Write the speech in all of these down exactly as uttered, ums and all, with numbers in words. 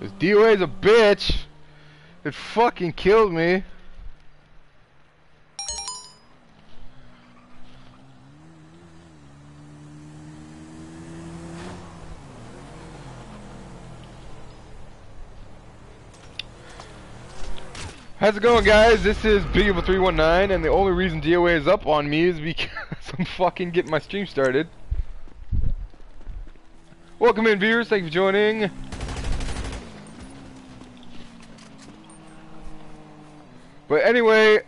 This D O A's a bitch. It fucking killed me. How's it going, guys? This is Big Evil three one nine, and the only reason D O A is up on me is because I'm fucking getting my stream started. Welcome in, viewers. Thank you for joining. But anyway,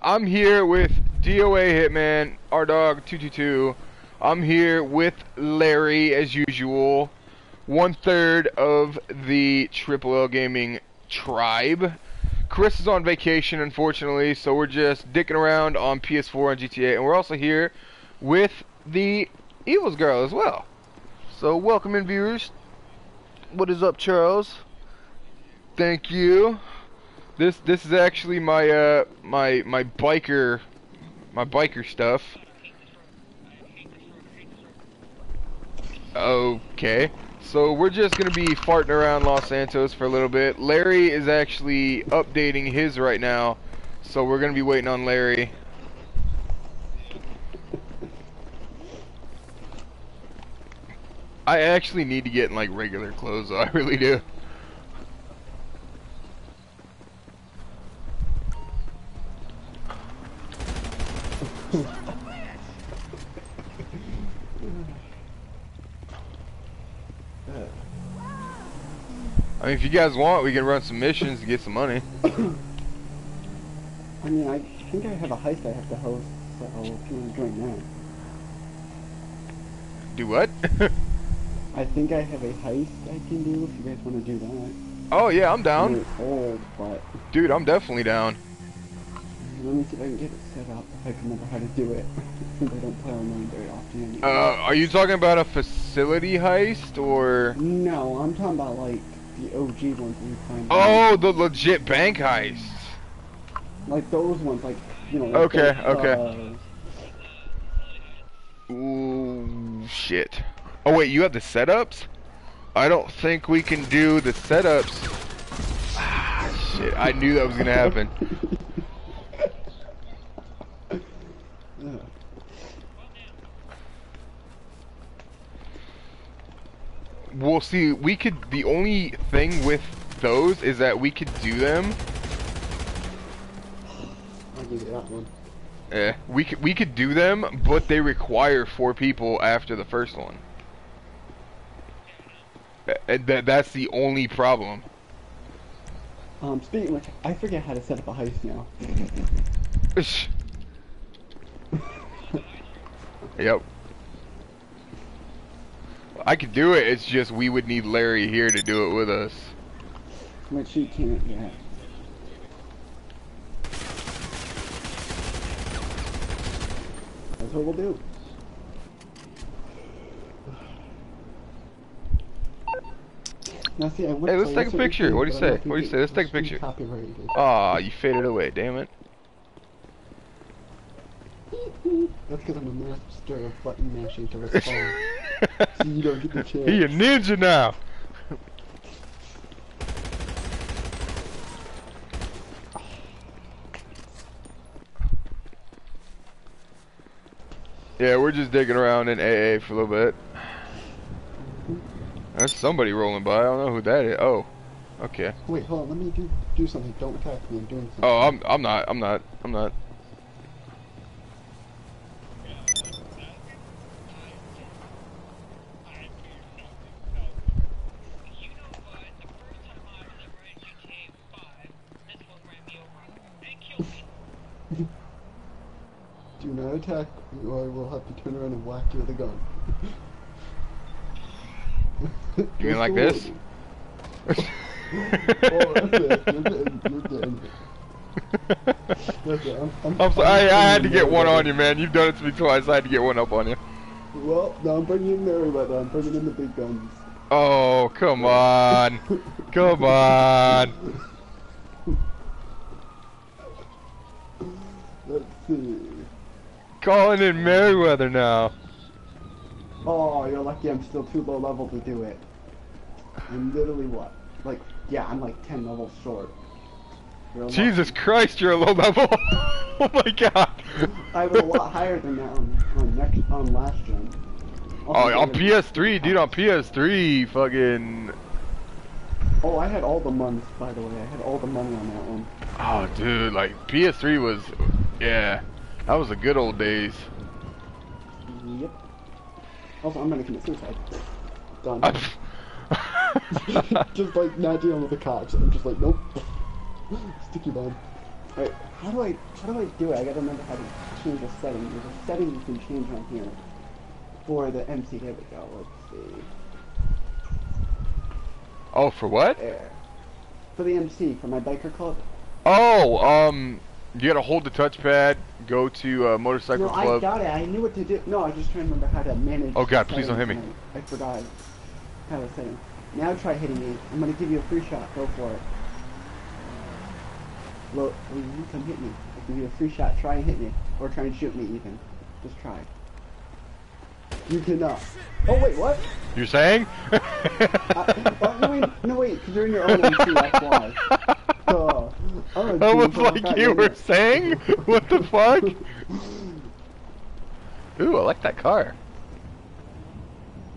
I'm here with D O A Hitman, R Dog two two two. I'm here with Larry, as usual, one third of the Triple L Gaming tribe. Chris is on vacation, unfortunately, so we're just dicking around on P S four and G T A, and we're also here with the Evils Girl as well. So welcome in, viewers. What is up, Charles? Thank you. This this is actually my uh my my biker my biker stuff. Okay. So we're just going to be farting around Los Santos for a little bit. Larry is actually updating his right now, so we're going to be waiting on Larry. I actually need to get in like regular clothes, though. I really do. I mean, if you guys want, we can run some missions to get some money. I mean, I think I have a heist I have to host, so if you want to join that. Do what? I think I have a heist I can do, if you guys want to do that. Oh, yeah, I'm down. I'm old, but... Dude, I'm definitely down. Let me see if I can get it set up, if I can remember how to do it. Since I don't play online very often anymore. Uh, are you talking about a facility heist, or...? No, I'm talking about, like... The O G ones we find. Oh, the legit bank heists. Like those ones, like you know. Like okay, those, okay. Uh... Ooh, shit. Oh wait, you have the setups? I don't think we can do the setups. Ah, shit! I knew that was gonna happen. Well, see, we could, the only thing with those is that we could do them. I'll give you that one. Eh, we could, we could do them, but they require four people after the first one. That, that, that's the only problem. Um, speaking of which, I forget how to set up a heist now. Yep. I could do it, it's just we would need Larry here to do it with us. Which he can't yet. That's what we'll do. Now, see, I hey, let's take a picture. What do you say? What do you say? Let's take a picture. Aw, oh, you faded away, damn it. That's because I'm a master of button mashing to respond. So you don't get the chance. He a ninja now! Yeah, we're just digging around in A A for a little bit. There's somebody rolling by, I don't know who that is. Oh. Okay. Wait, hold on, let me do do something. Don't attack me, I'm doing something. Oh, I'm I'm not, I'm not, I'm not. Do not attack me or I will have to turn around and whack you with a gun. You mean like this? Oh, that's it. You're dead. You're dead. That's it. I'm, I'm, I'm sorry. I, I had to get one on you, man. You've done it to me twice. I had to get one up on you. Well, now I'm bringing in Meriwether. I'm bringing in the big guns. Oh, come on. Come on. Let's see. Calling in Meriwether now. Oh, you're lucky I'm still too low level to do it. I'm literally what? Like, yeah, I'm like ten levels short. Jesus Christ, you're a low level. Oh my god. I was a lot higher than that on, on, next, on last gen. Also, oh, on P S three, dude, on P S three, fucking... Oh, I had all the months, by the way. I had all the money on that one. Oh, dude, like, P S three was... Yeah. That was the good old days. Yep. Also, I'm gonna commit suicide. Done. Just, like, not dealing with the cops. I'm just like, nope. Sticky bomb. Alright, how do I... How do I do it? I gotta remember how to change the setting. There's a setting you can change on here. For the M C, here we go, let's see. Oh, for what? There. For the M C, for my biker club. Oh, um, you gotta hold the touchpad, go to uh, motorcycle no, club. No, I got it, I knew what to do. No, I was just trying to remember how to manage. Oh god, please don't hit me. I, I forgot how to set it. Now try hitting me. I'm gonna give you a free shot, go for it. Well, you come hit me. I'll give you a free shot, try and hit me. Or try and shoot me even. Just try. You cannot. Oh wait, what? You're saying? I, oh, no wait, no wait, because you're in your own M C, that's why. Duh. Oh, that was like you were saying? What the fuck? Ooh, I like that car.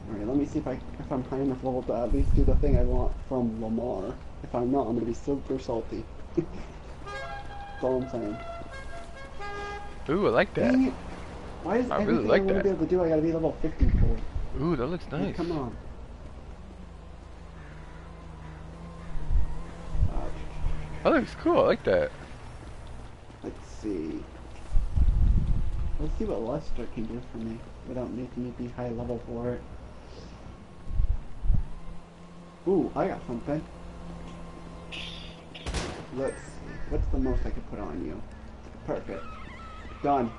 Alright, let me see if, I, if I'm high enough level to at least do the thing I want from Lamar. If I'm not, I'm gonna be super salty. That's all I'm saying. Ooh, I like that. Dang it. Why is I really like I that. Be able to do, I gotta be level fifty-four. Ooh, that looks nice. Hey, come on. Uh, that looks cool. I like that. Let's see. Let's see what Lester can do for me without making me be high level for it. Ooh, I got something. Let's see. What's the most I can put on you? Perfect. Done.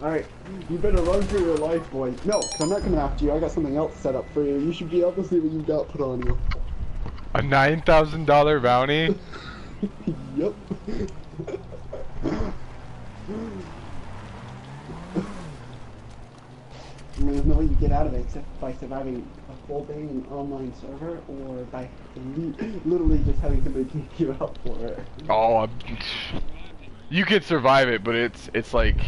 Alright, you better run for your life, boy. No, cause I'm not coming after you. I got something else set up for you. You should be able to see what you've got put on you. A nine thousand dollar bounty? Yep. I mean, there's no way you get out of it except by surviving a full day in an online server or by literally just having somebody kick you out for it. Oh, I'm... you can survive it, but it's it's like...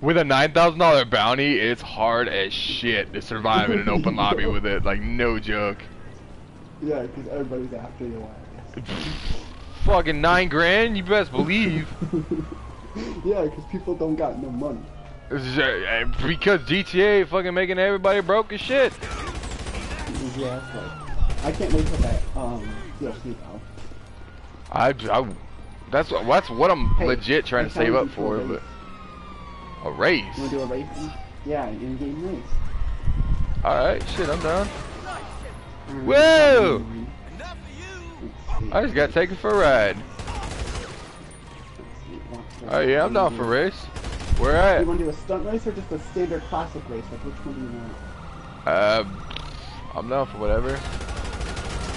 with a nine thousand dollar bounty, it's hard as shit to survive in an open lobby with it. Like, no joke. Yeah, because everybody's after you. Fucking nine grand? You best believe. Yeah, because people don't got no money. Because G T A fucking making everybody broke as shit. Yeah, like, I can't wait for that, um, D L C now. I, I, that's, that's what I'm hey, legit trying to save up for, days. But... a race? You wanna do a race? Yeah, in game race. Alright, shit, I'm down. Um, Whoa! Um, I just got taken for a ride. Alright, yeah, I'm down for a race. Where at? You wanna do a stunt race or just a standard classic race? Like, which one do you want? Uh, I'm down for whatever.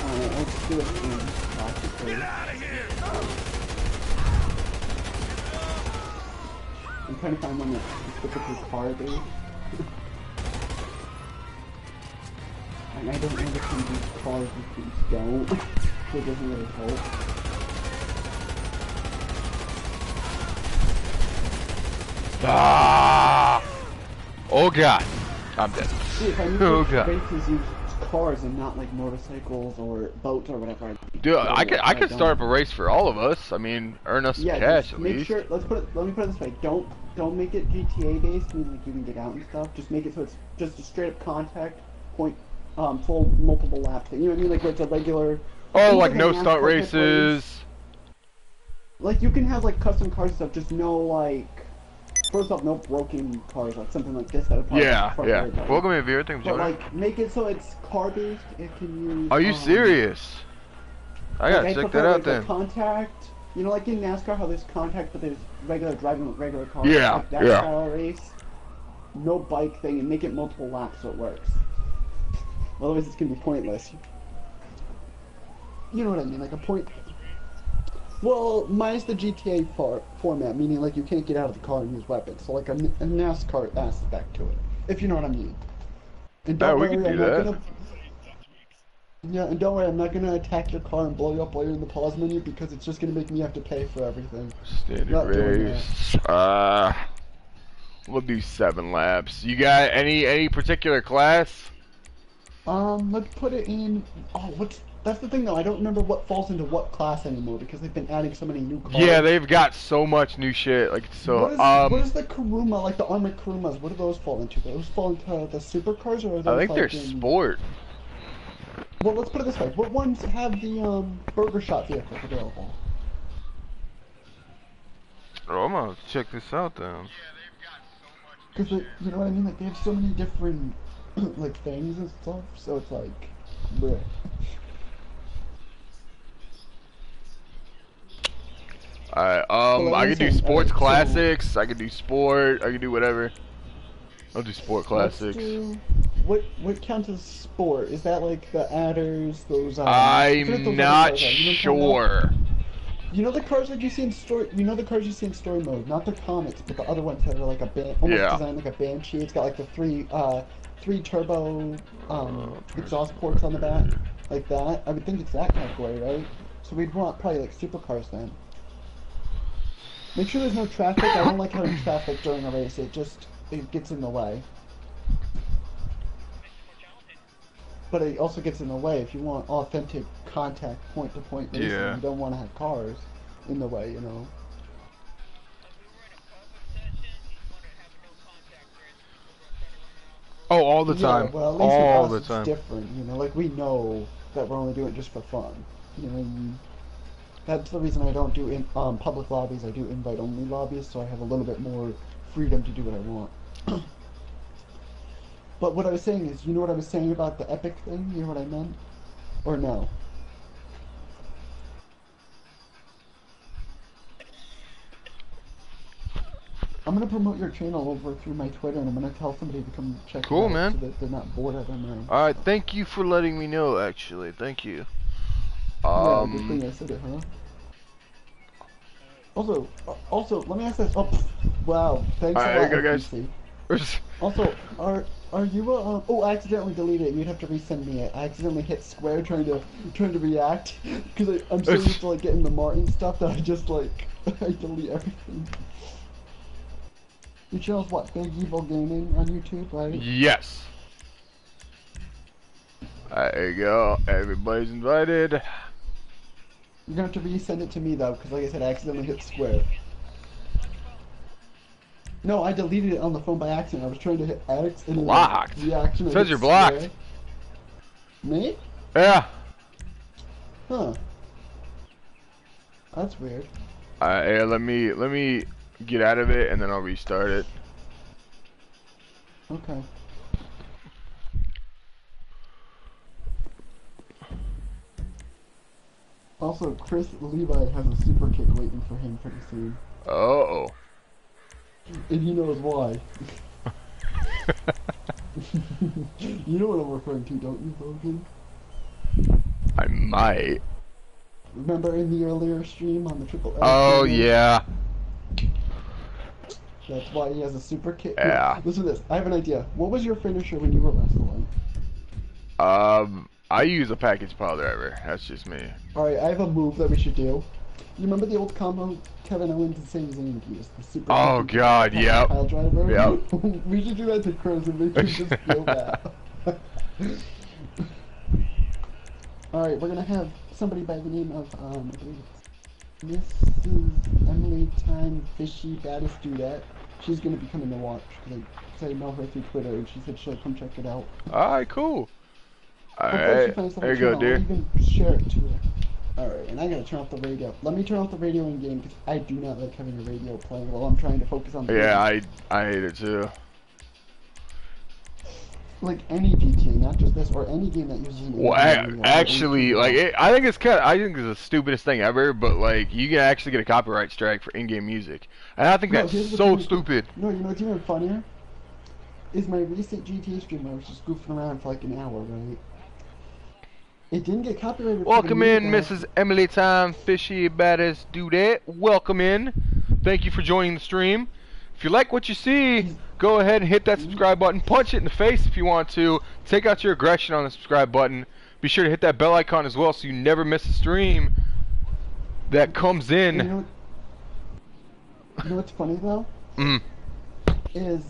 Alright, let's do a standard classic race. Get out of here! I'm trying to find one that's specifically car based. And I don't know which one these cars these don't, so it doesn't really help. Ah! Oh god! I'm dead. Dude, if I knew oh god. Races use cars and not like motorcycles or boats or whatever. I'd Dude, I could, I could start up a race for all of us. I mean, earn us some yeah, cash at make least. Sure, let's put it, let me put it this way. Don't don't make it G T A based, meaning like you can get out and stuff. Just make it so it's just a straight up contact, point, um, full multiple lap thing. You know what I mean? Like where it's a regular... Oh, like, like no stunt races. Race. Like you can have like custom cars and stuff, just no like... First off, no broken cars, like something like this. That would yeah, yeah. Welcome to V R things, but like, make it so it's car based, it can use... Are you um, serious? I gotta like, check I that out then. Contact, you know, like in NASCAR, how there's contact, but there's regular driving with regular cars. Yeah, like that yeah. Style race, no bike thing, and make it multiple laps so it works. Otherwise, it's gonna be pointless. You know what I mean? Like a point. Well, minus the G T A part, format, meaning like you can't get out of the car and use weapons. So like a, a NASCAR aspect to it, if you know what I mean. And don't yeah, worry, we can do I'm that. Not gonna, Yeah, and don't worry, I'm not going to attack your car and blow you up while you're in the pause menu, because it's just going to make me have to pay for everything. Standard not race. Uh, we'll do seven laps. You got any any particular class? Um, let's put it in... Oh, what's... That's the thing, though. I don't remember what falls into what class anymore, because they've been adding so many new cars. Yeah, they've got so much new shit. Like, so... What is, um, what is the Kuruma, like the armored Kurumas, what do those fall into? Do those fall into the supercars, or are those I think like they're in... sport. Well, let's put it this way. What ones have the, um, burger shot vehicles available? Oh, I'm gonna check this out, then. Yeah, they've got so much... Because, you know what I mean? Like, they have so many different, like, things and stuff, so it's like... Bleh. Alright, um, I can do sports classics, I can do sport, I can do whatever. I'll do sport classics. Do, what what counts as sport? Is that like the adders, those... Um, I'm not sure. You know the cars that you see in story, you know the cars you see in story mode, not the comics, but the other ones that are like a ban- almost yeah. designed like a Banshee. It's got like the three, uh, three turbo, um, exhaust ports on the back, like that. I would think it's that category, right? So we'd want probably like supercars then. Make sure there's no traffic. I don't like having traffic during a race. It just, it gets in the way. But it also gets in the way if you want authentic contact, point-to-point racing. Yeah. You don't want to have cars in the way, you know. Oh, all the time. Yeah, well, at least all the time. It's different, you know. Like, we know that we're only doing it just for fun. You know, you, that's the reason I don't do in, um, public lobbies. I do invite-only lobbies, so I have a little bit more freedom to do what I want. But what I was saying is, you know what I was saying about the epic thing? You know what I meant? Or no? I'm going to promote your channel over through my Twitter, and I'm going to tell somebody to come check it out. Cool, man. So that they're not bored out of their mind. Alright, thank you for letting me know, actually. Thank you. Um, yeah, good thing I said it, huh? Also, uh, also, let me ask this. Oh, wow, thanks a lot, P C. Also, are are you a? Uh, oh, I accidentally deleted it. You'd have to resend me it. I accidentally hit square trying to trying to react because I'm so used to like getting the Martin stuff that I just like I delete everything. Your channel's what? Big_Evil Gaming on YouTube, right? Yes. Alright, there you go. Everybody's invited. You're gonna have to resend it to me though, because like I said, I accidentally hit square. No, I deleted it on the phone by accident. I was trying to hit X and blocked. Then blocked. It says you're blocked. Square. Me? Yeah. Huh. That's weird. Alright, yeah, let me let me get out of it and then I'll restart it. Okay. Also, Chris Levi has a super kick waiting for him pretty soon. Oh. And he knows why. You know what I'm referring to, don't you, Logan? I might. Remember in the earlier stream on the Triple L? Oh, channel? Yeah. That's why he has a super kick. Yeah. Listen to this. I have an idea. What was your finisher when you were wrestling? Um... I use a package pile driver. That's just me. Alright, I have a move that we should do. You remember the old combo Kevin Owens and Sami Zayn used? The super oh god, yeah. Pile driver. Yep. We should do that to Chris and make him just feel bad. Alright, we're gonna have somebody by the name of um, Missus Emily Time Fishy Baddest Dudette. She's gonna be coming to watch because I know her through Twitter and she said she'll come check it out. Alright, cool. Alright, there you go, dude. Alright, and I gotta turn off the radio. Let me turn off the radio in game because I do not like having a radio playing while I'm trying to focus on the yeah, game. I I hate it too. Like any G T A, not just this, or any game that uses. Well, I, actually, like it, I think it's kind of, I think it's the stupidest thing ever. But like, you can actually get a copyright strike for in-game music, and I think no, that's so stupid. No, you know what's even funnier? Is my recent G T A stream I was just goofing around for like an hour, right? It didn't get copyrighted. Welcome in, Missus Emily Time Fishy Baddest Dudette. Welcome in. Thank you for joining the stream. If you like what you see, go ahead and hit that subscribe button. Punch it in the face if you want to. Take out your aggression on the subscribe button. Be sure to hit that bell icon as well so you never miss a stream that comes in. You know, you know what's funny though? Mm. Is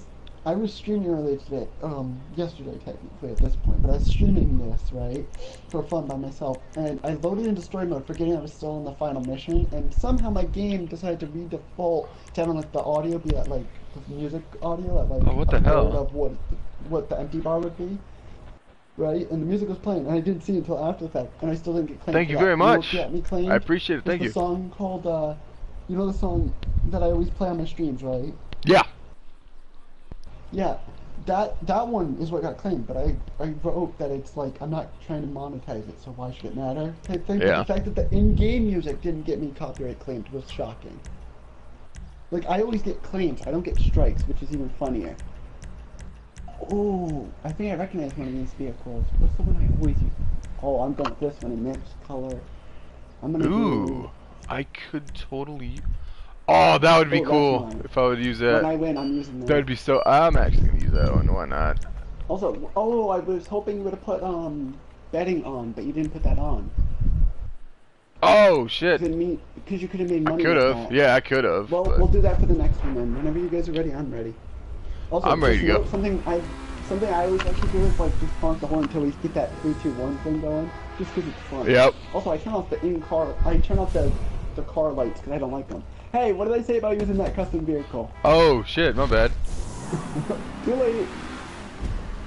I was streaming earlier today, um, yesterday technically at this point, but I was streaming this, right, for fun by myself, and I loaded into story mode forgetting I was still in the final mission, and somehow my game decided to redefault to having, like, the audio be at, like, the music audio at, like, oh, what the hell? Of what, what the empty bar would be, right, and the music was playing, and I didn't see it until after the fact, and I still didn't get claimed. Thank you that. very much. You know what got me claimed? I appreciate it, thank you. It's a song called, uh, you know the song that I always play on my streams, right? Yeah. Yeah, that that one is what got claimed, but I, I wrote that it's like, I'm not trying to monetize it, so why should it matter? I think yeah. The fact that the in-game music didn't get me copyright claimed was shocking. Like, I always get claims, I don't get strikes, which is even funnier. Oh, I think I recognize one of these vehicles. What's the one I always use? Oh, I'm going with this one in mixed color. I'm gonna Ooh, do... I could totally... Oh, that would be oh, cool if I would use that. When I win, I'm using that. That would be so... I'm actually going to use that one. Why not? Also, oh, I was hoping you would have put um betting on, but you didn't put that on. Oh, shit. Because you could have made money I could have. Yeah, I could have. Well, but... we'll do that for the next one, then. Whenever you guys are ready, I'm ready. Also, I'm ready to go. Something I, something I always like to do is, like, just honk the horn until we get that three two one thing going. Just because it's fun. Yep. Also, I turn off the in-car... I turn off the, the car lights because I don't like them. Hey, what did I say about using that custom vehicle? Oh, shit, my bad. Too late.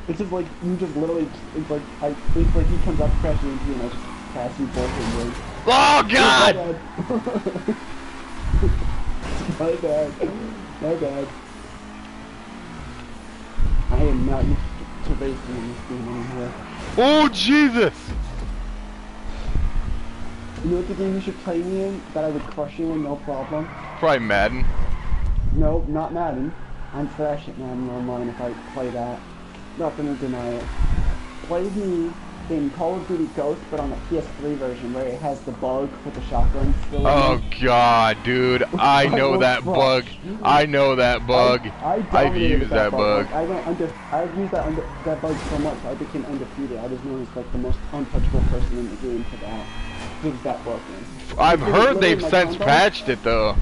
It's just like, you just literally, it's like, I, it's like he comes up crashing into you and I just pass you both in. Oh, God! My bad. My bad. I am not used to racing in this game anymore. Oh, Jesus! You know what the game you should play me in that I would crush you in, no problem? Probably Madden. No, not Madden. I'm trash at Madden online if I play that. Not gonna deny it. Play me in Call of Duty Ghost, but on the P S three version where it has the bug with the shotgun still. Oh god, dude. I know I that bug. I know that bug. I, I I've used that, that bug. bug. I went under, I've used that, under, that bug so much I became undefeated. I was known as like the most untouchable person in the game for that. That I've heard they've since combo. patched it though.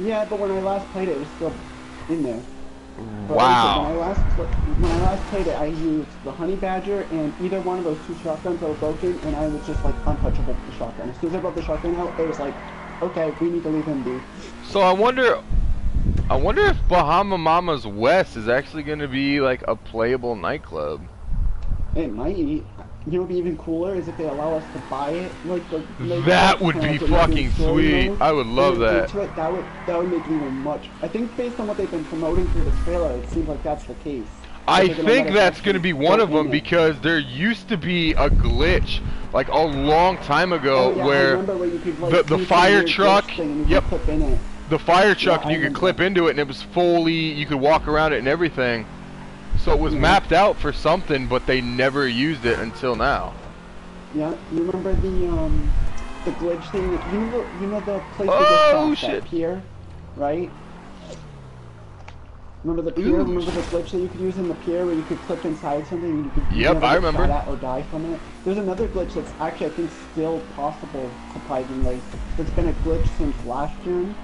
Yeah, but when I last played it, it was still in there. But wow. When I, last, when I last played it, I used the Honey Badger and either one of those two shotguns that were broken, and I was just like untouchable with the shotgun. As soon as I brought the shotgun out, it was like, okay, we need to leave him be. So I wonder, I wonder if Bahama Mama's West is actually going to be like a playable nightclub. It might be. You know what would be even cooler is if they allow us to buy it. Like, like, like that would be fucking sweet. Mode. I would love that. It, that would that would make me much. I think based on what they've been promoting through the trailer, it seems like that's the case. I think that's going to be one of them because there used to be a glitch like a long time ago oh, yeah, where, where you could, like, the the fire truck. You yep. Clip in it. The fire truck. Yeah, and you could clip into it, and it was fully. You could walk around it and everything. So it was yeah. mapped out for something, but they never used it until now. Yeah, you remember the um, the glitch thing? That, you know, you know the place oh, we just stopped at pier, right? Remember the pier? Ooh. Remember the glitch that you could use in the pier where you could clip inside something and you could yep, I remember. shot at or die from it? There's another glitch that's actually I think still possible, surprisingly. There's been a glitch since last June.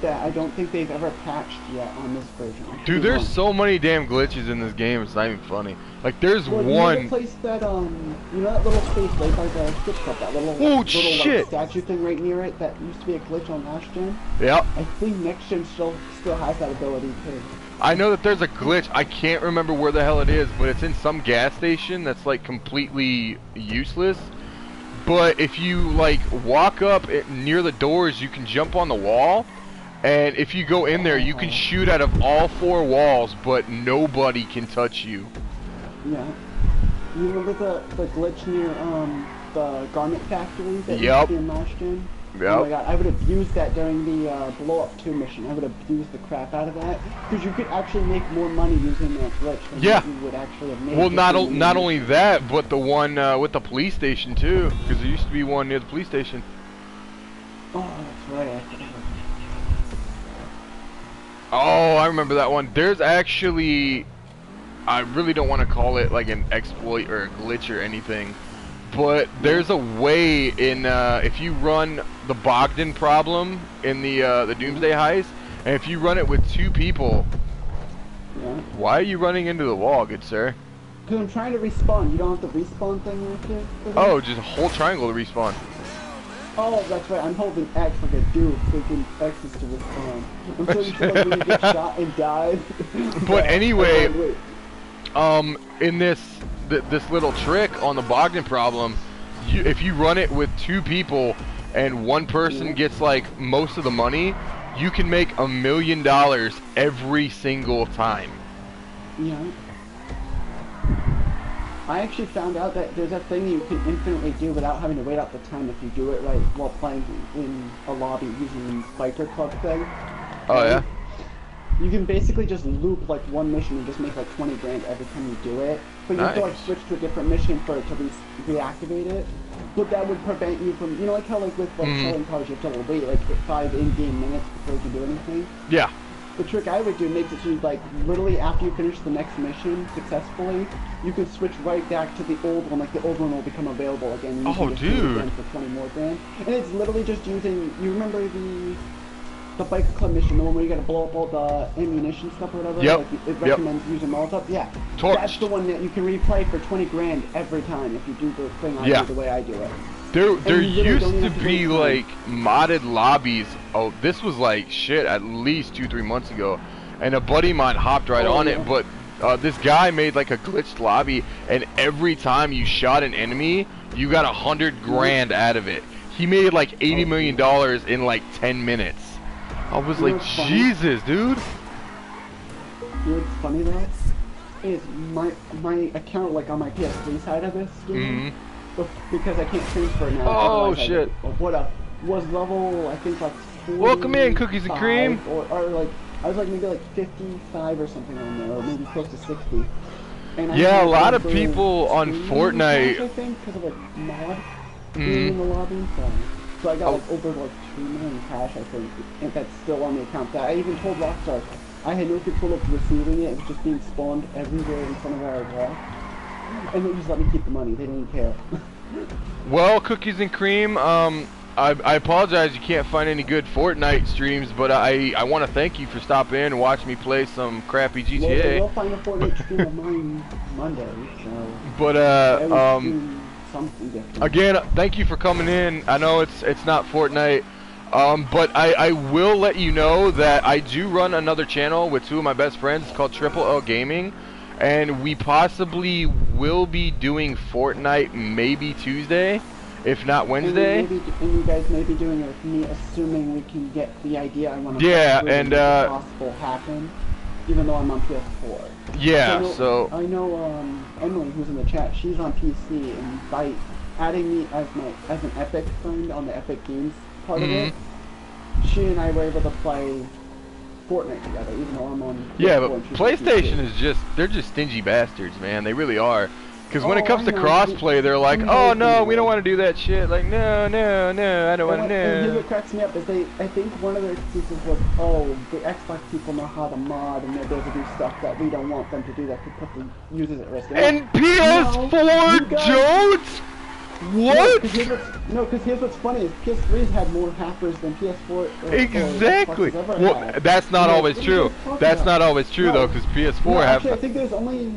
That I don't think they've ever patched yet on this version. Dude, there's so many damn glitches in this game, it's not even funny. Like, there's well, one... You know the place that, um... You know that little space right by the strip club? That little, oh, like, little like, statue thing right near it that used to be a glitch on last gen? Yep. I think next gen still, still has that ability, too. I know that there's a glitch, I can't remember where the hell it is, but it's in some gas station that's, like, completely useless. But if you, like, walk up at, near the doors, you can jump on the wall. And if you go in there, you can shoot out of all four walls, but nobody can touch you. Yeah. You remember the, the glitch near um the garment factory that yep. you in last gen? Yep. Oh my god, I would abuse that during the uh, blow up two mission. I would abuse the crap out of that. Because you could actually make more money using that glitch than yeah. you would actually have made. Well, not, o not only that, but the one uh, with the police station, too. Because there used to be one near the police station. Oh, that's right. Oh, I remember that one. There's actually I really don't want to call it like an exploit or a glitch or anything, but there's a way in, uh, if you run the Bogdan problem in the uh, the Doomsday heist, and if you run it with two people, why are you running into the wall, good sir? Because I'm trying to respawn. You don't have the respawn thing right there? Oh, just hold triangle to respawn. Oh, that's right. I'm holding X like a dude. Freaking X is to respawn. I'm so used to when you get shot and died. But anyway, oh, um, in this th this little trick on the Bogdan problem, you, if you run it with two people and one person yeah. gets like most of the money, you can make a million dollars every single time. Yeah. I actually found out that there's a thing you can infinitely do without having to wait out the time if you do it right while playing in a lobby using the biker club thing. Oh yeah? You can basically just loop like one mission and just make like twenty grand every time you do it. But you nice. have to like switch to a different mission for it to re reactivate it. But that would prevent you from, you know like how like with like mm. selling cars you have to wait like five in-game minutes before you can do anything? Yeah. The trick I would do makes it so you, like, literally after you finish the next mission successfully, you can switch right back to the old one. Like, the old one will become available again. You oh, dude. Again for twenty more grand. And it's literally just using, you remember the the bike club mission, the one where you gotta blow up all the ammunition stuff or whatever? Yep. Like, it recommends yep. using Molotov? Yeah. Torched. That's the one that you can replay for twenty grand every time if you do the thing I yeah. do the way I do it. There, there used to be, like, modded lobbies. Oh, this was, like, shit, at least two, three months ago. And a buddy of mine hopped right on it, but uh, this guy made, like, a glitched lobby, and every time you shot an enemy, you got a hundred grand out of it. He made, like, eighty million dollars in, like, ten minutes. I was like, Jesus, dude. You know what's funny, though? Is my, my account, like, on my P S three side of this game? Mm-hmm. Because I can't transfer now. Oh shit! I, what up? Was level I think like. Welcome in, cookies and cream. Or, or like I was like maybe like fifty-five or something on there, or maybe close to sixty. And I yeah, a lot of people on Fortnite. I think because of like mod being in the lobby. So, so I got oh. like over like two million cash I think, and that's still on the account. That I even told Rockstar I had no control of receiving it. It was just being spawned everywhere in front of our wall. And they just let me keep the money. They didn't care. Well, cookies and cream. Um, I, I apologize. You can't find any good Fortnite streams, but I I want to thank you for stopping in and watching me play some crappy G T A. Well, they will find a Fortnite stream of mine Monday. So but uh um again, thank you for coming in. I know it's it's not Fortnite, um, but I I will let you know that I do run another channel with two of my best friends called Triple L Gaming. And we possibly will be doing Fortnite maybe Tuesday, if not Wednesday. And, maybe, and you guys may be doing it with me, assuming we can get the idea I want to yeah, and, uh, possible happen, even though I'm on P S four. Yeah, so... I know, so... I know um, Emily, who's in the chat, she's on P C, and by adding me as, my, as an Epic friend on the Epic Games part mm-hmm. of it, she and I were able to play... Fortnite together, even though I'm on yeah, but PlayStation is just, they're just stingy bastards, man. They really are. Because when oh, it comes to crossplay, they're like, oh no, we don't want to do that shit. Like, no, no, no, I don't want to know. And what cracks me up is they, I think one of their excuses was, oh, the Xbox people know how to mod and they're able to do stuff that we don't want them to do that could put the users at risk. And P S four jokes? What? No, because here's, no, here's what's funny is P S three's had more hackers than P S four. Or, exactly. Or ever well, had. that's not yeah, always true. That's about. not always true no. though, because P S four no, have. Actually, I think there's only,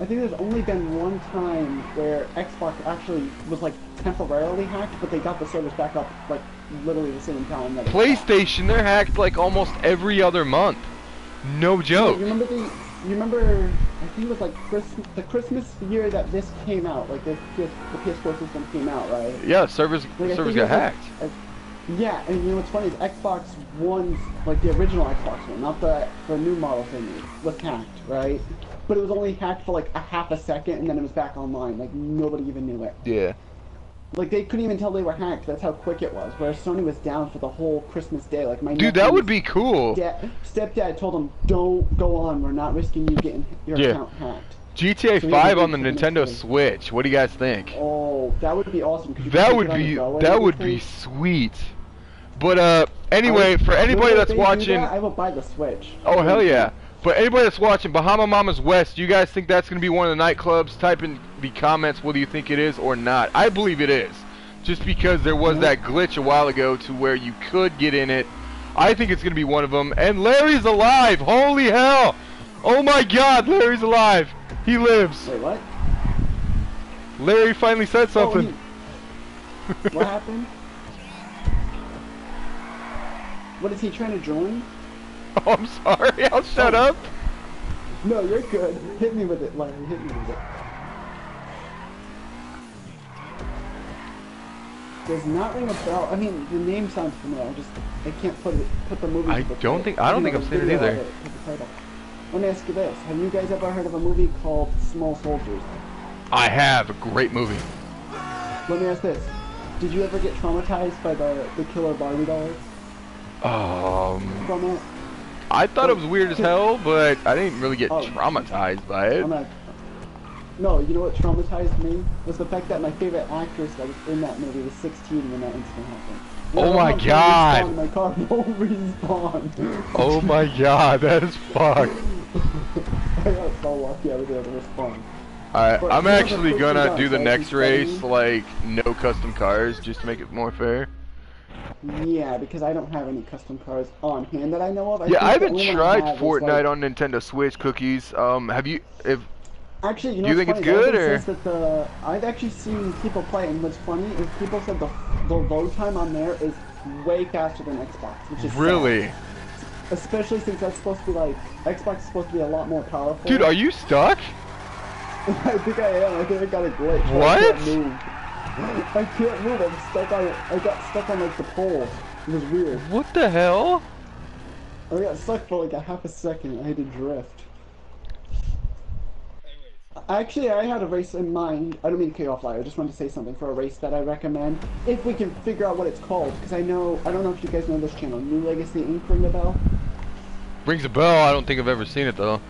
I think there's only been one time where Xbox actually was like temporarily hacked, but they got the service back up like literally the same time. That PlayStation, they're hacked like almost every other month. No joke. You remember the? You remember? I think it was like Christmas, the Christmas year that this came out, like this P S, the P S four system came out, right? Yeah, servers, like, servers got hacked. Like, uh, yeah, and you know what's funny is Xbox One's, like the original Xbox One, not the, the new model thing, was hacked, right? But it was only hacked for like a half a second and then it was back online, like nobody even knew it. Yeah. Like they couldn't even tell they were hacked, that's how quick it was, whereas Sony was down for the whole Christmas day. Like my Dude, that would be cool. Stepdad told him, don't go on, we're not risking you getting your yeah. account hacked. G T A five on the Nintendo Switch, what do you guys think? Oh, that would be awesome. That would be, that would be sweet. But uh, anyway, for anybody that's watching... I will buy the Switch. Oh, hell yeah. But anybody that's watching, Bahama Mama's West, do you guys think that's going to be one of the nightclubs? Type in the comments whether you think it is or not. I believe it is. Just because there was that glitch a while ago to where you could get in it. I think it's going to be one of them. And Larry's alive! Holy hell! Oh my god, Larry's alive! He lives! Wait, what? Larry finally said something. Oh, he... What happened? What is he trying to join? Oh, I'm sorry. I'll shut oh. up. No, you're good. Hit me with it, Larry. Hit me with it. Does not ring a bell. I mean, the name sounds familiar. I just I can't put it, put the movie. I the don't play. think I don't you know, think I've seen it either. It, Let me ask you this: have you guys ever heard of a movie called Small Soldiers? I have. A great movie. Let me ask this: did you ever get traumatized by the the killer Barbie dolls? Um. From it? I thought it was weird as hell, but I didn't really get oh, traumatized by it. I'm not, no, you know what traumatized me? Was the fact that my favorite actress that was in that movie was sixteen when that incident happened. You oh know, my god! Respawn, my car won't respawn. Oh my god, that is fucked. I got so lucky I was able to respawn. Alright, I'm actually gonna do the next race, like, no custom cars, just to make it more fair. Yeah, because I don't have any custom cars on hand that I know of. I yeah, I haven't tried I have Fortnite like... on Nintendo Switch cookies. Um, have you? If actually, you know, do you think funny, it's good or? That the, I've actually seen people play, and what's funny is people said the the load time on there is way faster than Xbox, which is really. Sad. Especially since that's supposed to be like Xbox is supposed to be a lot more powerful. Dude, are you stuck? I think I am. I think I got a glitch. What? I can't move, I'm stuck on it. I got stuck on like the pole. It was weird. What the hell? I got stuck for like a half a second. I had to drift. Anyways. Actually, I had a race in mind. I don't mean to cut you off, Larry. I just wanted to say something for a race that I recommend. If we can figure out what it's called. Because I know, I don't know if you guys know this channel. New Legacy Incorporated ring a bell? Rings a bell. I don't think I've ever seen it though.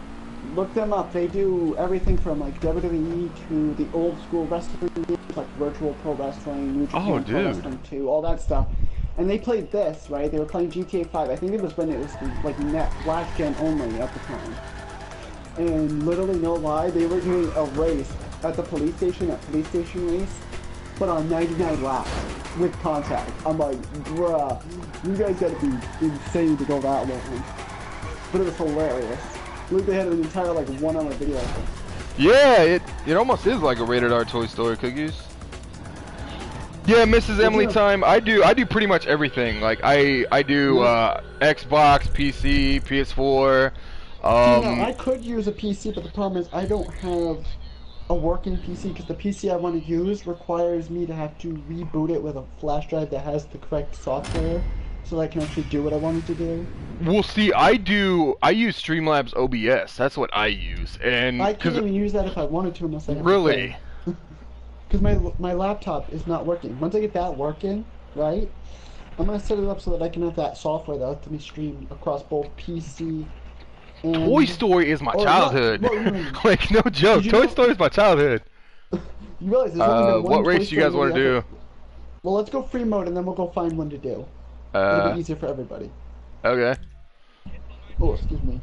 Look them up. They do everything from like W W E to the old school wrestling games, like virtual pro wrestling, New Japan oh, dude. Pro Wrestling two, all that stuff. And they played this, right? They were playing G T A five. I think it was when it was like net last gen only at the time. And literally, no lie, they were doing a race at the police station, at police station race, but on ninety-nine laps with contact. I'm like, bruh, you guys gotta be insane to go that long. But it was hilarious. Look, they had an entire like one-hour video. Yeah, it it almost is like a rated R Toy Story cookies. Yeah, Missus Emily time. I do I do pretty much everything. Like I I do uh, Xbox, P C, P S four. Um, you know, I could use a P C, but the problem is I don't have a working P C because the P C I want to use requires me to have to reboot it with a flash drive that has the correct software. So I can actually do what I wanted to do. Well, see, I do. I use Streamlabs O B S. That's what I use, and I can't even use that if I wanted to, unless I really. Because my my laptop is not working. Once I get that working, right, I'm gonna set it up so that I can have that software that lets me stream across both P C. And... Toy Story is my oh, childhood. Not, what, like no joke, Toy know... Story is my childhood. You realize there's only uh, been one what Toy race do you guys want to do? Ever... Well, let's go free mode, and then we'll go find one to do. Uh, It'll be easier for everybody. Okay. Oh, excuse me.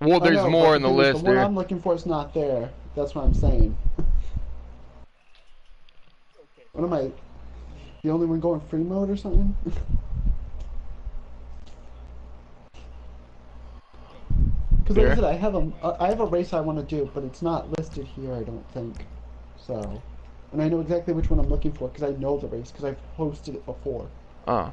Well, there's know, more in the list, the dude. The one I'm looking for is not there. That's what I'm saying. What am I? The only one going free mode or something? Because like I said, I have a, I have a race I want to do, but it's not listed here, I don't think. So, and I know exactly which one I'm looking for because I know the race because I've hosted it before. Oh. Uh.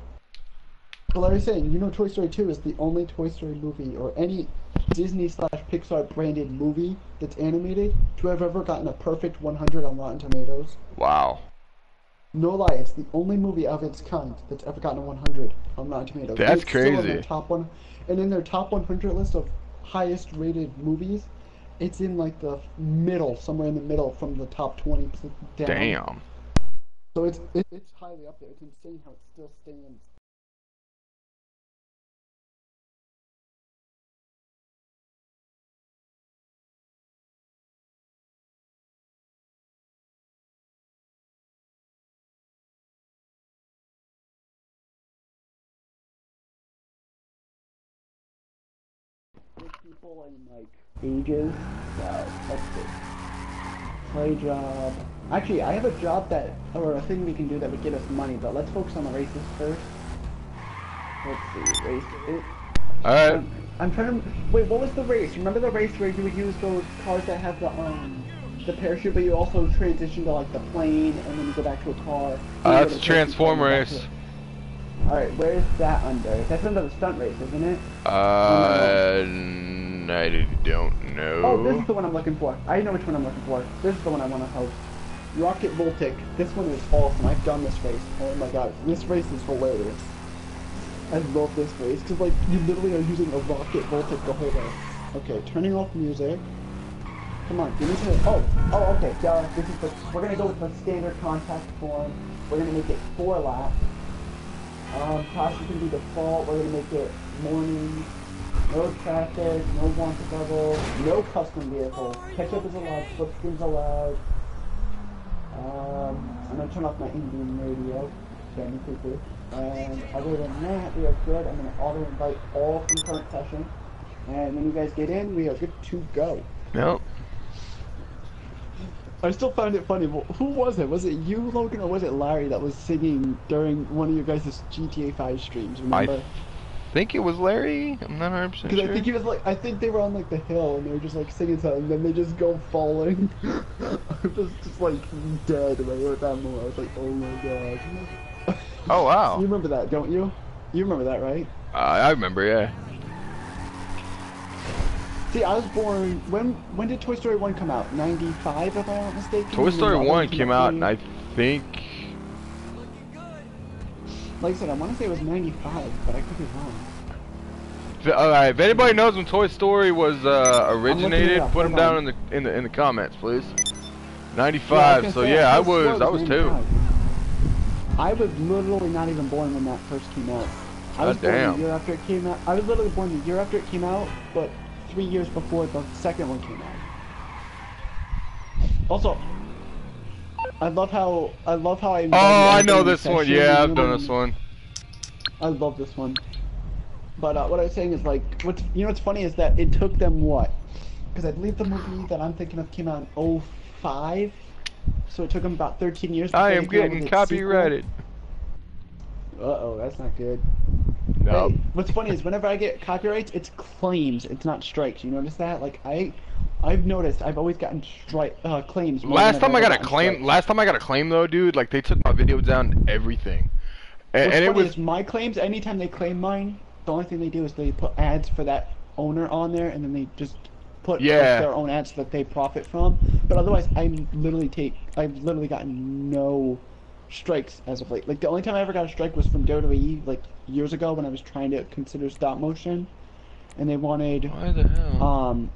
Well, I was saying, you know, Toy Story two is the only Toy Story movie or any Disney slash Pixar branded movie that's animated to have ever gotten a perfect one hundred on Rotten Tomatoes. Wow. No lie, it's the only movie of its kind that's ever gotten a one hundred on Rotten Tomatoes. That's it's crazy. Still in their top one, and in their top one hundred list of highest rated movies, it's in like the middle, somewhere in the middle from the top twenty down. Damn. So it's it's highly up there. It's insane how it still stands. people in like ages. So let's see. Play job. Actually, I have a job that, or a thing we can do that would get us money, but let's focus on the races first. Let's see, race it. Alright. Um, I'm trying to, wait, what was the race? Remember the race where you would use those cars that have the, um, the parachute, but you also transition to like the plane, and then you go back to a car. Uh, that's a transform race. Alright, where is that under? That's under the stunt race, isn't it? Uh, no, I don't know. Oh, this is the one I'm looking for. I know which one I'm looking for. This is the one I want to host. Rocket Voltic. This one is awesome. I've done this race. Oh my god, this race is hilarious. I love this race, because like, you literally are using a Rocket Voltic the whole way. Okay, turning off music. Come on, give me to, oh, oh, okay, yeah, this is the, we're gonna go with the standard contact form. We're gonna make it four laps. Um, costume can be default, we're gonna make it morning, no traffic, no wanted level, no custom vehicle, ketchup is allowed, slipstream is allowed, um, I'm gonna turn off my Indian radio, technically, and other than that, we are good. I'm gonna auto-invite all concurrent sessions, and when you guys get in, we are good to go. Nope. I still found it funny. Well, who was it? Was it you, Logan, or was it Larry that was singing during one of your guys' G T A five streams? Remember? I th think it was Larry. I'm not one hundred percent sure. Because I think he was like, I think they were on like the hill and they were just like singing something, and then they just go falling. I was just like dead when I wrote that moment. I was like, oh my god. Oh wow. You remember that, don't you? You remember that, right? Uh, I remember, yeah. See, I was born, when when did Toy Story one come out? ninety-five, if I'm not mistaken? Toy Story one came out, and I think... Like I said, I want to say it was ninety-five, but I could be wrong. Alright, if anybody knows when Toy Story was uh, originated, put them down in the, in the in the comments, please. ninety-five, yeah, so say, yeah, I was, I was two. I was literally not even born when that first came out. I was oh, born damn. the year after it came out. I was literally born the year after it came out, but... three years before the second one came out. Also, I love how I love how I. Oh, I know this session. one. Yeah, I've done this one. I love this one. But uh, what I was saying is like, what's you know what's funny is that it took them what? Because I believe the movie that I'm thinking of came out in oh five, so it took them about thirteen years. I am getting copyrighted. Uh oh, that's not good. Nope. Hey, what's funny is whenever I get copyrights, it's claims, it's not strikes. You notice that? Like I, I've noticed I've always gotten strike uh, claims. Last time I got a claim. Strikes. Last time I got a claim though, dude. Like they took my videos down and everything. And, what's and funny it was is my claims. Anytime they claim mine, the only thing they do is they put ads for that owner on there, and then they just put yeah. their own ads that they profit from. But otherwise, I literally take. I've literally gotten no strikes as of late. Like the only time I ever got a strike was from W W E like years ago when I was trying to consider stop motion, and they wanted Why the hell? um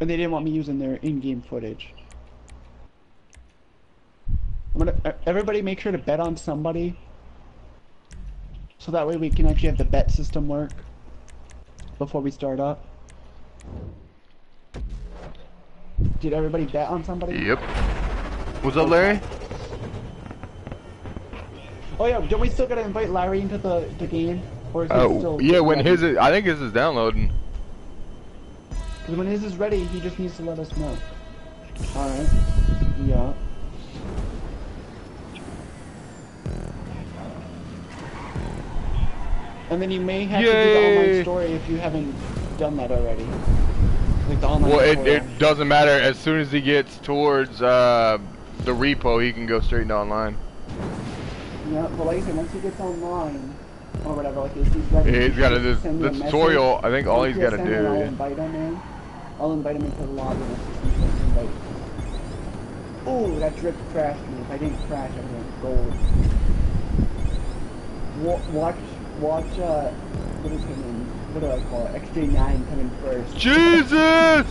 and they didn't want me using their in-game footage. I'm gonna, everybody make sure to bet on somebody so that way we can actually have the bet system work before we start up. Did everybody bet on somebody? Yep. What's up, Larry? Oh yeah, don't we still gotta invite Larry into the, the game? Or is oh, he still yeah, when ready? his is, I think his is downloading. Cause when his is ready, he just needs to let us know. Alright. Yeah. And then you may have Yay. to do the online story if you haven't done that already. Like the online well, story. Well, it, it doesn't matter. As soon as he gets towards uh, the repo, he can go straight into online. Yeah, but like I said, once he gets online, or whatever, like he's ready, yeah, he's got to this the tutorial. Message. I think all he's, he's got to do. I'll yeah. invite him in. I'll invite him into the lobby. Ooh, that drip crashed me. If I didn't crash, I'm going gold. Watch, watch. Uh, what is his name? What do I call it? X J nine coming first. Jesus.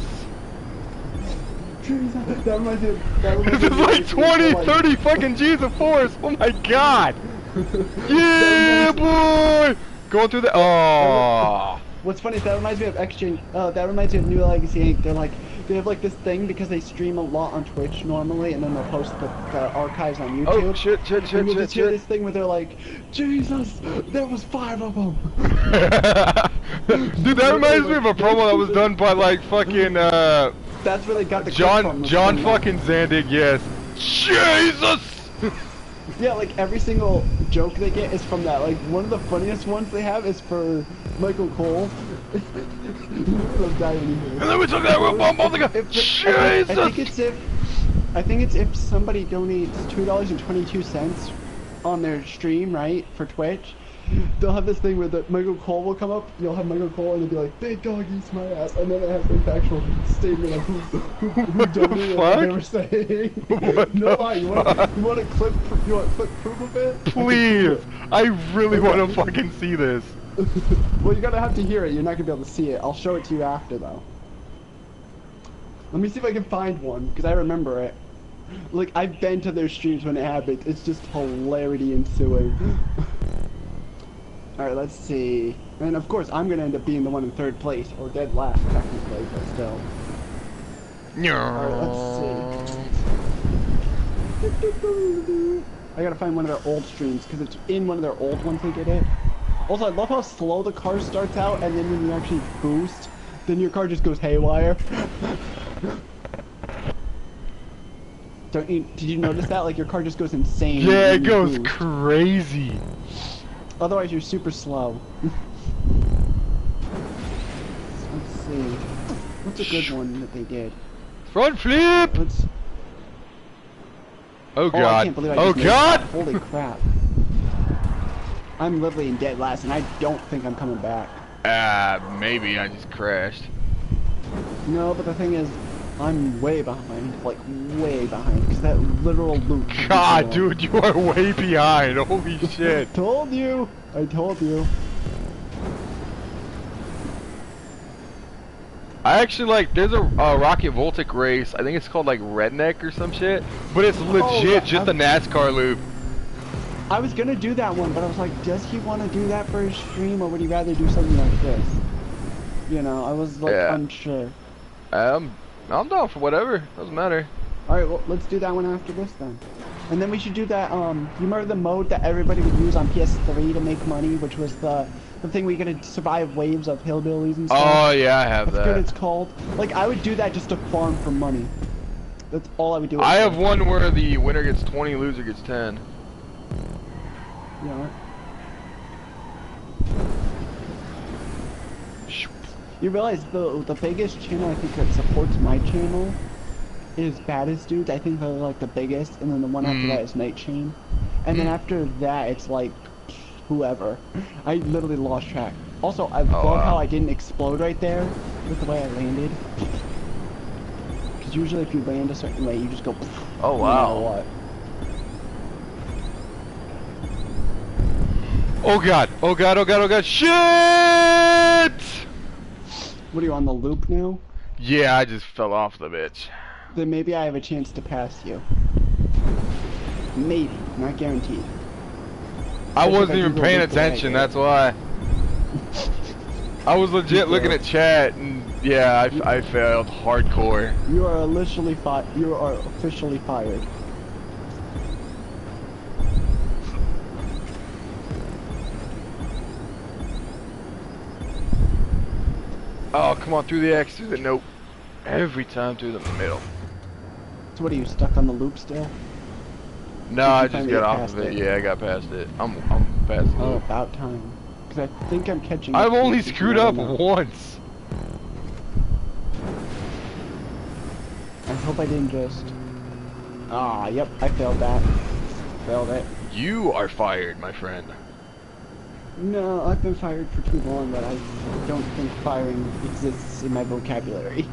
That reminds me of, that reminds this is like twenty, thirty fucking G's of force! Oh my god! Yeah, boy! Going through the. Oh. What's funny is that reminds me of X J. Uh, that reminds me of New Legacy Incorporated. They're like, they have like this thing because they stream a lot on Twitch normally, and then they'll post the, the archives on YouTube. Oh shit! Shit! Shit! And you shit! Just hear shit! This thing where they're like, Jesus, there was five of them. Dude, that reminds me of a promo that was done by like fucking uh. That's where they got the John from, John fucking Zandig, yes. Jesus. Yeah, like every single joke they get is from that. Like one of the funniest ones they have is for Michael Cole. And then we took that real bomb on the guy. Jesus. I, I think it's if I think it's if somebody donates two dollars and twenty-two cents on their stream, right, for Twitch. They'll have this thing where the Michael Cole will come up, you'll have Michael Cole and he'll be like, "Big dog eats my ass," and then I have the actual statement of who, who, who donated what they were saying. What no, why? You want, you want a clip, you want clip proof of it? Please! I really okay. want to fucking see this. Well, you're gonna have to hear it, you're not gonna be able to see it. I'll show it to you after, though. Let me see if I can find one, because I remember it. Like, I've been to their streams when it happens, it's just hilarity ensuing. Alright, let's see. And of course, I'm gonna end up being the one in third place, or dead last, technically, but still. No. Alright, let's see. I gotta find one of their old streams, because it's in one of their old ones they did it. Also, I love how slow the car starts out, and then when you actually boost, then your car just goes haywire. Don't you, did you notice that? Like, your car just goes insane. Yeah, it goes boost. Crazy. Otherwise, you're super slow. Let's see. What's a good one that they did? Front flip! Let's... Oh, oh god. I can't believe I oh god! Holy crap. I'm literally in dead last, and I don't think I'm coming back. Ah, uh, maybe I just crashed. No, but the thing is, I'm way behind. Like, way behind. Because that literal loop. God, dude, you are way behind. Holy shit. I told you. I told you. I actually, like, there's a uh, Rocket Voltic race. I think it's called, like, Redneck or some shit. But it's legit oh, just I'm... a NASCAR loop. I was gonna do that one, but I was like, does he want to do that for his stream, or would he rather do something like this? You know, I was like, yeah. unsure. Um, I'm down for whatever. Doesn't matter. All right, well, let's do that one after this then. And then we should do that. Um, you remember the mode that everybody would use on P S three to make money, which was the the thing where you gotta survive waves of hillbillies and stuff. Oh yeah, I have That's that. That's good. It's called. Like, I would do that just to farm for money. That's all I would do. I have time. One where the winner gets twenty, loser gets ten. Yeah. You realize the the biggest channel I think that supports my channel is Baddest Dudes. I think they're like the biggest, and then the one mm. after that is Nightchain, and mm. then after that it's like whoever. I literally lost track. Also, I oh, love wow. how I didn't explode right there with the way I landed. Because usually if you land a certain way, you just go. Oh wow. No matter what. Oh god, oh god, oh god, oh god, shit! What are you, on the loop now? Yeah, I just fell off the bitch. Then maybe I have a chance to pass you. Maybe, not guaranteed. I wasn't even paying attention, that's why. I was legit looking at chat, and yeah, I, I failed hardcore. You are literally fi- you are officially fired. Oh, come on, through the X, through the nope. Every time through the middle. So what, are you stuck on the loop still? No, I just got off of it. it. Yeah, I got past it. I'm, I'm past the loop. Oh, about time. Because I think I'm catching I've only screwed up once. I hope I didn't just... Ah, yep, I failed that. Failed it. You are fired, my friend. No, I've been fired for too long, but I don't think firing exists in my vocabulary.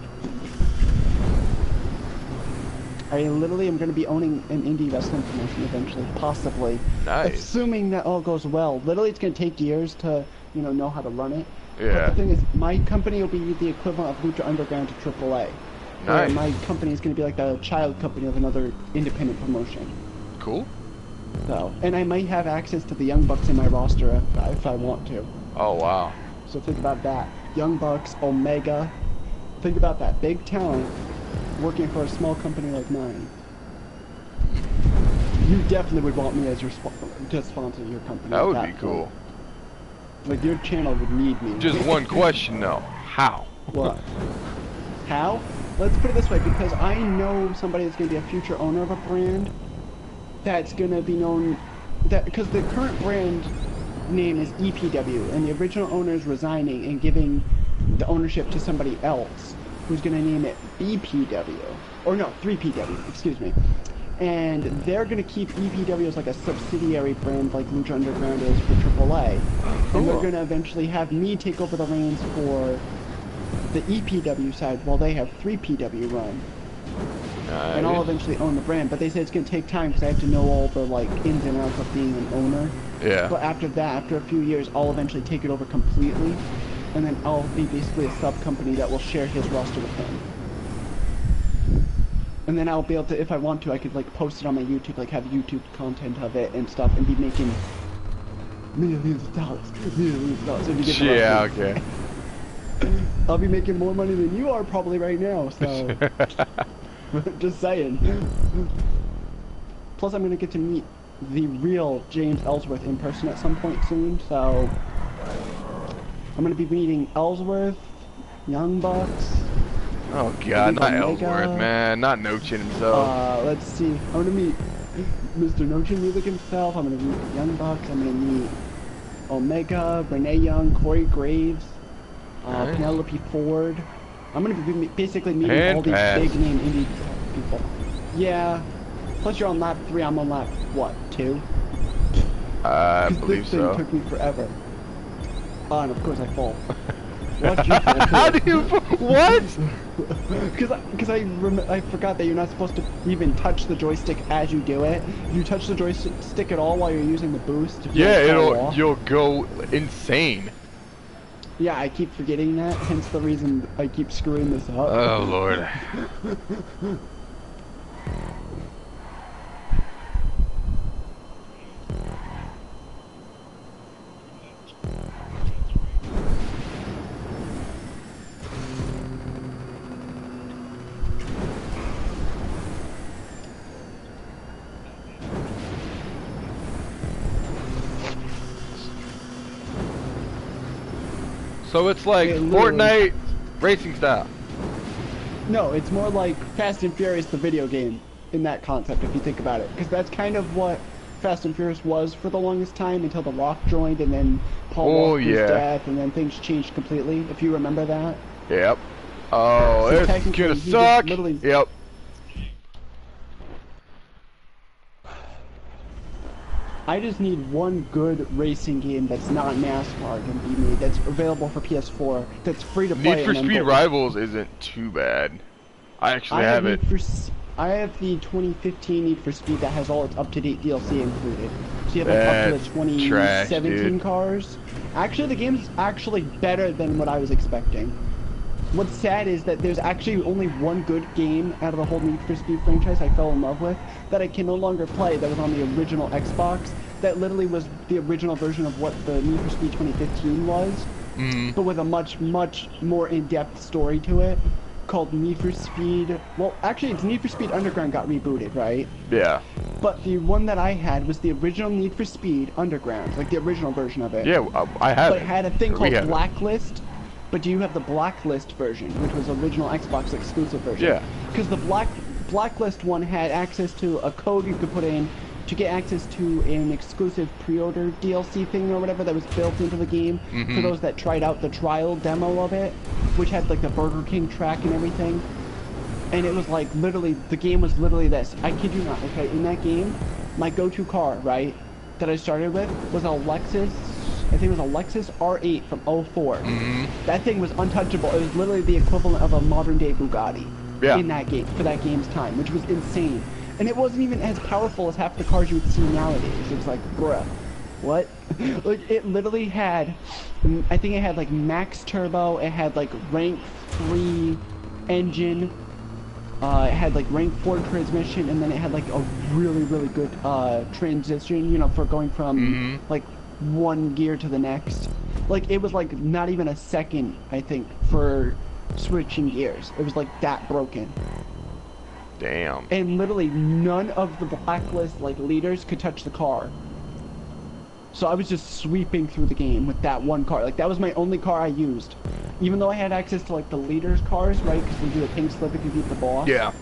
I literally am going to be owning an indie wrestling promotion eventually, possibly. Nice. Assuming that all goes well. Literally, it's going to take years to, you know, know how to run it. Yeah. But the thing is, my company will be the equivalent of Lucha Underground to triple A. Nice. My company is going to be like the child company of another independent promotion. Cool. So, and I might have access to the Young Bucks in my roster if, if I want to. Oh, wow. So think about that. Young Bucks, Omega. Think about that. Big talent working for a small company like mine. You definitely would want me as your sp to sponsor your company. That would be cool. Like, your channel would need me. Just one question, though. How? What? How? Let's put it this way, because I know somebody that's going to be a future owner of a brand that's going to be known... that because the current brand name is E P W, and the original owner is resigning and giving the ownership to somebody else who's going to name it B P W. Or no, three P W, excuse me. And they're going to keep E P W as like a subsidiary brand like Lucha Underground is for triple A. Cool. And they're going to eventually have me take over the reins for the E P W side while they have three P W run. Nice. And I'll eventually own the brand. But they said it's going to take time because I have to know all the like ins and outs of being an owner. Yeah. But after that, after a few years, I'll eventually take it over completely. And then I'll be basically a sub-company that will share his roster with him. And then I'll be able to, if I want to, I could like post it on my YouTube, like have YouTube content of it and stuff, and be making millions of dollars, millions of dollars. Yeah, okay. I'll be making more money than you are probably right now, so. Just saying. Plus I'm going to get to meet the real James Ellsworth in person at some point soon, so. I'm going to be meeting Ellsworth, Young Bucks. Oh god, not Omega. Ellsworth, man. Not Nochin himself. Uh, let's see. I'm gonna meet Mister Nochin Music himself. I'm gonna meet Young Bucks. I'm gonna meet Omega, Renee Young, Corey Graves, uh, nice. Penelope Ford. I'm gonna be basically meeting and all these pass. big name indie people. Yeah. Plus you're on lap three. I'm on lap, what, two? Uh, I believe so. This thing took me forever. Oh, and of course I fall. Watch your fall. How do you... What? Because I, cause I, rem I forgot that you're not supposed to even touch the joystick as you do it. If you touch the joystick at all while you're using the boost... Yeah, it'll... Off, you'll go insane. Yeah, I keep forgetting that, hence the reason I keep screwing this up. Oh, Lord. So it's like it Fortnite racing style. No, it's more like Fast and Furious, the video game, in that concept, if you think about it. Because that's kind of what Fast and Furious was for the longest time, until The Rock joined, and then Paul oh, Walker's yeah. death, and then things changed completely, if you remember that. Yep. Oh, so it's gonna suck. Yep. I just need one good racing game that's not NASCAR can be made, that's available for P S four, that's free to play. Need for Speed Rivals isn't too bad. I actually I have, have it. For, I have the twenty fifteen Need for Speed that has all its up-to-date D L C included. So you have like, up to the twenty seventeen trash, cars. Actually, the game's actually better than what I was expecting. What's sad is that there's actually only one good game out of the whole Need for Speed franchise I fell in love with that I can no longer play that was on the original Xbox, that literally was the original version of what the Need for Speed twenty fifteen was, mm. but with a much, much more in-depth story to it, called Need for Speed... Well, actually, it's Need for Speed Underground got rebooted, right? Yeah. But the one that I had was the original Need for Speed Underground, like the original version of it. Yeah, I, I have But it had a thing called Blacklist. It. But do you have the Blacklist version, which was original Xbox exclusive version? Yeah. Because the Black Blacklist one had access to a code you could put in to get access to an exclusive pre-order D L C thing or whatever that was built into the game mm-hmm. for those that tried out the trial demo of it, which had like the Burger King track and everything. And it was like literally, the game was literally this. I kid you not, okay? In that game, my go-to car, right, that I started with was a Lexus... I think it was a Lexus R eight from oh four. Mm-hmm. That thing was untouchable. It was literally the equivalent of a modern-day Bugatti yeah. in that game for that game's time, which was insane. And it wasn't even as powerful as half the cars you would see nowadays. It was like, bruh, what? Like, it literally had, I think it had like max turbo. It had like rank three engine. Uh, it had like rank four transmission, and then it had like a really, really good uh, transition. You know, for going from mm-hmm. like. one gear to the next. Like, it was like not even a second, I think, for switching gears. It was like that broken. Damn. And literally none of the Blacklist like leaders could touch the car. So I was just sweeping through the game with that one car. Like, that was my only car I used. Even though I had access to, like, the leaders' cars, right? Because they do a pink slip if you beat the boss. Yeah.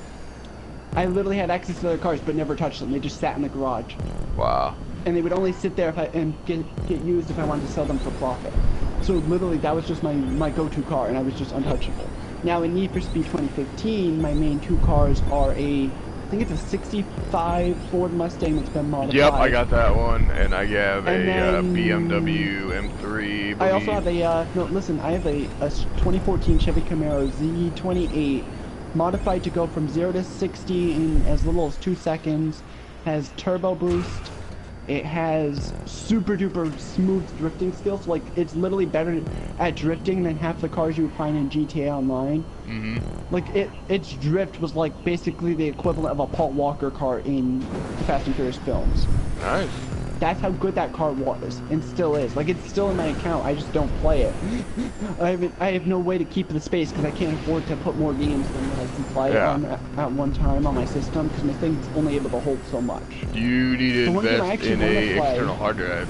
I literally had access to their cars, but never touched them. They just sat in the garage. Wow. And they would only sit there if I and get, get used if I wanted to sell them for profit. So literally, that was just my, my go-to car, and I was just untouchable. Now, in Need for Speed twenty fifteen, my main two cars are a... I think it's a sixty-five Ford Mustang that's been modified. Yep, I got that one, and I have and a then, uh, B M W M three. I, I also have a, uh, no, listen, I have a, a twenty fourteen Chevy Camaro Z twenty-eight, modified to go from zero to sixty in as little as two seconds, has turbo boost, it has super duper smooth drifting skills, like, it's literally better at drifting than half the cars you would find in G T A Online. Mm-hmm. Like, it, its drift was, like, basically the equivalent of a Paul Walker car in the Fast and Furious films. Nice. That's how good that car was, and still is. Like, it's still in my account, I just don't play it. I haven't, I have no way to keep the space, because I can't afford to put more games than I can play yeah. on at, at one time on my system, because my thing's only able to hold so much. You need to invest in a play, external hard drive.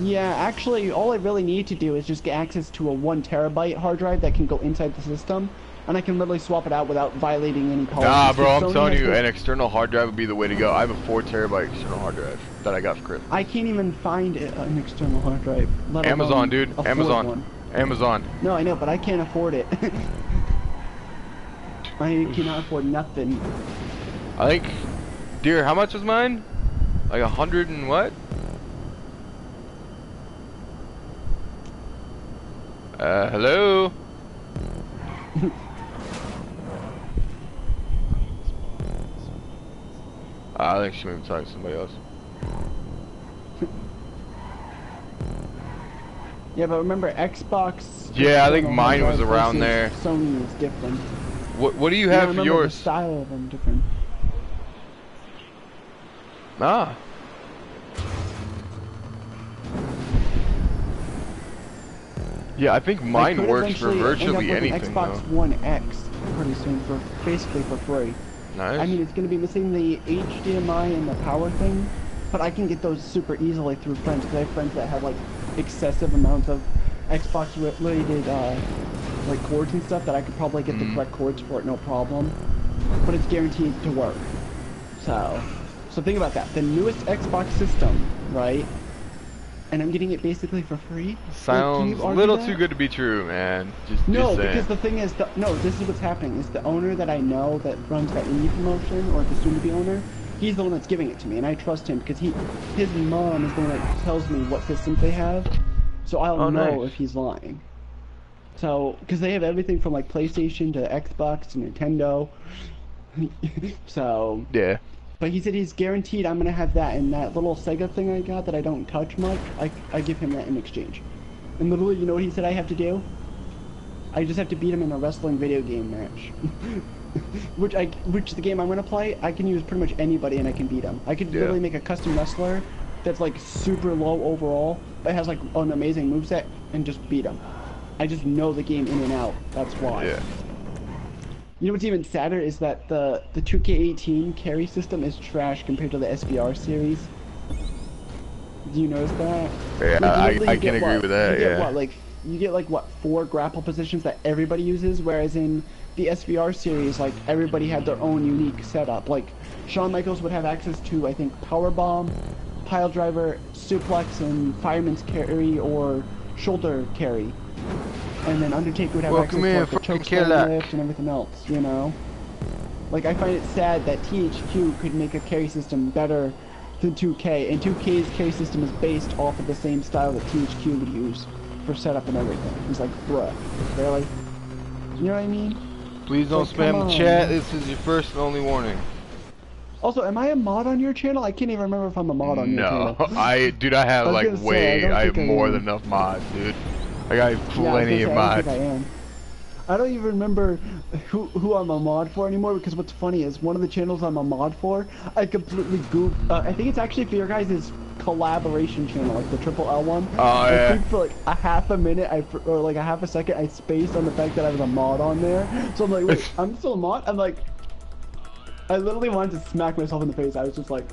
Yeah, actually, all I really need to do is just get access to a one terabyte hard drive that can go inside the system, and I can literally swap it out without violating any policies. Nah, bro, I'm Sony telling you, an external hard drive would be the way to go. I have a four terabyte external hard drive that I got for Christmas. I can't even find an external hard drive. Let Amazon, dude. Amazon. One. Amazon. No, I know, but I can't afford it. I cannot afford nothing. I think, dear, how much was mine? Like a hundred and what? Uh, hello? I think she might be talking to somebody else. Yeah, but remember Xbox. Yeah, I think mine was around there. Sony was different. What What do you have for yours? The style of them different. Ah. Yeah, I think mine I works for virtually end up with anything. An Xbox though. One X pretty soon for basically for free. Nice. I mean, it's going to be missing the H D M I and the power thing, but I can get those super easily through friends, because I have friends that have like excessive amounts of Xbox-related uh, like cords and stuff that I could probably get mm. the correct cords for it, no problem. But it's guaranteed to work. So, so think about that. The newest Xbox system, right? And I'm getting it basically for free. Sounds a little too good to be true, man. Just, no, just because the thing is, the, no, this is what's happening. Is the owner that I know that runs that indie promotion, or the soon-to-be owner, he's the one that's giving it to me, and I trust him because he, his mom is the one that tells me what systems they have, so I'll oh, know nice. If he's lying. So, because they have everything from like PlayStation to Xbox to Nintendo. So. Yeah. But he said he's guaranteed I'm going to have that, and that little Sega thing I got that I don't touch much, I, I give him that in exchange. And literally, you know what he said I have to do? I just have to beat him in a wrestling video game match. which I, which the game I'm going to play, I can use pretty much anybody and I can beat him. I could yeah. literally make a custom wrestler that's like super low overall, but has like an amazing moveset, and just beat him. I just know the game in and out, that's why. Yeah. You know what's even sadder is that the, the two K eighteen carry system is trash compared to the S V R series. Do you notice that? Yeah, like, I, I can agree what, with that, you get yeah. What, like, you get like, what, four grapple positions that everybody uses, whereas in the S V R series, like, everybody had their own unique setup. Like, Shawn Michaels would have access to, I think, Powerbomb, Pile Driver, Suplex, and Fireman's Carry or Shoulder Carry. And then Undertaker would have Welcome access to like, the chokeslam lift and everything else, you know? Like, I find it sad that T H Q could make a carry system better than two K, and two K's carry system is based off of the same style that T H Q would use for setup and everything. It's like, bruh, really? You know what I mean? Please don't like, spam the chat, this is your first and only warning. Also, am I a mod on your channel? I can't even remember if I'm a mod on no, your channel. No, I, dude, I have I like way, say, I, I have I more am. than enough mods, dude. I got plenty of mods. I am. I don't even remember who who I'm a mod for anymore, because what's funny is one of the channels I'm a mod for, I completely goofed. Uh, I think it's actually for your guys' collaboration channel, like the Triple L one. Oh I yeah. I think for like a half a minute, I or like a half a second, I spaced on the fact that I was a mod on there. So I'm like, wait, I'm still a mod? I'm like, I literally wanted to smack myself in the face. I was just like,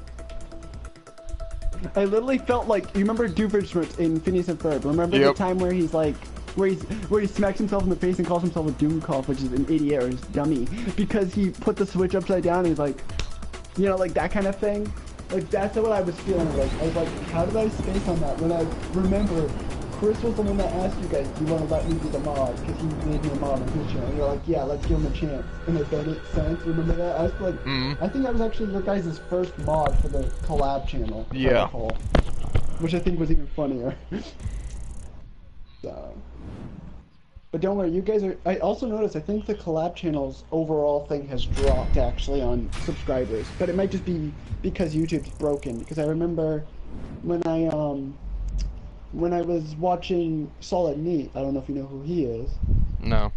I literally felt like, you remember Doofenshmirtz in Phineas and Ferb? Remember yep. the time where he's like, where he's, where he smacks himself in the face and calls himself a Doomcoff, which is an idiot or his dummy, because he put the Switch upside down and he's like, you know, like that kind of thing? Like, that's what I was feeling like. I was like, how did I space on that when I remember Chris was the one that asked you guys, do you want to let me do the mod? Because he made me a mod on his channel. And you're like, yeah, let's give him a chance. And it made sense. Remember that? I was like, mm-hmm. I think that was actually your guys' first mod for the collab channel. Yeah. Whole, which I think was even funnier. So. But don't worry, you guys are... I also noticed, I think the collab channel's overall thing has dropped, actually, on subscribers. But it might just be because YouTube's broken. Because I remember when I, um... when I was watching Solid Neat, I don't know if you know who he is. No.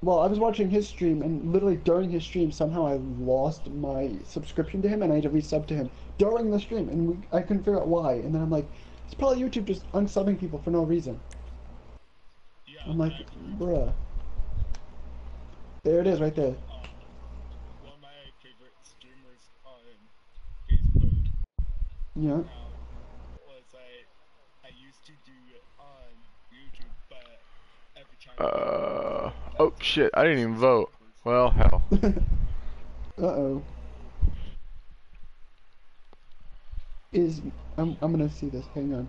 Well, I was watching his stream, and literally during his stream, somehow I lost my subscription to him, and I had to resub to him during the stream, and we, I couldn't figure out why. And then I'm like, it's probably YouTube just unsubbing people for no reason. I'm like, bruh. There it is, right there. One of my favorite streamers on Facebook. Yeah. Uh, oh shit, I didn't even vote. Well, hell. Uh-oh. Is, I'm, I'm gonna see this, hang on.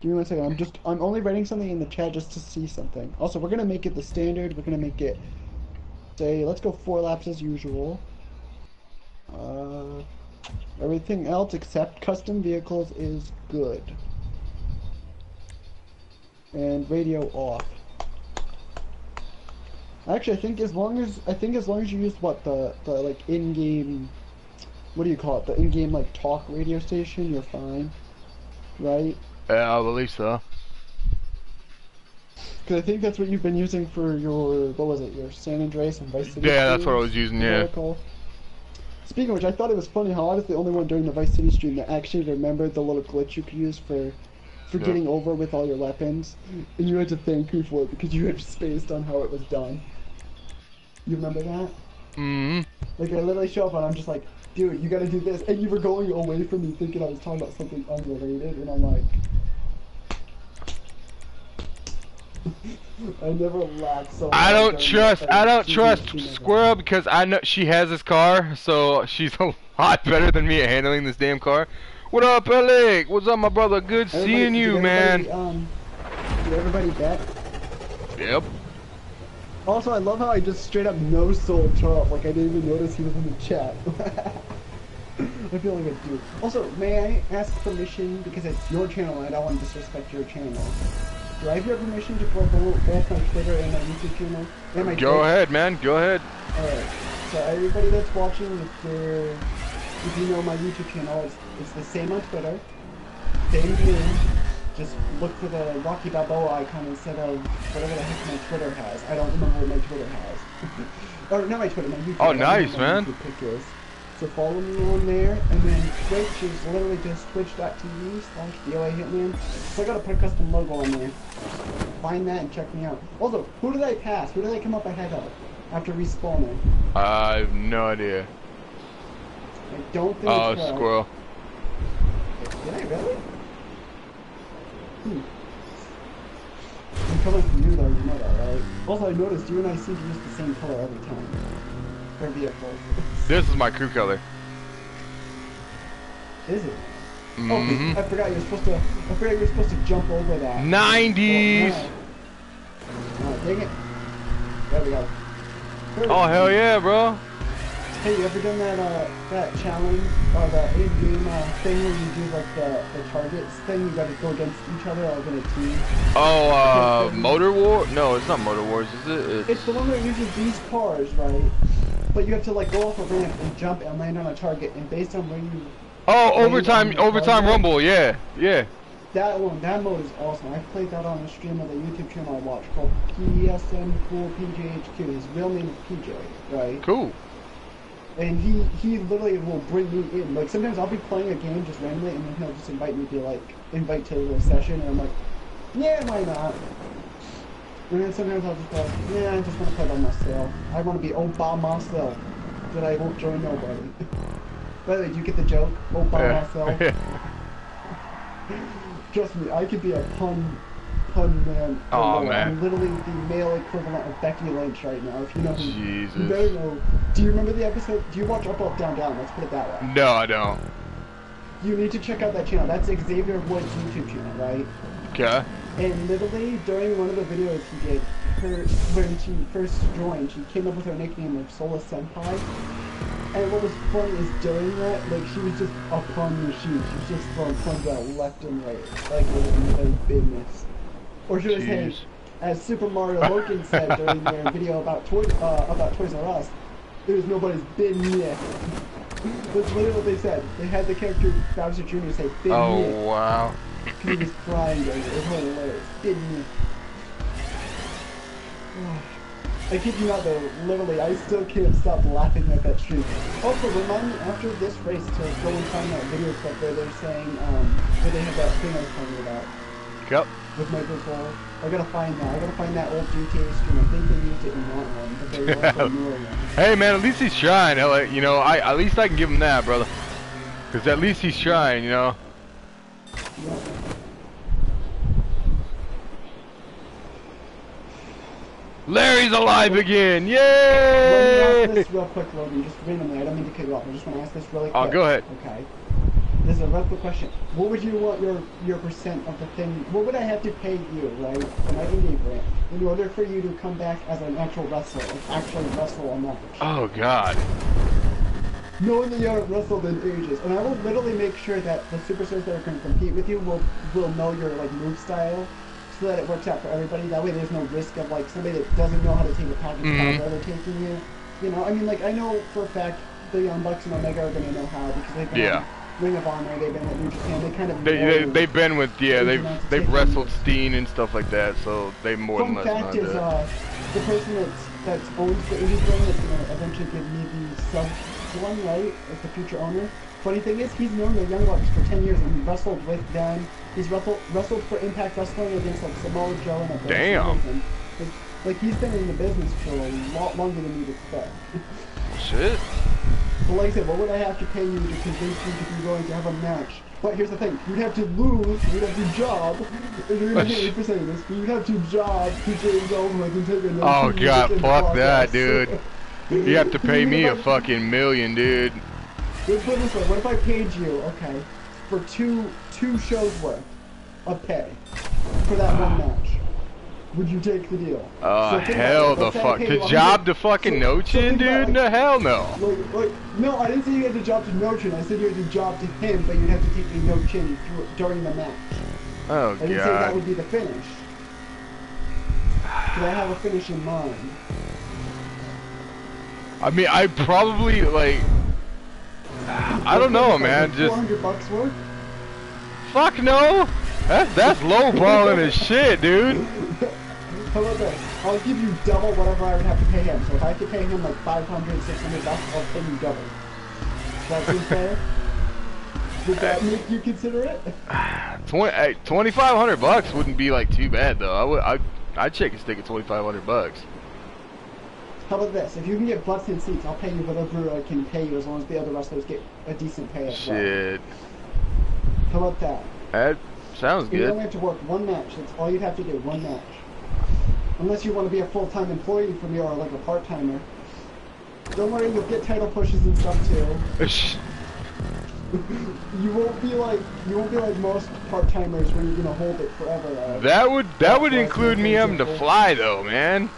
Give me one second, I'm just, I'm only writing something in the chat just to see something. Also, we're gonna make it the standard, we're gonna make it, say, let's go four laps as usual. Uh, everything else except custom vehicles is good. And radio off. Actually, I think as long as I think as long as you use what the the like in-game, what do you call it? The in-game like talk radio station, you're fine, right? Yeah, I believe so. Because I think that's what you've been using for your what was it? Your San Andreas and Vice City. Yeah, that's what I was using. Yeah. Miracle. Speaking of which, I thought it was funny how I was the only one during the Vice City stream that actually remembered the little glitch you could use for. for getting yeah. over with all your weapons, and you had to thank me for it because you had spaced on how it was done. You remember that? Mm-hmm. Like, I literally show up and I'm just like, dude, you gotta do this, and you were going away from me thinking I was talking about something unrelated, and I'm like... I never laughed so much. I don't trust, I don't trust Squirrel because I know she has this car, so she's a lot better than me at handling this damn car. What up, Alec? What's up, my brother? Good everybody, seeing you, man. Um, did everybody bet? Yep. Also, I love how I just straight up no-sold Charles. Like, I didn't even notice he was in the chat. I feel like a dude. Also, may I ask permission, because it's your channel and I don't want to disrespect your channel. Do I have your permission to go back on Twitter and my YouTube channel? And my Go Twitch? ahead, man. Go ahead. Alright. So, everybody that's watching, if they're... If you know my YouTube channel, it's, it's the same on Twitter, same name, just look for the Rocky Balboa icon instead of whatever the heck my Twitter has. I don't remember what my Twitter has. Or not my Twitter, my YouTube. Oh, nice, man. Pictures. So follow me on there, and then Twitch is literally just twitch.tv slash DOA Hitman. So I gotta put a custom logo on there. Find that and check me out. Also, who did I pass? Who did I come up ahead of after respawning? I have no idea. I don't think oh, it's Oh, squirrel. Did I really? Hmm. I'm coming from you though, you know that, right? Also, I noticed you and I seem to use the same color every time. For vehicles. This is my crew color. Is it? Mm-hmm. Oh, I forgot you were supposed to, I forgot you were supposed to jump over that. nineties! Oh, no. Oh, dang it. There we go. There oh, hell yeah, bro. Hey, you ever done that uh, that challenge or that in-game uh, thing where you do like the, the targets thing? You gotta go against each other like in a team. Oh, uh, Motor War? No, it's not Motor Wars, is it? It's, it's the one that uses these cars, right? But you have to like go off a ramp and jump and land on a target, and based on where you. Oh, overtime, overtime target, rumble, yeah, yeah. That one, that mode is awesome. I played that on a stream of the YouTube channel I watch called P S M Cool P J H Q. His real name is P J, right? Cool. And he, he literally will bring me in. Like, sometimes I'll be playing a game just randomly, and then he'll just invite me to, like, invite to a session, and I'm like, yeah, why not? And then sometimes I'll just go, yeah, I just want to play by myself. I want to be all by myself, that I won't join nobody. By the way, did you get the joke? Oh, by yeah. myself. Trust me, I could be a pun, pun man. Oh, man. I'm literally the male equivalent of Becky Lynch right now. If you know who, Jesus. You better know. Do you remember the episode? Do you watch Up, Up, Down, Down? Let's put it that way. No, I don't. You need to check out that channel. That's Xavier Wood's YouTube channel, right? Okay. And literally, during one of the videos he did, her, when she first joined, she came up with her nickname of Sola Senpai. And what was funny is during that, like, she was just a pun machine. She was just throwing puns out left and right. Like, it was no business. Or she was saying, as Super Mario Logan said during their video about, toy, uh, about Toys R Us, it was nobody's business. That's literally what they said. They had the character Bowser Junior say, "Bin." Oh, me. Wow. He was crying during it. It was hilarious. Bin me. I kid you not though, literally, I still can't stop laughing at that stream. Also, remind me after this race to go and find that video clip where they're saying, um, where they have that thing I was talking about. Yep. With Michael Cole. I gotta find that. I gotta find that old G T A stream. I think they used it in one one, but they were also newer one. Hey man, at least he's trying. You know, I at least I can give him that, brother. Cause at least he's trying, you know. Yep. Larry's alive again! Yay! Let me ask this real quick, Logan, just randomly. I don't mean to cut you off. I just want to ask this really quick. Oh, go ahead. Okay. This is a rough question. What would you want your your percent of the thing? What would I have to pay you, right, an indie brand, in order for you to come back as an actual wrestler, and actually wrestle on that? Oh God. Knowing that you haven't wrestled in ages, and I will literally make sure that the superstars that are going to compete with you will will know your like move style. So that it works out for everybody. That way there's no risk of like somebody that doesn't know how to take a package mm-hmm. out taking you. You know, I mean like I know for a fact the Young Bucks and Omega are gonna know how because they've been yeah. on Ring of Honor, they've been at New Japan, they kind of they, they they've been with yeah, they've they've wrestled Steen and stuff like that, so they more Fun than less. Fact is uh the person that's that's owns the indie brand that's gonna eventually give me the sub one, right? As the future owner. Funny thing is, he's known the Young Bucks for ten years and he wrestled with them. He's wrestled, wrestled for Impact Wrestling against like Samoa Joe and a Damn. And, like, like, he's been in the business for a lot longer than you'd expect. Shit. But like I said, what would I have to pay you to convince you to be going to have a match? But here's the thing, you'd have to lose, you'd have to job, and you're going to get me for saying this, but you'd have to job to James Ellsworth and take another. Oh god, fuck that, dude. You have to pay me a fucking million, dude. Let's put it this way, what if I paid you, okay, for two two shows worth of pay for that uh, one match? Would you take the deal? Oh, uh, so hell the fuck. To job to fucking Nochin, dude? No, hell no. Like, like, no, I didn't say you had to job to Nochin. I said you had to job to him, but you'd have to take the Nochin during the match. Oh, God. I didn't say that would be the finish. Because I have a finish in mind. I mean, I probably, like... I don't know, man. Just four hundred bucks worth? Fuck no! That's that's lowballing as shit, dude. How about this? I'll give you double whatever I would have to pay him. So if I could pay him like five hundred, six hundred bucks, I'll pay you double. Does that seem fair? Would that make you consider it? twenty-five hundred bucks wouldn't be like too bad though. I would I I'd shake a stick at twenty-five hundred bucks. How about this? If you can get butts in seats, I'll pay you whatever I can pay you as long as the other wrestlers get a decent pay as well. Shit. How about that? That sounds you good. You only have to work one match. That's all you'd have to do, one match. Unless you want to be a full-time employee for me or like a part-timer. Don't worry, you'll get title pushes and stuff too. You won't be like you won't be like most part-timers where you're gonna hold it forever. Though. That would that That's would include me having to fly though, man.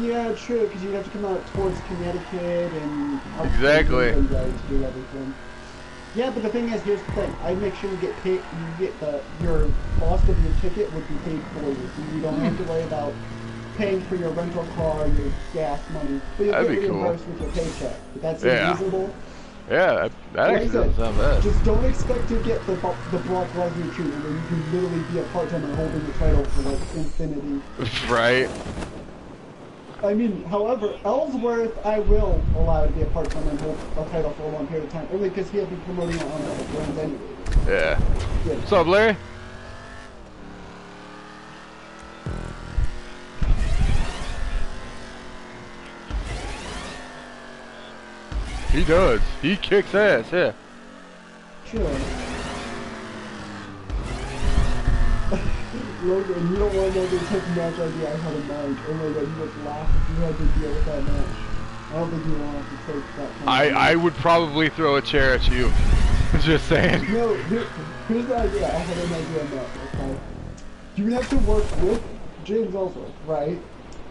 Yeah, true, because you'd have to come out towards Connecticut and... Exactly. And to do everything. Yeah, but the thing is, here's the thing. I'd make sure you get paid, you get the, your cost of your ticket would be paid for you, so you don't have to worry about paying for your rental car, your gas money. But you'll That'd get be reimbursed cool. with your paycheck. But that's yeah. reasonable. Yeah, that, that actually doesn't sound bad. Just don't expect to get the the Brock Lesnar treatment where you can literally be a part-timer holding the title for, like, infinity. Right. I mean, however, Ellsworth, I will allow to be a part-time and hold a title for a long period of time, only because he had been promoting it on other brands anyway. Yeah. Good. What's up, Larry? He does. He kicks ass, yeah. Sure. Logan, you don't want to know the type of match idea I had in mind. Oh my god, you would laugh if you had to deal with that match. I don't think you want to take that kind of I, match. I would probably throw a chair at you. Just saying. No, here, here's the idea. I had an idea about, okay? You have to work with James Ellsworth, right?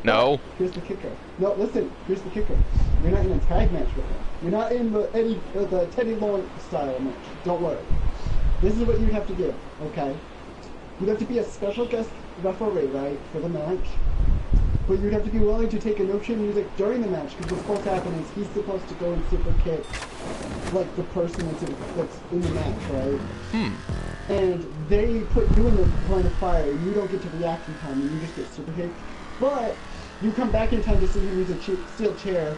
No. Here's the kicker. No, listen. Here's the kicker. You're not in a tag match with him. You're not in the Eddie, uh, the Teddy Long style match. Don't worry. This is what you have to do, okay? You'd have to be a special guest referee, right, for the match. But you'd have to be willing to take a no-shit music during the match, because what's supposed to happen is he's supposed to go and super kick, like, the person that's in, that's in the match, right? Hmm. And they put you in the line of fire, and you don't get to react in time, and you just get super kicked. But you come back in time to see him use a che steel chair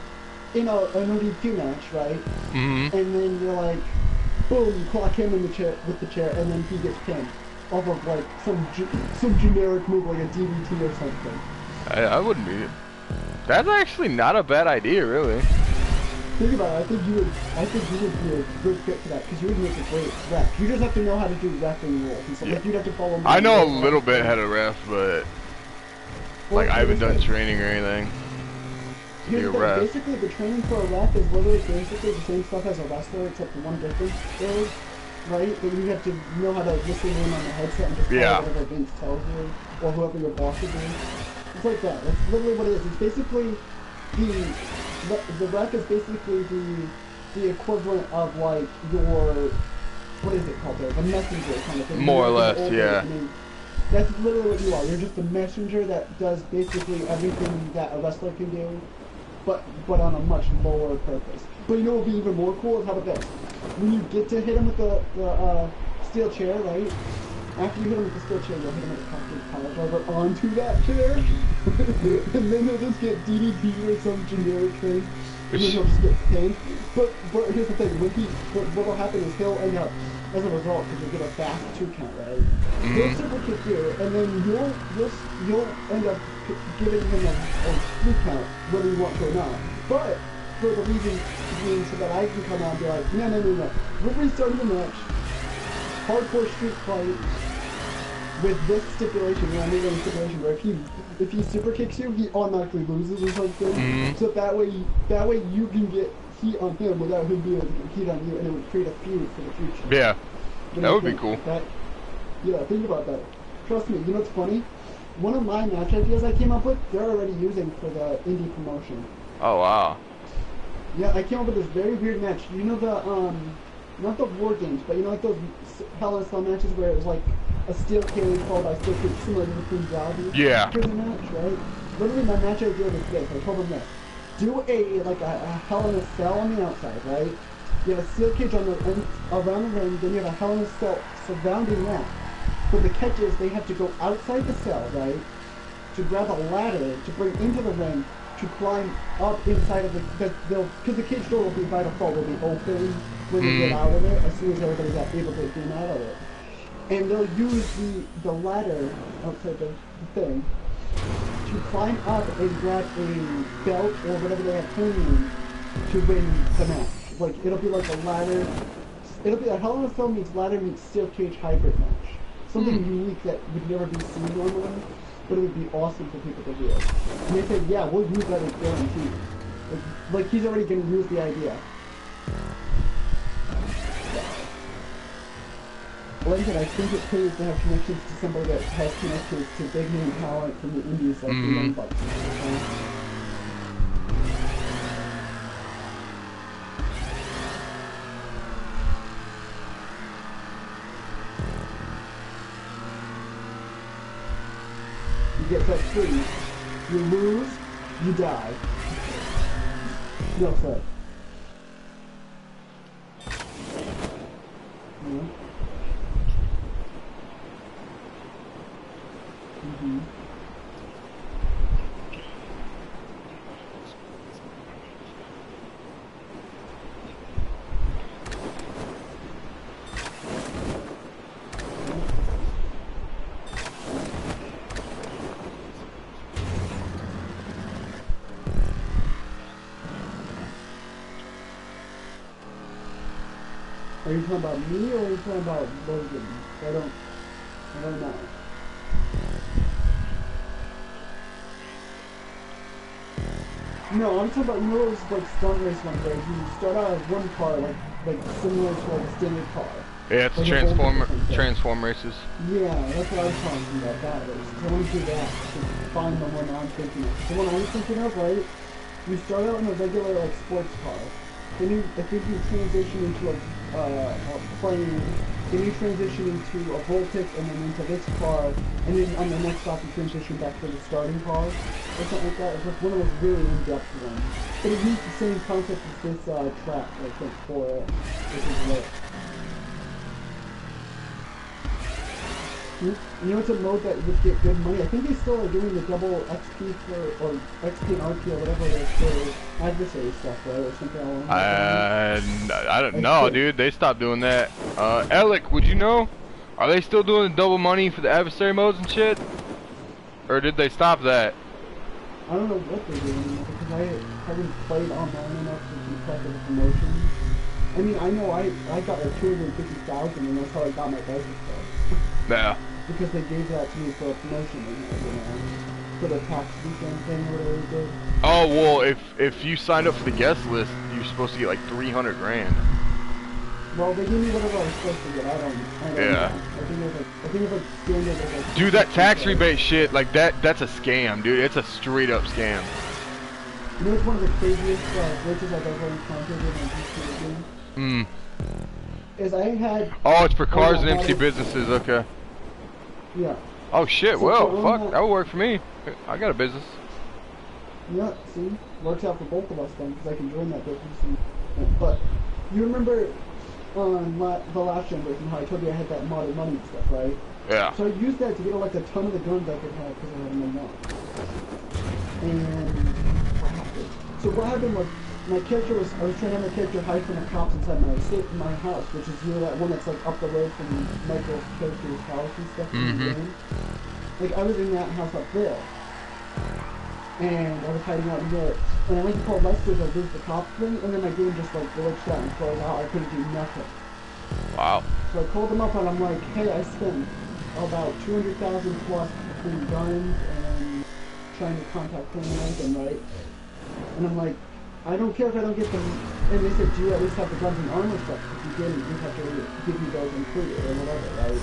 in a, an O D Q match, right? Mm-hmm. And then you're like, boom, you clock him in the chair with the chair, and then he gets pinned off of like some ge some generic move like a D D T or something. I, I wouldn't be. That's actually not a bad idea, really. Think about it. I think you would. I think you would be a good fit for that because you would make a great ref. You just have to know how to do refing rules and stuff. Yeah. Like you'd have to follow. I know a little bit how to ref, but. Like, I haven't done training or anything. Here's the thing, basically the training for a ref is literally basically the same stuff as a wrestler, except the one difference is, right? That you have to know how to listen in on the headset and just yeah. follow whatever Vince tells you, or whoever your boss is doing. It's like that. That's literally what it is. It's basically the... The ref is basically the the equivalent of, like, your... What is it called there? The messenger kind of thing. More or less, yeah. I mean, that's literally what you are. You're just a messenger that does basically everything that a wrestler can do, but but on a much lower purpose. But you know what would be even more cool? How about this? When you get to hit him with the, the uh, steel chair, right? After you hit him with the steel chair, you'll hit him with a fucking pile driver onto that chair. And then they'll just get D D P or some generic thing. And then he'll just get pinned. But, but here's the thing. When he, what, what will happen is he'll end up... As a result, because you get a fast two count, right? Mm-hmm. You'll super kick you, and then you'll you'll, you'll end up giving him a, a three count, whether you want to or not. But for the reason being, so that I can come on and be like, no, no, no, no, we're restarting the match, hardcore street fight with this stipulation, you know, I made a stipulation where if he if he super kicks you, he automatically loses or something. Mm-hmm. So that way, that way you can get. Heat on him without him being able to get heat on you, and it would create a feud for the future. Yeah, you know, that would be cool. That, yeah, think about that. Trust me, you know what's funny? One of my match ideas I came up with, they're already using for the indie promotion. Oh, wow. Yeah, I came up with this very weird match. You know the, um, not the war games, but you know like those Hell in a Cell matches where it was like a steel cage followed by steel cage similar to the Queen's Lobby? Yeah. Prison match, right? Literally my match idea was this. I told him this. Do a, like, a, a Hell in a Cell on the outside, right? You have a steel cage on the end, around the ring, then you have a Hell in a Cell surrounding that. But the catch is they have to go outside the cell, right, to grab a ladder, to bring into the ring, to climb up inside of the... Because the cage door will be, by default, will be open when they get out of it, as soon as everybody's able to get out of it. And they'll use the, the ladder outside the, the thing, to climb up and grab a belt or whatever they have hanging to win the match. Like, it'll be like a ladder... It'll be a Hell in a Cell meets ladder meets steel cage hybrid match. Something mm. unique that would never be seen normally, but it would be awesome for people to do it. And they said, yeah, we'll use that as guaranteed. Like, like, he's already gonna use the idea. Lincoln, I think it pays to have connections to somebody that has connections to big name talent from the Indies like mm-hmm. the Young Bucks. You get set free, you lose, you die. No, sorry. Mm-hmm. Mm-hmm. Are you talking about me or are you talking about Logan? I don't, I don't know. No, I'm talking about you know those like stunt race ones where you start out with one car, like like similar to like a standard car. Yeah, it's like transformer transform races. Yeah, that's what I was talking about. That is going through that to find the one I'm thinking of. The one I was thinking of, right? You start out in a regular like sports car. Then you, I think you transition into a, uh, a plane, then you transition into a Voltic, and then into this car, and then on the next stop you transition back to the starting car, or something like that. It's like one of those really in-depth ones. But it used the same concept as this uh, track, I think, for it. This is lit. You, you know, it's a mode that would get good money. I think they still are doing the double X P for, or X P and R P or whatever it is for adversary stuff, right? Or something along that line. Uh, I don't know, dude. They stopped doing that. Uh, Alec, would you know? Are they still doing the double money for the adversary modes and shit? Or did they stop that? I don't know what they're doing, because I haven't played online enough to keep track of the promotions. I mean, I know I, I got like two hundred fifty thousand and that's how I got my budget though. Yeah. Because they gave that to me for a promotion, you know, for the tax weekend thing or whatever they did. Oh, well, if if you signed up for the guest list, you're supposed to get like three hundred grand. Well, they gave me whatever I was supposed to get, I don't, I don't yeah. know. I think it was like, I think it was like standard. Like, dude, that tax rebate shit, like that, that's a scam, dude. It's a straight up scam. You know, it's one of the craziest uh, glitches I've ever encountered in my G T A game? Mm. Is I had... Oh, it's for cars and empty businesses, okay. Yeah. Oh shit, so well, fuck, that, that would work for me. I got a business. Yeah, see? Works out for both of us then, because I can join that business. And, but, you remember um, my, the last generation how I told you I had that modded money and stuff, right? Yeah. So I used that to get like a ton of the guns I could have because I had no money. And... what happened? So what happened was... my character was, I was trying to have my character hide from the cops inside my safe in my house, which is, you know, that one that's like up the road from Michael's character's house and stuff mm-hmm. in the game. Like, I was in that house up there, and I was hiding out in there, and I went to call Lester to lose the cop thing, and then my game just like glitched out and froze out. I couldn't do nothing. Wow. So I called them up and I'm like, hey, I spent about two hundred thousand plus between guns and trying to contact criminals and right, and I'm like, I don't care if I don't get them, and they said, do you at least have the guns and armor stuff? If you didn't, you'd have to give me those included or whatever, right?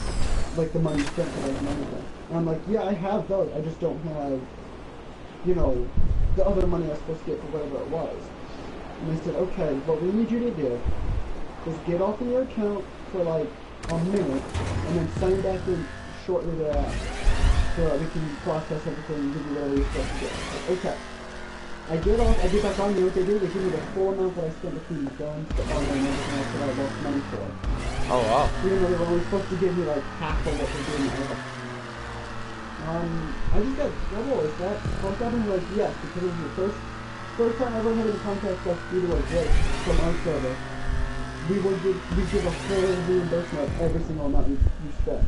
Like the money spent for those money thing. And I'm like, yeah, I have those, I just don't have, you know, the other money I was supposed to get for whatever it was. And they said, okay, what we need you to do is get off of your account for like a minute, and then sign back in shortly thereafter, so that we can process everything and give you whatever you're supposed to get. Like, okay. I get off, I get back on, you know what they do? They give me the full amount that I spent between the guns, the armor, and everything else that I lost money for. Oh wow. Even though they were only supposed to give me like half of what they're doing now. Um, I just got in trouble, is that fucked up? And like, yes, because it was the first, first time I ever had any contact us due to a glitch from our server. We would give, we give a full reimbursement of every single amount you, you spent.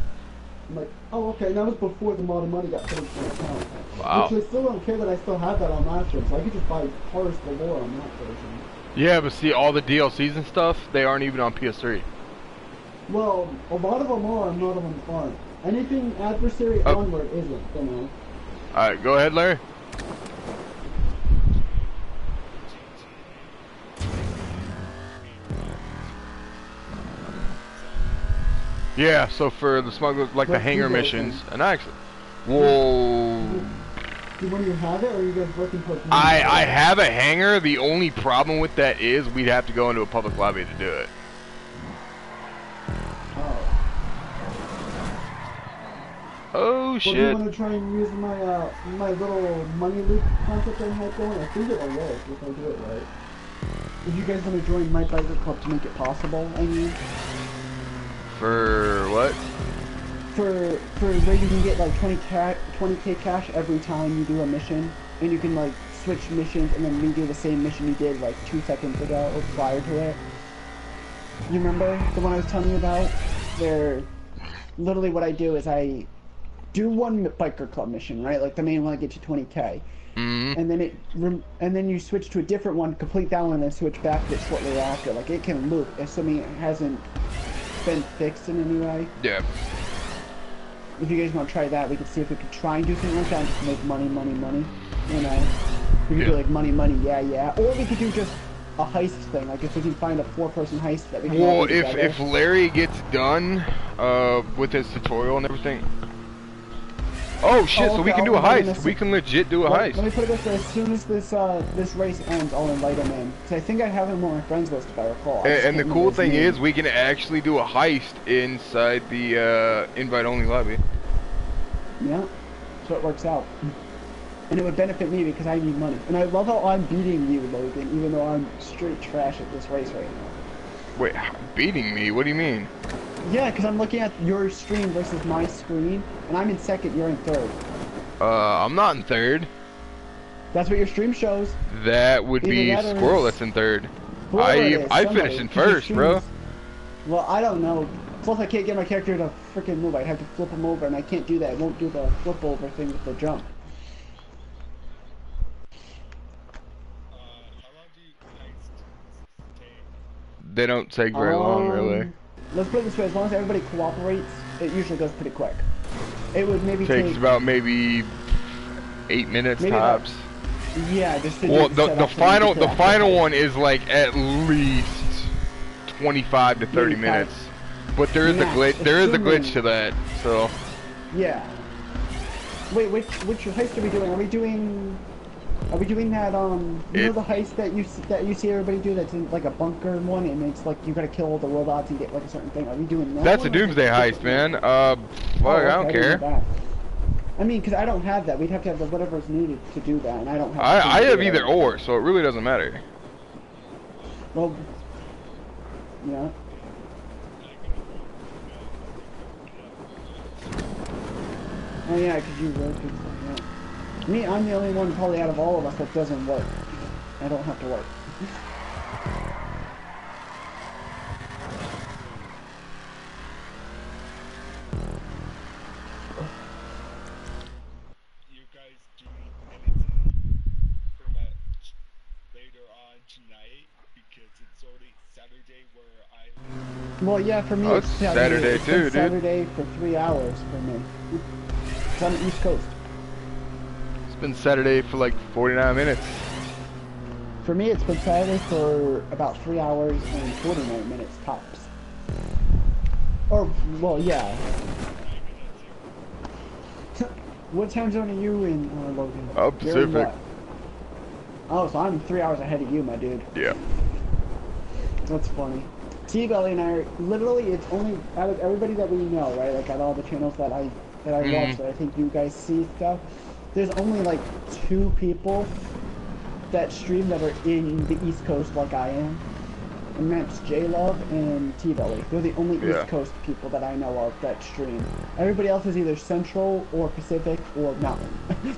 I'm like, oh, okay, and that was before the mod of money got put into my account. Wow. Which I still don't care that I still have that on Masters, so I could just buy cars galore on that version. Yeah, but see, all the D L Cs and stuff, they aren't even on P S three. Well, a lot of them are, and a lot of them aren't. Anything adversary oh. onward isn't, you know. Alright, go ahead, Larry. Yeah, so for the smugglers, like what the hangar missions, thing? and I actually, whoa. Do you, do you have it, or are you guys working for? I I have a hangar. The only problem with that is we'd have to go into a public lobby to do it. Oh. Oh shit. Well, do you want to try and use my uh my little money loop concept I had going? I think it'll work if I do it right. If you guys want to join my private club to make it possible, I mean. For what? For for where you can get like twenty K cash every time you do a mission, and you can like switch missions and then redo the same mission you did like two seconds ago or prior to it. You remember the one I was telling you about? Where literally what I do is I do one biker club mission, right? Like the main one, I get you twenty K, mm-hmm. and then it and then you switch to a different one, complete that one, and then switch back to it shortly after. Like it can loop, assuming it hasn't been fixed in any way. Yeah. If you guys want to try that, we can see if we can try and do something like that and just make money, money, money. You know, we could yeah. do like money, money, yeah, yeah. Or we could do just a heist thing. Like if we can find a four-person heist that we can. Well, if together. if Larry gets done uh, with his tutorial and everything. Oh shit! Oh, okay. So we can do I'll a heist. We can legit do a let, heist. Let me put it this way: as soon as this uh, this race ends, I'll invite him in. Cause I think I have him on my friends list if I recall. I and, and the cool thing name. is, we can actually do a heist inside the uh, invite-only lobby. Yeah, so it works out, and it would benefit me because I need money. And I love how I'm beating you, Logan, even though I'm straight trash at this race right now. Wait, beating me? What do you mean? Yeah, because I'm looking at your stream versus my screen, and I'm in second, you're in third. Uh, I'm not in third. That's what your stream shows. That would Either be that Squirrel that's in third. I, I finished in first, bro. Well, I don't know. Plus, I can't get my character to freaking move. I'd have to flip him over, and I can't do that. I won't do the flip over thing with the jump. Uh, how long do you guys take? They don't take very um, long, really. Let's put it this way, as long as everybody cooperates, it usually goes pretty quick. It would maybe Takes take, about maybe eight minutes maybe tops. About, yeah, just to Well, the, the final the final that. one is like at least twenty-five to thirty minutes. But there is yeah, a glitch there is a glitch to that, so. Yeah. Wait, which which heist are we doing? Are we doing Are we doing that, um, you it, know the heist that you that you see everybody do that's in, like, a bunker one, and it's like, you gotta kill all the robots and get, like, a certain thing? Are we doing that? That's a doomsday heist, man. Uh, fuck, well, oh, okay, I don't I care. That. I mean, because I don't have that. We'd have to have the whatever's needed to do that, and I don't have I, I have either or, so it really doesn't matter. Well, yeah. Oh, yeah, because you wrote it. Me, I'm the only one probably out of all of us that doesn't work. I don't have to work. You guys do anything pretty much later on tonight because it's already Saturday where I... Well, yeah, for me oh, it's Saturday, Saturday too, dude. It's Saturday for three hours for me. It's on the East Coast. Been Saturday for like forty-nine minutes. For me, it's been Saturday for about three hours and forty-nine minutes tops. Or, well, yeah. What time zone are you in, uh, Logan? Oh, Pacific. Oh, so I'm three hours ahead of you, my dude. Yeah. That's funny. Steve, Ellie, and I are literally, it's only out of everybody that we know, right? Like, out of all the channels that I that I mm-hmm. watch, that I think you guys see stuff. There's only like two people that stream that are in the East Coast like I am. And that's J-Love and T-Belly. They're the only yeah. East Coast people that I know of that stream. Everybody else is either Central or Pacific or Mountain.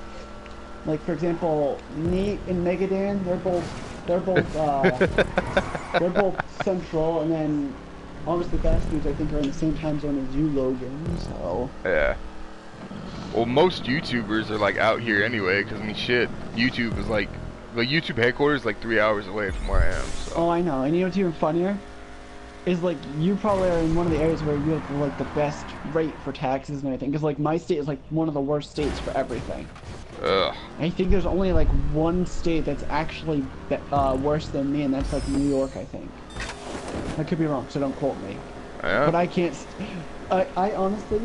Like for example, Nate and Megadan, they're both they're both uh, they're both Central, and then obviously Fast Dudes I think are in the same time zone as you, Logan, so yeah. Well, most YouTubers are like out here anyway, because I mean, shit, YouTube is like, the YouTube headquarters is like three hours away from where I am, so. Oh, I know, and you know what's even funnier? Is like, you probably are in one of the areas where you have like the best rate for taxes and everything, because like, my state is like one of the worst states for everything. Ugh. I think there's only like one state that's actually uh, worse than me, and that's like New York, I think. I could be wrong, so don't quote me. Yeah. But I can't, st I, I honestly,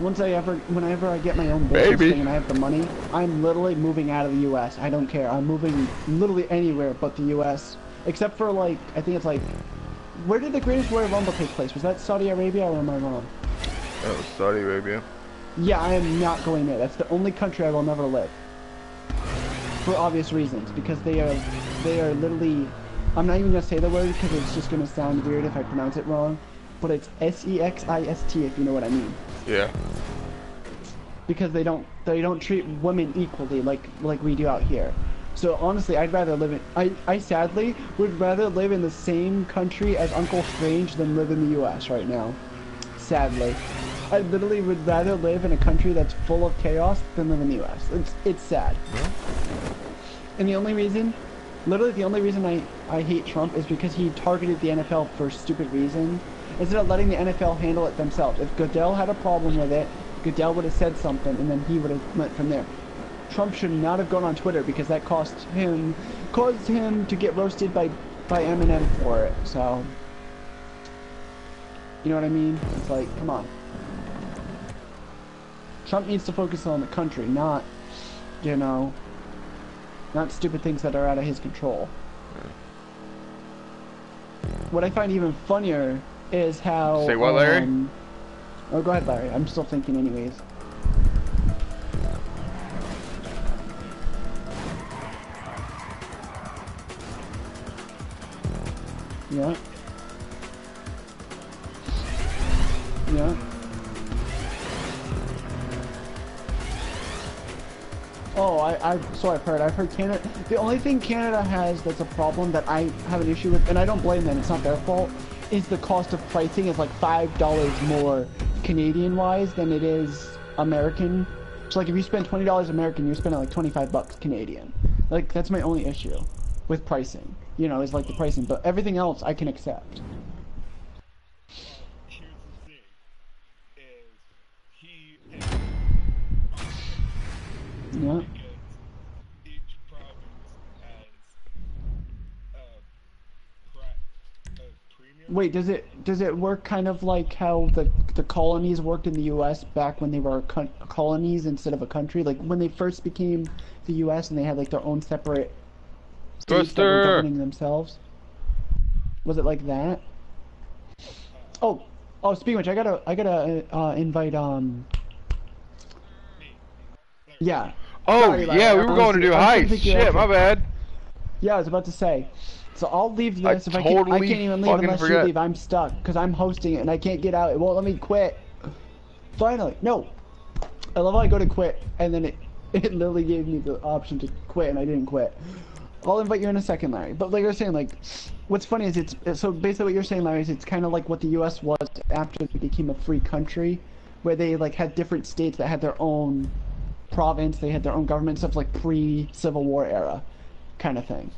once I ever, whenever I get my own business Baby. thing and I have the money, I'm literally moving out of the U S. I don't care. I'm moving literally anywhere but the U S. Except for like, I think it's like, where did the Greatest Royal Rumble take place? Was that Saudi Arabia or am I wrong? That was Saudi Arabia. Yeah, I am not going there. That's the only country I will never live. For obvious reasons, because they are, they are literally, I'm not even going to say the word because it's just going to sound weird if I pronounce it wrong. But it's S E X I S T if you know what I mean. Yeah. Because they don't they don't treat women equally like like we do out here. So honestly, I'd rather live in I I sadly would rather live in the same country as Uncle Strange than live in the U S right now. Sadly, I literally would rather live in a country that's full of chaos than live in the U S. It's it's sad. Yeah. And the only reason Literally, the only reason I, I hate Trump is because he targeted the N F L for stupid reasons instead of letting the N F L handle it themselves. If Goodell had a problem with it, Goodell would have said something, and then he would have went from there. Trump should not have gone on Twitter because that cost him, caused him to get roasted by, by Eminem for it, so... You know what I mean? It's like, come on. Trump needs to focus on the country, not, you know, not stupid things that are out of his control. What I find even funnier is how... Say what, Larry? Um, oh, go ahead, Larry. I'm still thinking anyways. Yeah. Yeah. Oh, I, I, so I've heard. I've heard Canada. The only thing Canada has that's a problem that I have an issue with, and I don't blame them, it's not their fault, is the cost of pricing is like five dollars more Canadian-wise than it is American. So like if you spend twenty dollars American, you're spending like twenty-five bucks Canadian. Like, that's my only issue with pricing. You know, is like the pricing, but everything else I can accept. Yeah. Each province has a, a premium. Wait, does it does it work kind of like how the the colonies worked in the U S back when they were co colonies instead of a country? Like when they first became the U S and they had like their own separate states that were governing themselves. Was it like that? Oh, oh. Speaking of which, I gotta I gotta uh, invite um. Yeah. Oh, sorry, like, yeah, we were going to do heist. Shit, my bad. Yeah, I was about to say. So I'll leave this. I if totally I, can, I can't even leave unless forget. you leave. I'm stuck because I'm hosting it and I can't get out. It won't let me quit. Finally. No. I love how I go to quit and then it, it literally gave me the option to quit and I didn't quit. I'll invite you in a second, Larry. But like I was saying, like, what's funny is it's, so basically what you're saying, Larry, is it's kind of like what the U S was after it became a free country where they, like, had different states that had their own province, they had their own government, stuff like pre-Civil War era kind of thing.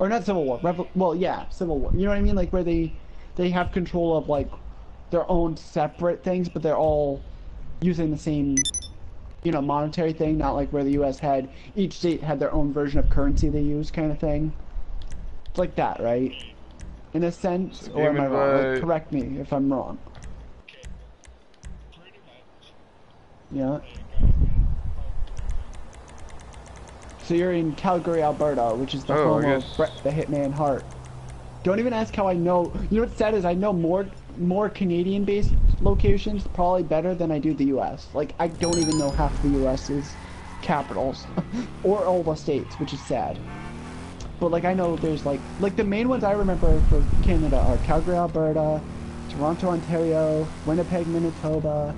Or not Civil War, Revo well, yeah, Civil War. You know what I mean? Like where they, they have control of like their own separate things, but they're all using the same, you know, monetary thing, not like where the U S had, each state had their own version of currency they used kind of thing. It's like that, right? In a sense, or am I wrong? Like, correct me if I'm wrong. Yeah. So you're in Calgary, Alberta, which is the oh, home yes. of Bret the Hitman Hart. Don't even ask how I know. You know what's sad is I know more more Canadian-based locations probably better than I do the U S Like, I don't even know half the U S's capitals or all the states, which is sad. But, like, I know there's, like, like the main ones I remember for Canada are Calgary, Alberta, Toronto, Ontario, Winnipeg, Manitoba,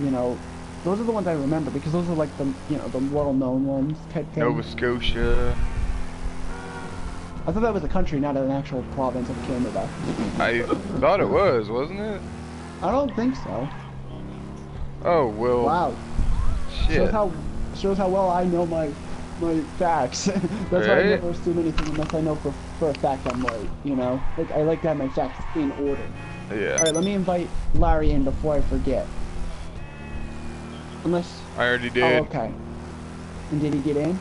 you know. Those are the ones I remember because those are like the, you know, the well-known ones type thing. Nova Scotia. I thought that was a country, not an actual province of Canada. I thought it was, wasn't it? I don't think so. Oh, well. Wow. Shit. Shows how, shows how well I know my my facts. That's right? Why I never assume anything unless I know for, for a fact I'm right, you know? Like, I like to have my facts in order. Yeah. Alright, let me invite Larry in before I forget. Unless... I already did. Oh, okay. And did he get in?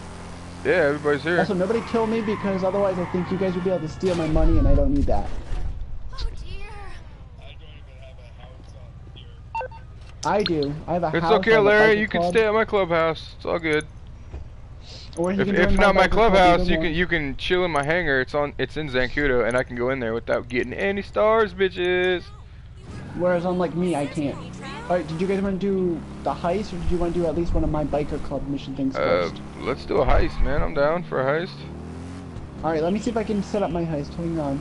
Yeah, everybody's here. Also, nobody kill me because otherwise I think you guys would be able to steal my money and I don't need that. Oh, dear. I don't even have a house on here. I do. I have a it's house It's okay, Larry. You club. Can stay at my clubhouse. It's all good. Or if if my not my clubhouse, you more. can you can chill in my hangar. It's on. It's in Zancudo, and I can go in there without getting any stars, bitches. Whereas unlike me, I can't. Alright, did you guys want to do the heist, or did you want to do at least one of my biker club mission things uh, first? Let's do a heist, man. I'm down for a heist. Alright, let me see if I can set up my heist. Hang on.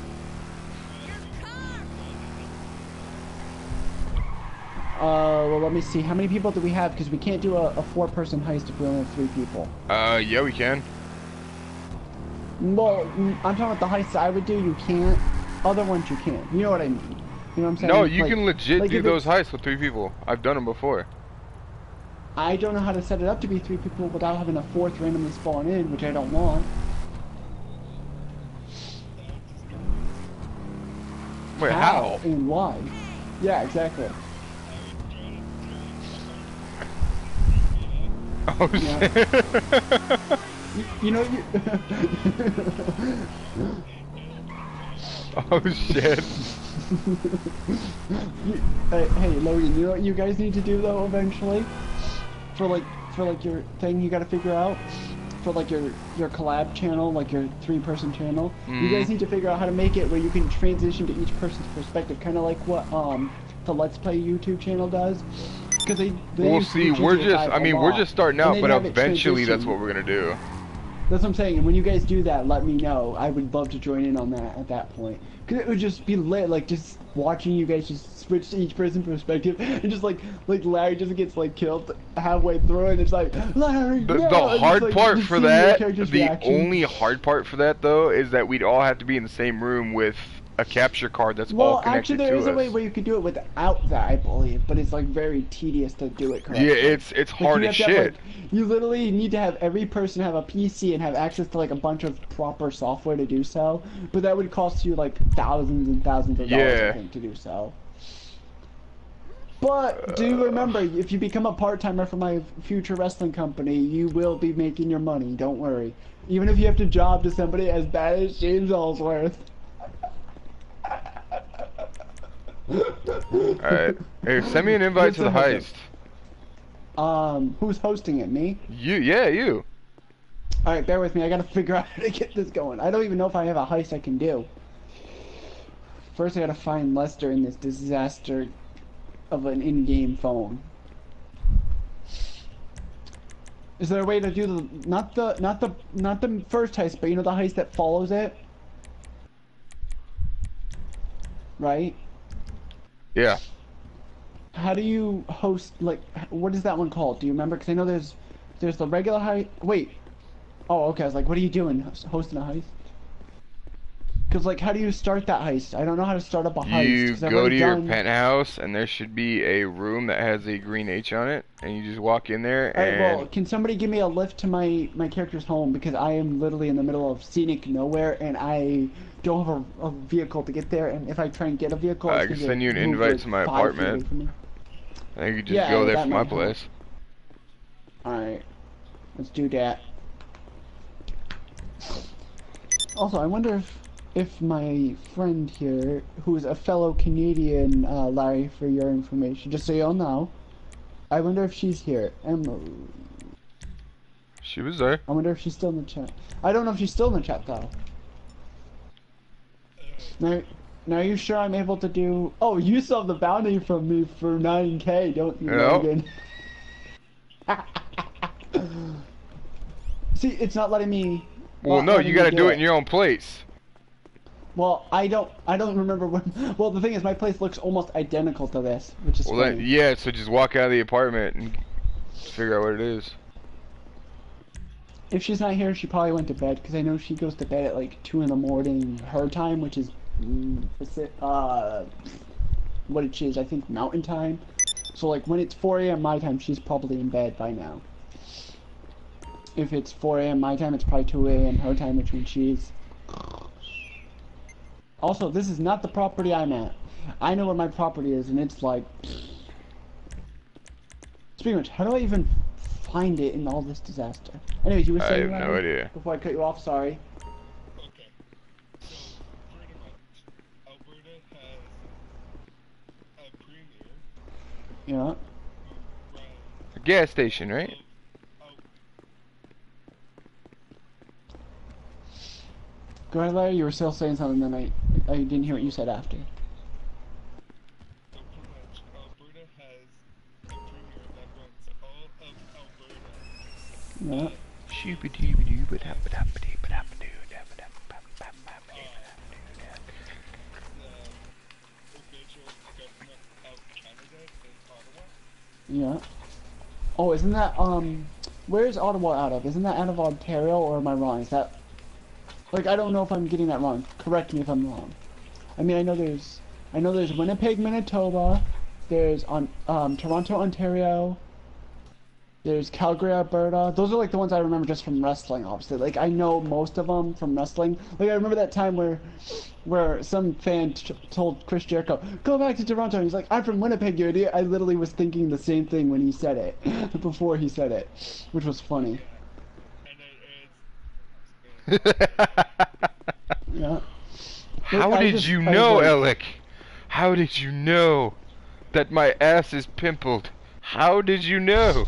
Uh, well, let me see. How many people do we have? Because we can't do a, a four-person heist if we only have three people. Uh, yeah, we can. Well, I'm talking about the heists I would do. You can't. Other ones you can. You know what I mean. You know what I'm saying? No, you like, can legit like do those heists with three people. I've done them before. I don't know how to set it up to be three people without having a fourth randomly spawn in, which I don't want. Wait, how? how? And why? Yeah, exactly. Oh, yeah. Shit. you, you know, you... Oh, shit. you, uh, hey, Logan, you know what you guys need to do, though, eventually? For, like, for, like, your thing you gotta figure out? For, like, your, your collab channel, like, your three-person channel? Mm. You guys need to figure out how to make it where you can transition to each person's perspective, kind of like what, um, the Let's Play YouTube channel does. Because they, they we'll see. We're just, I mean, we're just starting out, but eventually that's what we're gonna do. That's what I'm saying. And when you guys do that, let me know. I would love to join in on that at that point. Because it would just be lit, like just watching you guys just switch to each person's perspective, and just like, like Larry just gets like killed halfway through, and it's like Larry. The, no! the hard like, part for that, the reaction. only hard part for that though, is that we'd all have to be in the same room with a capture card that's well, all connected to us. Well, actually, there is us. a way where you could do it without that, I believe, but it's like very tedious to do it correctly. Yeah, it's it's hard like, as shit. Have, like, you literally need to have every person have a P C and have access to like a bunch of proper software to do so, but that would cost you like thousands and thousands of dollars yeah. I think, to do so. But do remember, if you become a part-timer for my future wrestling company, you will be making your money, don't worry. Even if you have to job to somebody as bad as James Ellsworth. Alright. Hey, send me an invite to the heist. Um, who's hosting it? Me? You, yeah, you. Alright, bear with me. I gotta figure out how to get this going. I don't even know if I have a heist I can do. First, I gotta find Lester in this disaster of an in-game phone. Is there a way to do the not the not the not the first heist, but you know the heist that follows it? Right? Yeah. How do you host, like, what is that one called? Do you remember? Because I know there's there's the regular heist. Wait. Oh, okay. I was like, what are you doing? Hosting a heist? Because, like, how do you start that heist? I don't know how to start up a heist. You go to your done... penthouse, and there should be a room that has a green H on it, and you just walk in there, and... All right, well, can somebody give me a lift to my, my character's home? Because I am literally in the middle of scenic nowhere, and I... don't have a, a vehicle to get there, and if I try and get a vehicle, uh, I can send you an invite to my apartment. I could just yeah, go there from my place. Alright, let's do that. Also, I wonder if if my friend here, who is a fellow Canadian, uh, Larry, for your information, just so you all know, I wonder if she's here. Emily. She was there. I wonder if she's still in the chat. I don't know if she's still in the chat, though. Now, now, are you sure I'm able to do... Oh, you saw the bounty from me for nine K, don't you, Logan? See, it's not letting me... Well, no, you gotta do, do it in your own place. Well, I don't... I don't remember when... Well, the thing is, my place looks almost identical to this, which is well, funny. That, yeah, so just walk out of the apartment and figure out what it is. If she's not here, she probably went to bed, because I know she goes to bed at like two in the morning her time, which is uh what it is, I think, mountain time. So like when it's four A M my time, she's probably in bed by now. If it's four A M my time, it's probably two A M her time, which means she's... Also, this is not the property I'm at. I know what my property is, and it's like... Speaking of which, how do I even find it in all this disaster? Anyways, you were saying that? I have no idea. Before I cut you off, sorry. Okay. So, pretty much, Alberta has a premier. Yeah. A gas station, right? Oh. Go ahead, Larry. You were still saying something, then I, I didn't hear what you said after. Alberta has a premier that runs all of Alberta. Yeah. Yeah. Oh, isn't that, um, where is Ottawa out of? Isn't that out of Ontario, or am I wrong? Is that, like, I don't know if I'm getting that wrong. Correct me if I'm wrong. I mean, I know there's, I know there's Winnipeg, Manitoba, there's, on, um, Toronto, Ontario, There's Calgary, Alberta. Those are like the ones I remember just from wrestling, obviously. Like, I know most of them from wrestling. Like, I remember that time where where some fan t told Chris Jericho, go back to Toronto. And he's like, I'm from Winnipeg, you idiot. I literally was thinking the same thing when he said it, before he said it, which was funny. Yeah. How like, did just, you know, like, Alec? How did you know that my ass is pimpled? How did you know?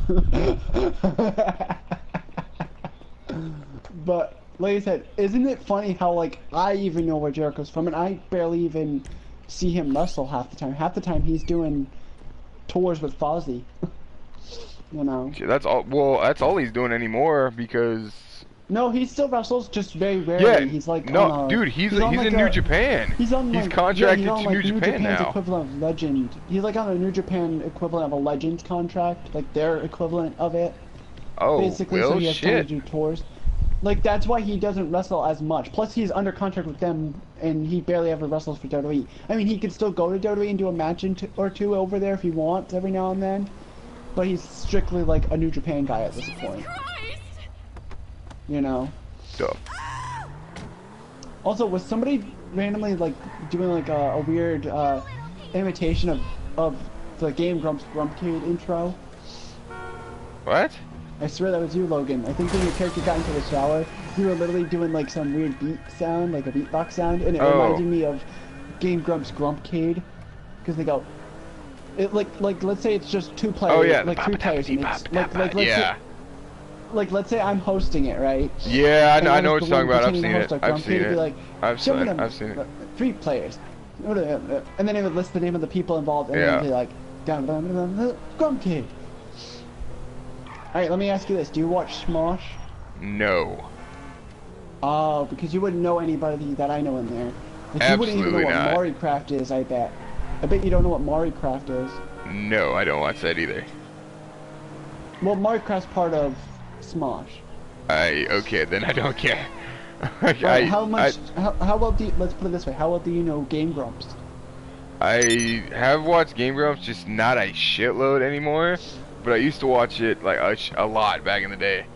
But, like I said, isn't it funny how, like, I even know where Jericho's from, and I barely even see him wrestle half the time. Half the time he's doing tours with Fozzy. You know? That's all, well, that's all he's doing anymore, because... No, he still wrestles, just very rarely. Yeah, he's like, no, on a, dude, he's he's, a, he's like in a, New Japan. He's on like, he's contracted yeah, he's on, like, to New, New Japan Japan's now. Equivalent of Legend. He's like on a New Japan equivalent of a Legend contract, like their equivalent of it. Oh, basically, well, so he has shit. time to do tours. Like that's why he doesn't wrestle as much. Plus, he's under contract with them, and he barely ever wrestles for W W E. I mean, he could still go to W W E and do a match or two over there if he wants every now and then, but he's strictly like a New Japan guy at this Jesus point. Christ! You know. Duh. Also, was somebody randomly like doing like a, a weird uh, imitation of of the Game Grumps Grumpcade intro? What? I swear that was you, Logan. I think when your character got into the shower, you were literally doing like some weird beat sound, like a beatbox sound, and it oh. reminded me of Game Grumps Grumpcade, because they go, it like like let's say it's just two players, oh, yeah. like three players, and it's like like let's yeah. say, Like, let's say I'm hosting it, right? Yeah, I know, I know what you're talking about. I've seen it. I've seen it. Like, I've seen it. I've seen it. Three players. And then it would list the name of the people involved, and yeah. then it'd be like, dum dum dum dum, Grumpcade. Alright, let me ask you this. Do you watch Smosh? No. Oh, because you wouldn't know anybody that I know in there. Like, Absolutely you wouldn't even know what Maricraft is, I bet. I bet you don't know what Maricraft is. No, I don't watch that either. Well, Maricraft's part of Smosh. I okay then I don't care. Like, I, how much? I, how, how well do you, let's put it this way? How well do you know Game Grumps? I have watched Game Grumps, just not a shitload anymore. But I used to watch it like a, sh a lot back in the day.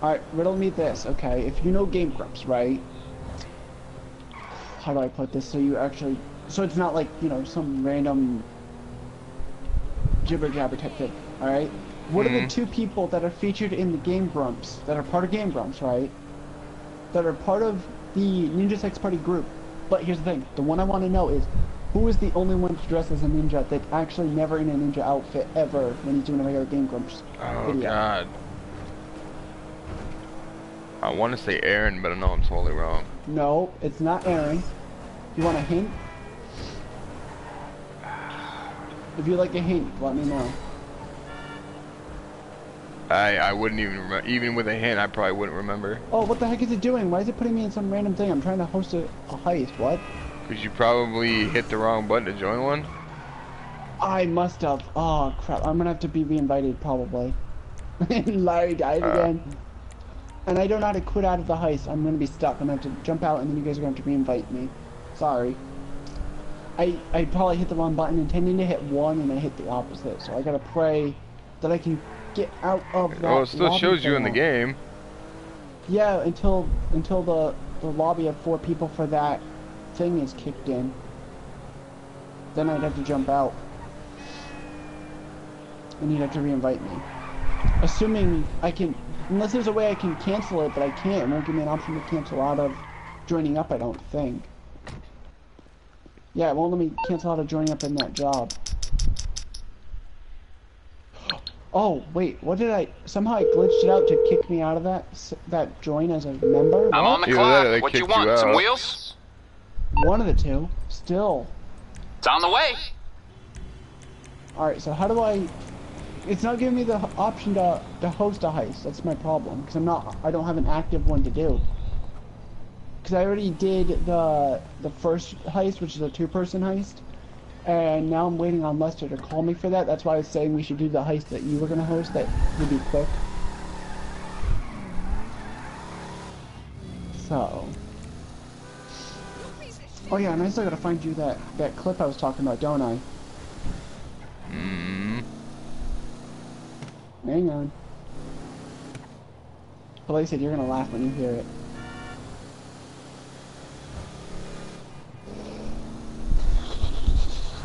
All right, riddle me this, okay? If you know Game Grumps, right? How do I put this so you actually so it's not like you know some random jibber jabber type thing, all right? What mm-hmm. are the two people that are featured in the Game Grumps, that are part of Game Grumps, right? That are part of the Ninja Sex Party group. But here's the thing, the one I want to know is, who is the only one to dress as a ninja that's actually never in a ninja outfit ever when he's doing a regular Game Grumps oh, video? Oh, God. I want to say Aaron, but I know I'm totally wrong. No, it's not Aaron. You want a hint? If you'd like a hint, let me know. I, I wouldn't even remember. Even with a hint, I probably wouldn't remember. Oh, what the heck is it doing? Why is it putting me in some random thing? I'm trying to host a, a heist. What? Because you probably hit the wrong button to join one. I must have. Oh, crap. I'm going to have to be reinvited, probably. Larry died uh, again. And I don't know how to quit out of the heist. I'm going to be stuck. I'm going to have to jump out, and then you guys are going to have to reinvite me. Sorry. I, I probably hit the wrong button, intending to hit one, and I hit the opposite. So I got to pray that I can... get out of that well, it still shows thing. you in the game. Yeah, until until the, the lobby of four people for that thing is kicked in. Then I'd have to jump out. And you'd have to reinvite me. Assuming I can... Unless there's a way I can cancel it, but I can't. It won't give me an option to cancel out of joining up, I don't think. Yeah, it won't let me cancel out of joining up in that job. Oh, wait, what did I... Somehow I glitched it out to kick me out of that that join as a member. I'm on the yeah, clock. What do you want? You some wheels? One of the two. Still. It's on the way. Alright, so how do I... It's not giving me the option to, to host a heist. That's my problem. Because I'm not... I don't have an active one to do. Because I already did the, the first heist, which is a two-person heist. And now I'm waiting on Lester to call me for that. That's why I was saying we should do the heist that you were going to host. That would be quick. So. Oh yeah, and I still got to find you that, that clip I was talking about, don't I? Mm. Hang on. Like I said, you're gonna laugh when you hear it.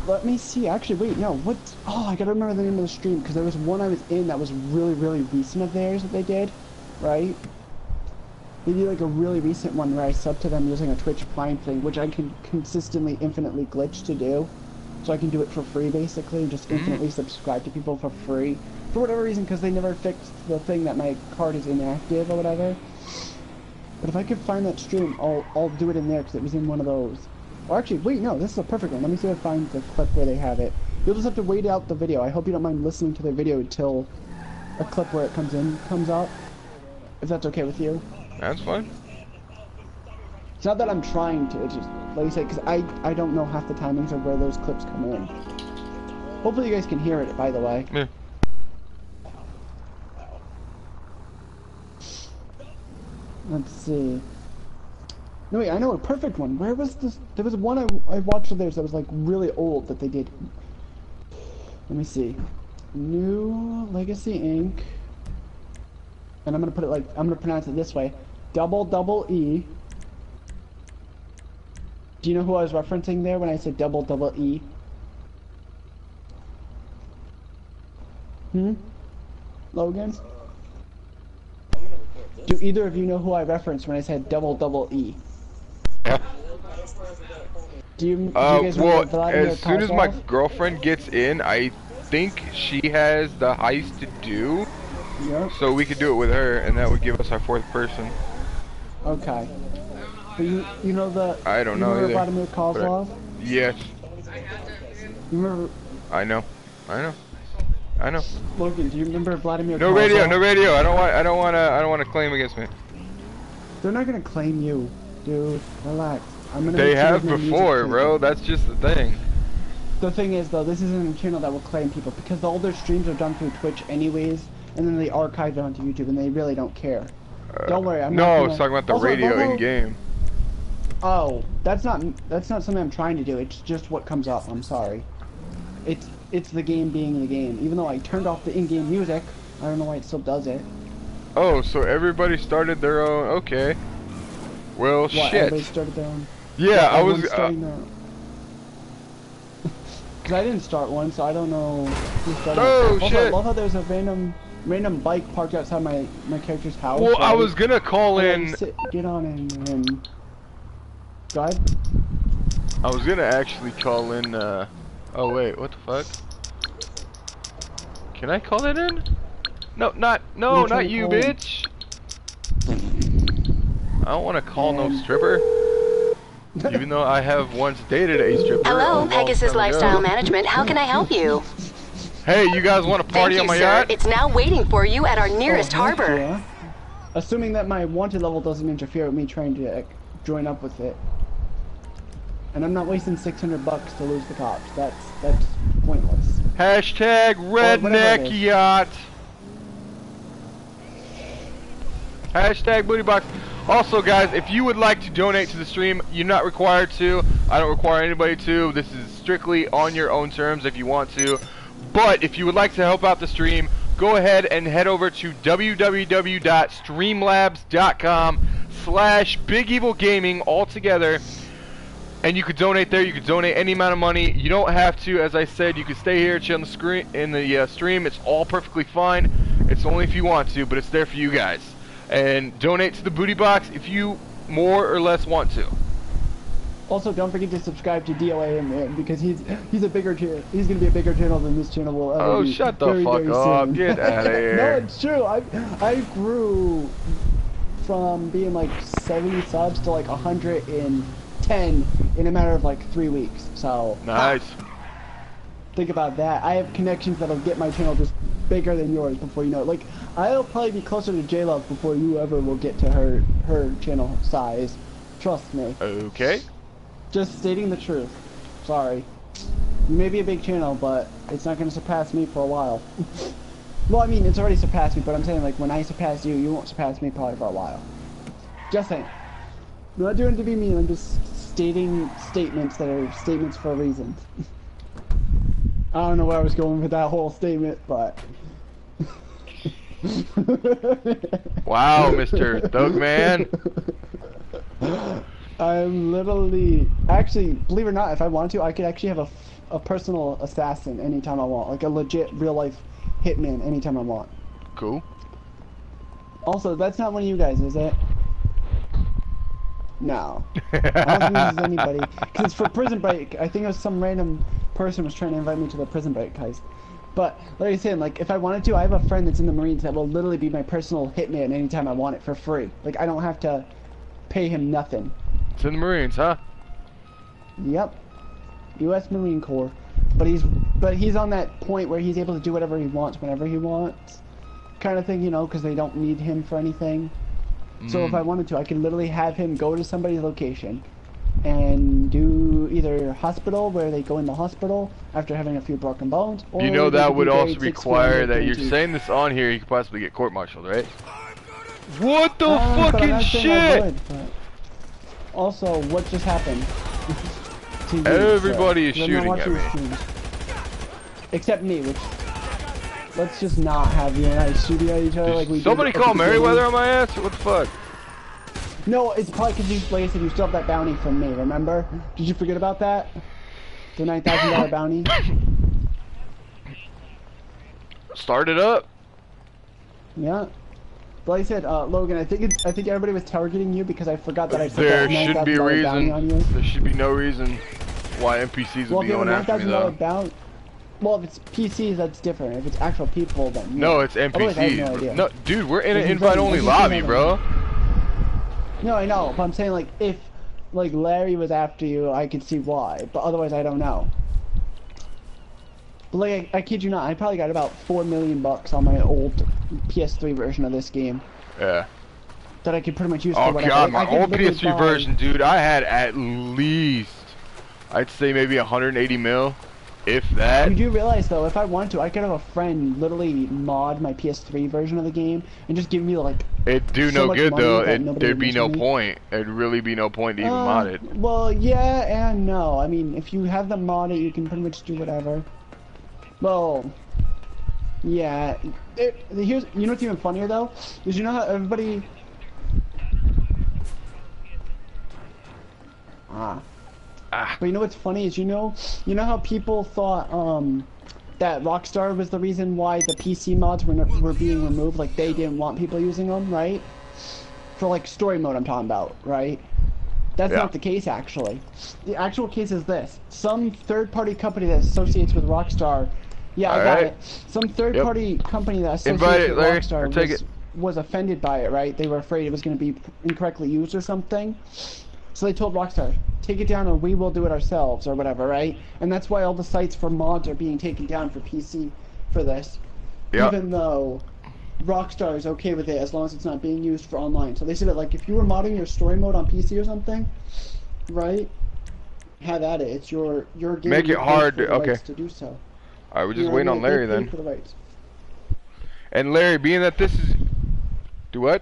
Let me see. Actually, wait, no. What? Oh, I gotta remember the name of the stream because there was one I was in that was really, really recent of theirs that they did, right? They did like a really recent one where I subbed to them using a Twitch Prime thing, which I can consistently, infinitely glitch to do. So I can do it for free, basically, just infinitely subscribe to people for free. For whatever reason, because they never fixed the thing that my card is inactive or whatever. But if I could find that stream, I'll, I'll do it in there because it was in one of those. Or actually, wait, no, this is a perfect one. Let me see if I find the clip where they have it. You'll just have to wait out the video. I hope you don't mind listening to the video until a clip where it comes in comes out. If that's okay with you. That's fine. It's not that I'm trying to, it's just, like you said, because I, I don't know half the timings of where those clips come in. Hopefully you guys can hear it, by the way. Yeah. Let's see. No, wait, I know a perfect one. Where was this? There was one I, I watched of theirs that was, like, really old that they did. Let me see. New Legacy Incorporated. And I'm going to put it like, I'm going to pronounce it this way. Double, double E. Do you know who I was referencing there when I said double double E? Hmm? Logan? Do either of you know who I referenced when I said double double E? Yeah. Do you, do you guys uh, well, remember as soon as my girlfriend gets in, I think she has the heist to do. Yep. So we could do it with her, and that would give us our fourth person. Okay. But you, you know the. I don't you know either. Vladimir Kozlov? I, yes. You remember? I know. I know. I know. Logan, do you remember Vladimir? No Kozlov? radio. No radio. I don't want. I don't want to. I don't want to claim against me. They're not gonna claim you, dude. Relax. I'm gonna. They have before, bro. That's just the thing. The thing is, though, this isn't a channel that will claim people because all their streams are done through Twitch, anyways, and then they archive it onto YouTube, and they really don't care. Uh, don't worry. I'm no, not gonna... I was talking about the also, radio in game. Oh, that's not that's not something I'm trying to do. It's just what comes up. I'm sorry. It's it's the game being the game. Even though I turned off the in-game music, I don't know why it still does it. Oh, so everybody started their own. Okay. Well, what, shit. Everybody started their own. Yeah, yeah I was. Uh... Cause I didn't start one, so I don't know who started. Oh it. Also, shit! I love how there's a random random bike parked outside my my character's house. Well, so I was gonna call in. Sit, get on and. and Go ahead. I was gonna actually call in, uh... oh wait, what the fuck? Can I call that in? No, not, no, not you, bitch! I don't wanna call no stripper. Even though I have once dated a stripper. Hello, Pegasus Lifestyle Management, how can I help you? Hey, you guys wanna party on my yacht? It's now waiting for you at our nearest harbor. Assuming that my wanted level doesn't interfere with me trying to uh, join up with it. And I'm not wasting six hundred bucks to lose the cops. That's that's pointless. Hashtag redneck yacht. Hashtag booty box. Also, guys, if you would like to donate to the stream, you're not required to. I don't require anybody to. This is strictly on your own terms if you want to. But if you would like to help out the stream, go ahead and head over to w w w dot streamlabs dot com slash Big Evil Gaming all together. And you could donate there. You could donate any amount of money. You don't have to, as I said, you could stay here chill on the screen in the uh, stream. It's all perfectly fine. It's only if you want to, but it's there for you guys. And donate to the booty box if you more or less want to. Also, don't forget to subscribe to D O A in there because he's he's a bigger he's gonna be a bigger channel than this channel will ever oh, be. Oh, shut the very, fuck very up! Soon. Get out of here. No, it's true. I I grew from being like seventy subs to like a hundred and ten in a matter of like three weeks. So nice. Think about that. I have connections that'll get my channel just bigger than yours before you know it. Like I'll probably be closer to J Love before you ever will get to her her channel size. Trust me. Okay. Just stating the truth. Sorry. You may be a big channel, but it's not going to surpass me for a while. Well, I mean, it's already surpassed me, but I'm saying, like, when I surpass you, you won't surpass me probably for a while. Just saying. I'm not doing it to be mean, I'm just stating statements that are statements for reasons. I don't know where I was going with that whole statement, but... Wow, Mister Thugman. I'm literally... Actually, believe it or not, if I wanted to, I could actually have a, a personal assassin anytime I want. Like a legit, real-life hitman anytime I want. Cool. Also, that's not one of you guys, is it? No. I don't think this is anybody. Because for Prison Break, I think it was some random person was trying to invite me to the Prison Break heist. But, like I said, like, if I wanted to, I have a friend that's in the Marines that will literally be my personal hitman anytime I want it for free. Like, I don't have to pay him nothing. It's in the Marines, huh? Yep. U S Marine Corps. But he's but he's on that point where he's able to do whatever he wants whenever he wants. Kind of thing, you know, because they don't need him for anything. Mm. So if I wanted to, I could literally have him go to somebody's location and do either hospital, where they go in the hospital after having a few broken bones, or... You know that would also require that you're saying this on here, you could possibly get court-martialed, right? What the uh, fucking shit? Would, also, what just happened? T V, Everybody so. is shooting at me. Except me, which... Let's just not have you and I shooting at each other. Did like we somebody did call Meriwether on my ass? What the fuck? No, it's probably because you, like I said, you still have that bounty from me, remember? Did you forget about that? The nine thousand dollar bounty? Start it up. Yeah. But like I said, uh, Logan, I think it's, I think everybody was targeting you because I forgot that I put there that should be a reason. On you. There should be no reason why N P Cs would well, be going after me, though. Bounty. Well, if it's P Cs, that's different. If it's actual people, then... No, no it's N P Cs. No, no, dude, we're in an invite-only lobby, bro. No, I know, but I'm saying, like, if, like, Larry was after you, I could see why. But otherwise, I don't know. But, like, I, I kid you not, I probably got about four million bucks on my old P S three version of this game. Yeah. That I could pretty much use oh, for whatever. Oh, God, my old P S three version, dude, I had at least, I'd say maybe one hundred eighty mil. If that. You do realize though, if I wanted to, I could have a friend literally mod my P S three version of the game and just give me like. It'd do so no good though. It, there'd be no me. point. There'd really be no point to even uh, mod it. Well, yeah and no. I mean, if you have the mod, it you can pretty much do whatever. Well, yeah. It, here's you know what's even funnier though is you know how everybody. Ah. But you know what's funny is you know you know how people thought um that Rockstar was the reason why the P C mods were were being removed, like they didn't want people using them, right? For like story mode I'm talking about, right? That's yeah. not the case actually. The actual case is this: some third-party company that associates with Rockstar, yeah, All I got right. it. Some third-party yep. company that associates Invite with it, Larry, Rockstar take was, it. was offended by it, right? They were afraid it was going to be incorrectly used or something. So they told Rockstar, take it down or we will do it ourselves or whatever, right? And that's why all the sites for mods are being taken down for P C for this. Yep. Even though Rockstar is okay with it as long as it's not being used for online. So they said that, like, if you were modding your story mode on P C or something, right? Have at it. It's your, your game. Make it hard for the okay. rights to do so. Alright, we're just you know, waiting on Larry then. For the rights. And Larry, being that this is... Do what?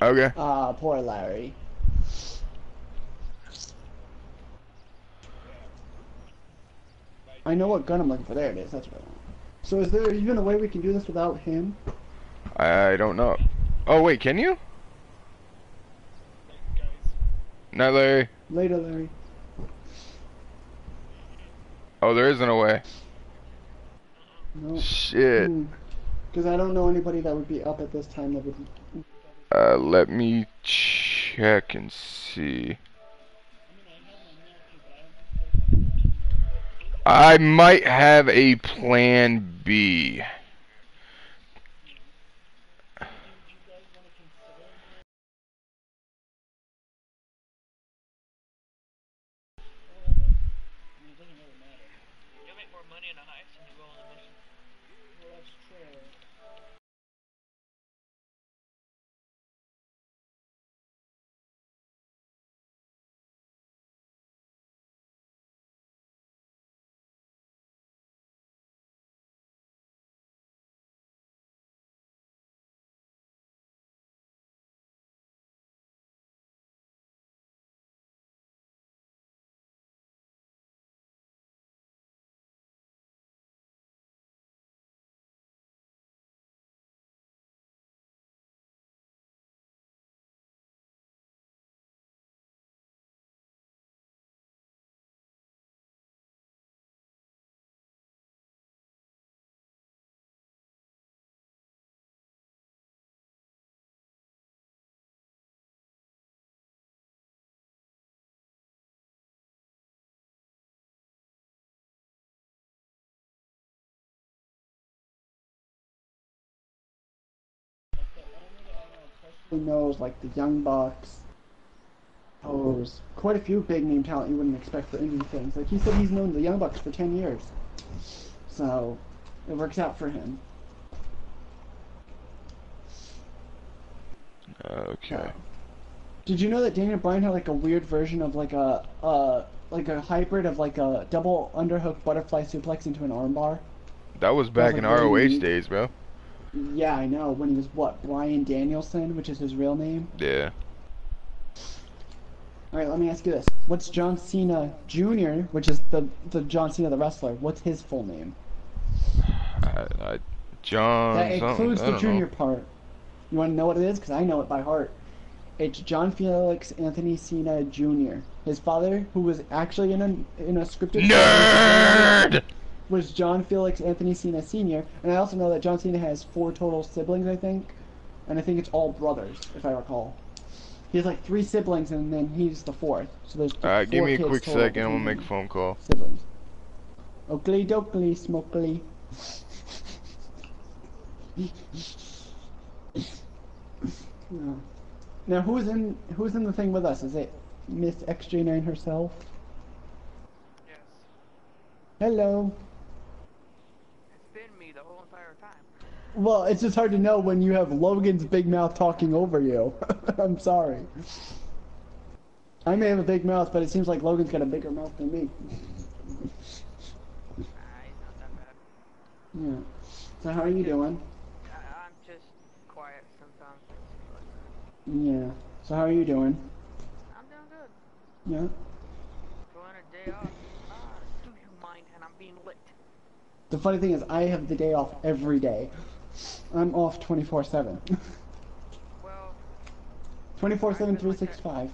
Okay. Ah, uh, poor Larry. I know what gun I'm looking for. There it is. That's right. So, is there even a way we can do this without him? I don't know. Oh wait, can you? Night, Larry. Later, Larry. Oh, there isn't a way. Nope. Shit. Hmm. Because I don't know anybody that would be up at this time that would... Uh, let me check and see. I might have a plan B. knows, like the Young Bucks. Oh, there's quite a few big name talent you wouldn't expect for indie things. Like he said, he's known the Young Bucks for ten years, so it works out for him. Okay. So, did you know that Daniel Bryan had like a weird version of like a uh like a hybrid of like a double underhook butterfly suplex into an armbar? That was back that was, like, in R O H days, bro. Yeah, I know. When he was what Bryan Danielson, which is his real name. Yeah. All right, let me ask you this: what's John Cena Junior, which is the the John Cena the wrestler? What's his full name? I, I, John. That includes the junior know. part. You want to know what it is? Because I know it by heart. It's John Felix Anthony Cena Junior. His father, who was actually in a in a scripted nerd, was John Felix Anthony Cena Senior. And I also know that John Cena has four total siblings, I think, and I think it's all brothers, if I recall. He has like three siblings, and then he's the fourth. So there's All right, give me a quick second. I'm gonna make a phone call. Siblings. Oakley dokley smokely. No. Now who's in who's in the thing with us? Is it Miss X J nine herself? Yes. Hello. It's been me the whole entire time. Well, it's just hard to know when you have Logan's big mouth talking over you. I'm sorry. I may have a big mouth, but it seems like Logan's got a bigger mouth than me. Nah, he's not that bad. Yeah. So how are you doing? I, I'm just quiet sometimes. Yeah. So how are you doing? I'm doing good. Yeah? Going a day off. Uh, do you mind? And I'm being lit. The funny thing is, I have the day off every day. I'm off twenty-four seven. Well, twenty-four seven, three sixty-five.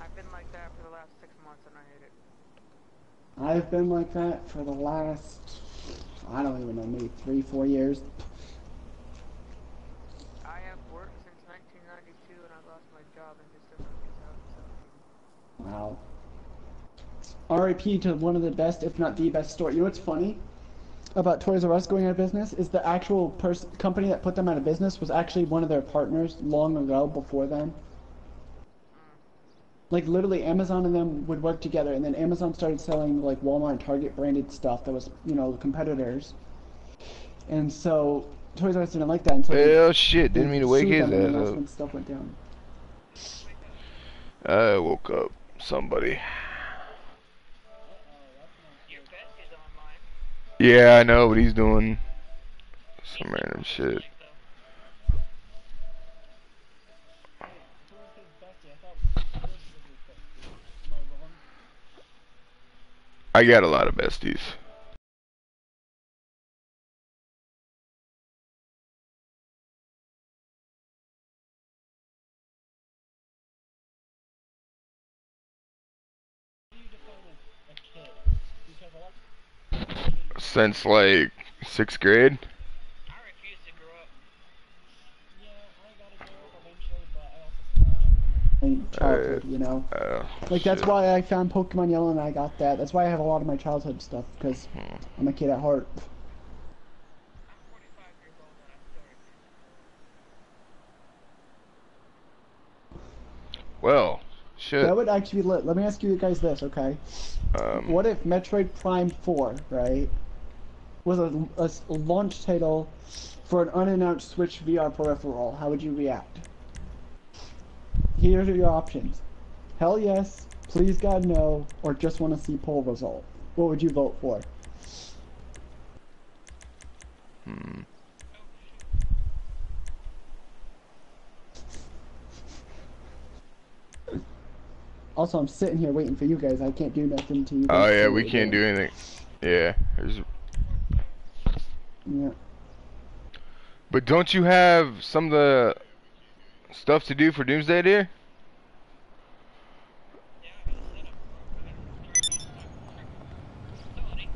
I've been like that for the last six months and I hate it. I've been like that for the last, I don't even know, maybe three, four years. I have worked since nineteen ninety-two and I lost my job in December twenty seventeen. Wow. R I P to one of the best, if not the best store. You know what's funny about Toys R Us going out of business is the actual pers company that put them out of business was actually one of their partners long ago before them. Like literally Amazon and them would work together, and then Amazon started selling like Walmart and Target branded stuff that was, you know, competitors. And so Toys R Us didn't like that until Hell shit, didn't mean to wake his ass up. When stuff went down. I woke up somebody. Yeah, I know, but he's doing some random shit. I got a lot of besties. Since like sixth grade. I refuse to grow up. Yeah, I gotta grow up eventually, but I also childhood, uh, you know. Uh, like shit. That's why I found Pokemon Yellow and I got that. That's why I have a lot of my childhood stuff, because hmm. I'm a kid at heart. I'm forty-five years old when I started. Well, shit. That would actually be lit. Let me ask you guys this, okay? Um, what if Metroid Prime four, right? was a, a launch title for an unannounced Switch V R peripheral, how would you react? Here are your options. Hell yes, please God no, or just want to see poll result. What would you vote for? Hmm. Also, I'm sitting here waiting for you guys. I can't do nothing to you guys. Oh yeah, we can't do anything. Yeah, there's... Yeah. But don't you have some of the stuff to do for Doomsday, dear?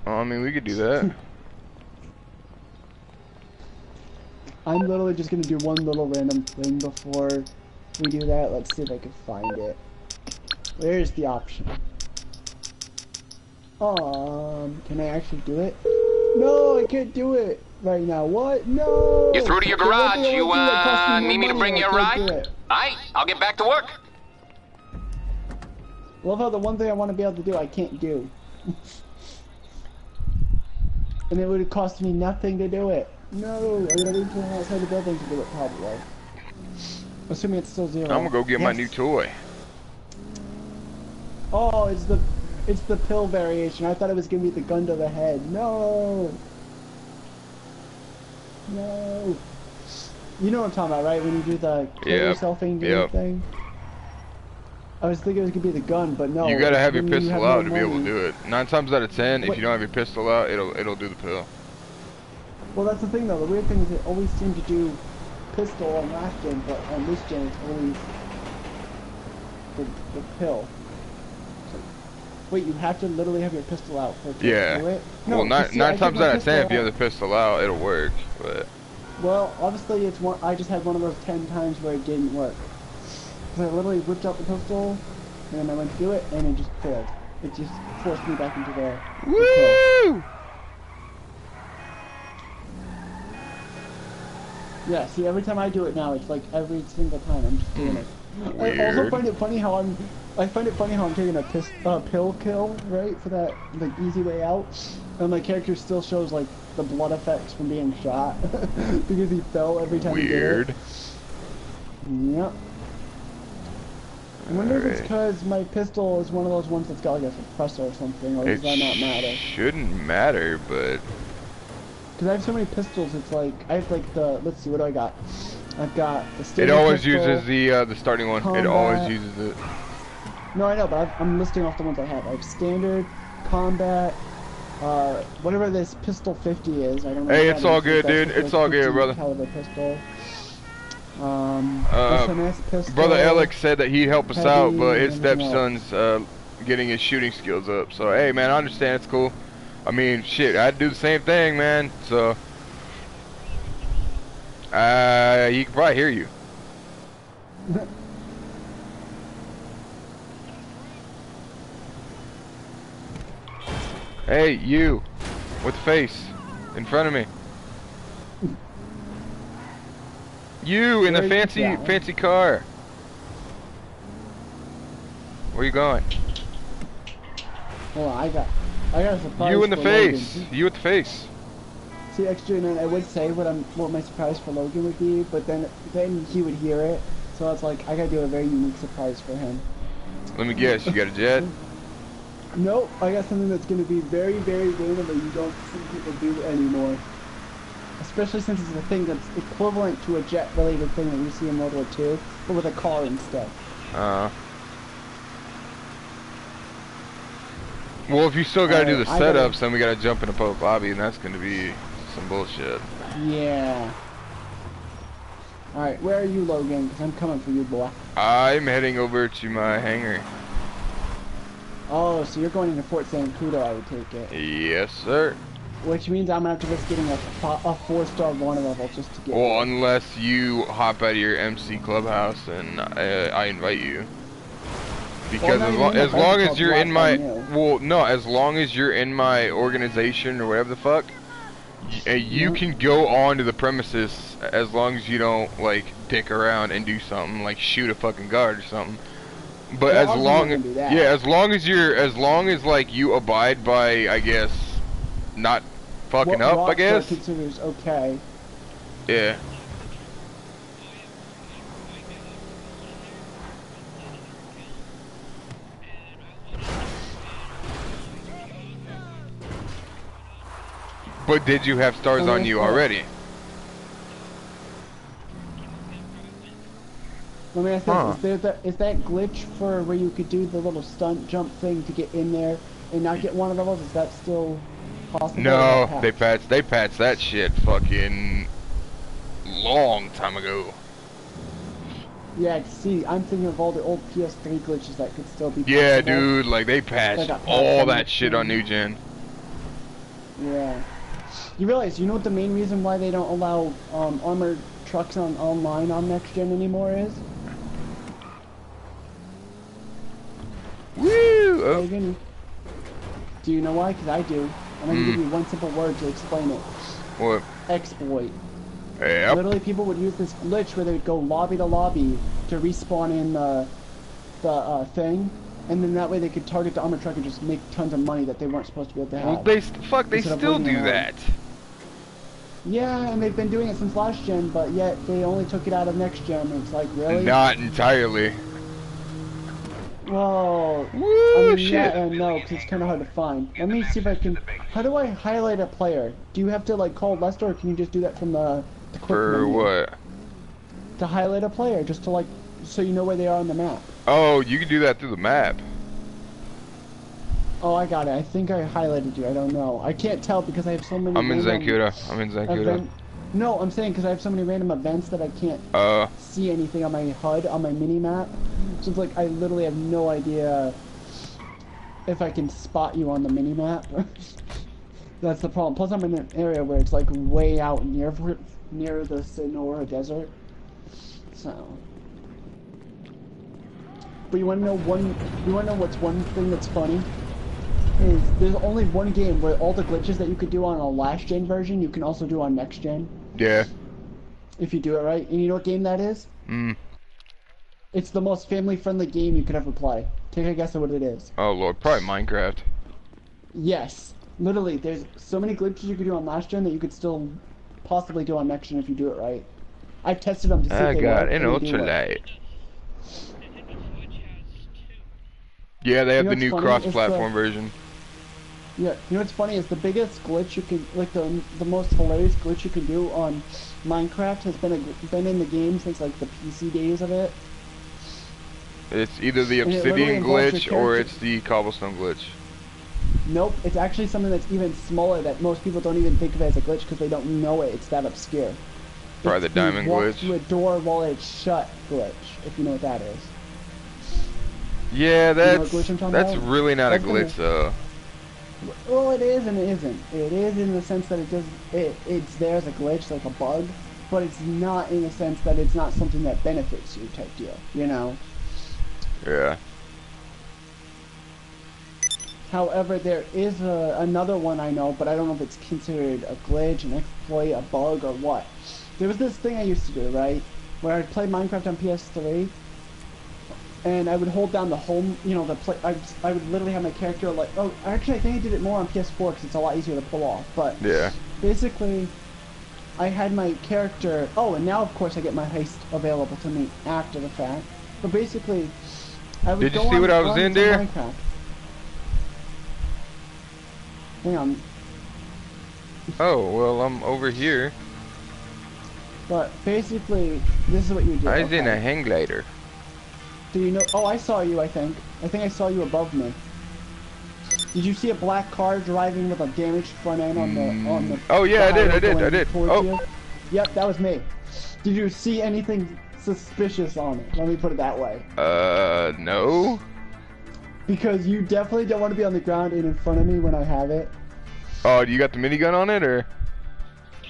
Oh, I mean, we could do that. I'm literally just gonna do one little random thing before we do that. Let's see if I can find it. Where's the option? Um, can I actually do it? No, I can't do it. right now. What? No! You're through to your garage. You, uh, need me to bring you a ride? Alright, I'll get back to work. Love how the one thing I want to be able to do, I can't do. And it would have cost me nothing to do it. No, I gotta leave the house outside the building to do it, probably. Assuming it's still zero. I'm gonna go get yes. my new toy. Oh, it's the it's the pill variation. I thought it was gonna be the gun to the head. No, no. You know what I'm talking about, right? When you do the clear yep. selfing yep. thing. I was thinking it was gonna be the gun, but no. You gotta have your pistol have out no to be able to do it. Nine times out of ten, Wait. if you don't have your pistol out, it'll it'll do the pill. Well, that's the thing though. The weird thing is, it always seemed to do pistol on last gen, but on this gen it's always the, the pill. So, wait, you have to literally have your pistol out for it to yeah. do it? No, well, nine, see, nine times out of ten, out. if you have the pistol out, it'll work. But well, obviously it's one. I just had one of those ten times where it didn't work. I literally whipped out the pistol, and then I went to do it, and it just failed. It just forced me back into the... Woo! Yeah, see, every time I do it now, it's like every single time I'm just doing it. Weird. I also find it funny how I'm... I find it funny how I'm taking a piss, uh, pill kill, right, for that, like, easy way out. And my character still shows, like, the blood effects from being shot. Because he fell every time Weird. he did it. Yep. I wonder right. if it's because my pistol is one of those ones that's got like a suppressor or something, or it does that not matter? It shouldn't matter, but... Because I have so many pistols, it's like, I have like the, let's see, what do I got? I've got the standard It always pistol, uses the uh, the starting one, combat. It always uses it. No, I know, but I've, I'm listing off the ones I have. I have standard, combat, uh, whatever this pistol fifty is, I don't know. Hey, it's all good, dude, it's all good, brother. Caliber pistol. Um, uh, pistol, brother Alex said that he'd help us heavy, out, but his stepson's uh, getting his shooting skills up. So hey, man, I understand. It's cool. I mean, shit, I'd do the same thing, man. So, uh, he can probably hear you. Hey, you, with the face in front of me. You in the fancy fancy car. Where you going? Well, I got, I got a surprise. You in the face. Logan. You with the face. See, X J nine, I would say what I'm, what my surprise for Logan would be, but then, then he would hear it. So I was like, I gotta do a very unique surprise for him. Let me guess, you got a jet? Nope, I got something that's gonna be very, very random that you don't see people do anymore. Especially since it's a thing that's equivalent to a jet-related thing that you see in World War Two, but with a car instead. Uh. Well, if you still gotta uh, do the I setups, gotta... then we gotta jump in a public lobby, and that's gonna be some bullshit. Yeah. Alright, where are you, Logan? Because I'm coming for you, boy. I'm heading over to my hangar. Oh, so you're going into Fort Zancudo, I would take it. Yes, sir. Which means I'm going to have to risk getting a, a four-star warner level just to get... Well, unless you hop out of your M C Clubhouse and I, I invite you. Because well, as, lo as long as you're in my... Well, no, as long as you're in my organization or whatever the fuck, you, you yeah. can go on to the premises as long as you don't, like, dick around and do something, like shoot a fucking guard or something. But yeah, as long as... Yeah, as long as you're... As long as, like, you abide by, I guess, not... Fucking what up, I guess. Considers okay. Yeah. But did you have stars oh, on you already? Let me ask huh. this: is, there the, is that glitch for where you could do the little stunt jump thing to get in there and not get one of those? Is that still? No, patch. they patched they patched that shit fucking long time ago. Yeah, see, I'm thinking of all the old P S three glitches that could still be. Yeah, possible. dude, like they patched all that shit on new gen. Yeah, you realize you know what the main reason why they don't allow um, armored trucks on online on next gen anymore is? Woo! Oh. Do you know why? Cause I do. I'm going to mm. give you one simple word to explain it. What? Exploit. Yep. Literally, people would use this glitch where they would go lobby to lobby to respawn in the, the uh, thing, and then that way they could target the armor truck and just make tons of money that they weren't supposed to be able to have. Well, they st fuck, they still do that. Yeah, and they've been doing it since last gen, but yet they only took it out of next gen, and it's like, really? Not entirely. Well, Woo, I mean, shit. Yeah and no, because it's kind of hard to find. Let me see if I can... How do I highlight a player? Do you have to, like, call Lester, or can you just do that from the... the quick For menu? What? To highlight a player, just to, like, so you know where they are on the map. Oh, you can do that through the map. Oh, I got it. I think I highlighted you. I don't know. I can't tell because I have so many... I'm in Zancuda. I'm in Zancuda. No, I'm saying because I have so many random events that I can't uh, see anything on my H U D, on my mini-map. So it's like I literally have no idea if I can spot you on the mini-map. That's the problem. Plus, I'm in an area where it's like way out near near the Sonora Desert. So... But you want to know one? You want to know what's one thing that's funny? Is there's only one game where all the glitches that you could do on a last gen version you can also do on next gen. Yeah. If you do it right, and you know what game that is? Mm. It's the most family friendly game you could ever play. Take a guess at what it is. Oh lord, probably Minecraft. Yes, literally. There's so many glitches you could do on last gen that you could still possibly do on next gen if you do it right. I've tested them to see I if they work. I got an ultralight. Yeah, they have you know the new cross-platform version. Yeah, you know what's funny is the biggest glitch you can, like the the most hilarious glitch you can do on Minecraft has been a, been in the game since like the P C days of it. It's either the obsidian glitch or it's the cobblestone glitch. Nope, it's actually something that's even smaller that most people don't even think of as a glitch because they don't know it. It's that obscure. Probably the diamond glitch. It's the walk through a door while it's shut glitch, if you know what that is. Yeah, that's you know that's about? really not that's a glitch though. Well, it is and it isn't. It is in the sense that it does it it's there as a glitch, like a bug, but it's not in the sense that it's not something that benefits you type deal. You know. Yeah. However, there is a, another one I know, but I don't know if it's considered a glitch, an exploit, a bug, or what. There was this thing I used to do, right, where I'd play Minecraft on P S three. And I would hold down the home, you know, the play. I, I would literally have my character like, oh, actually, I think I did it more on P S four because it's a lot easier to pull off. But yeah, basically, I had my character. Oh, and now of course I get my heist available to me after the fact. But basically, I would. Did go you see on what I was in there? Minecraft. Hang on. Oh well, I'm over here. But basically, this is what you do. I was okay. in a hang glider. Do you know? Oh, I saw you. I think. I think I saw you above me. Did you see a black car driving with a damaged front end on the on the? Oh yeah, I did. I did. I did. Oh. You? Yep, that was me. Did you see anything suspicious on it? Let me put it that way. Uh, no. Because you definitely don't want to be on the ground and in front of me when I have it. Oh, you got the minigun on it, or?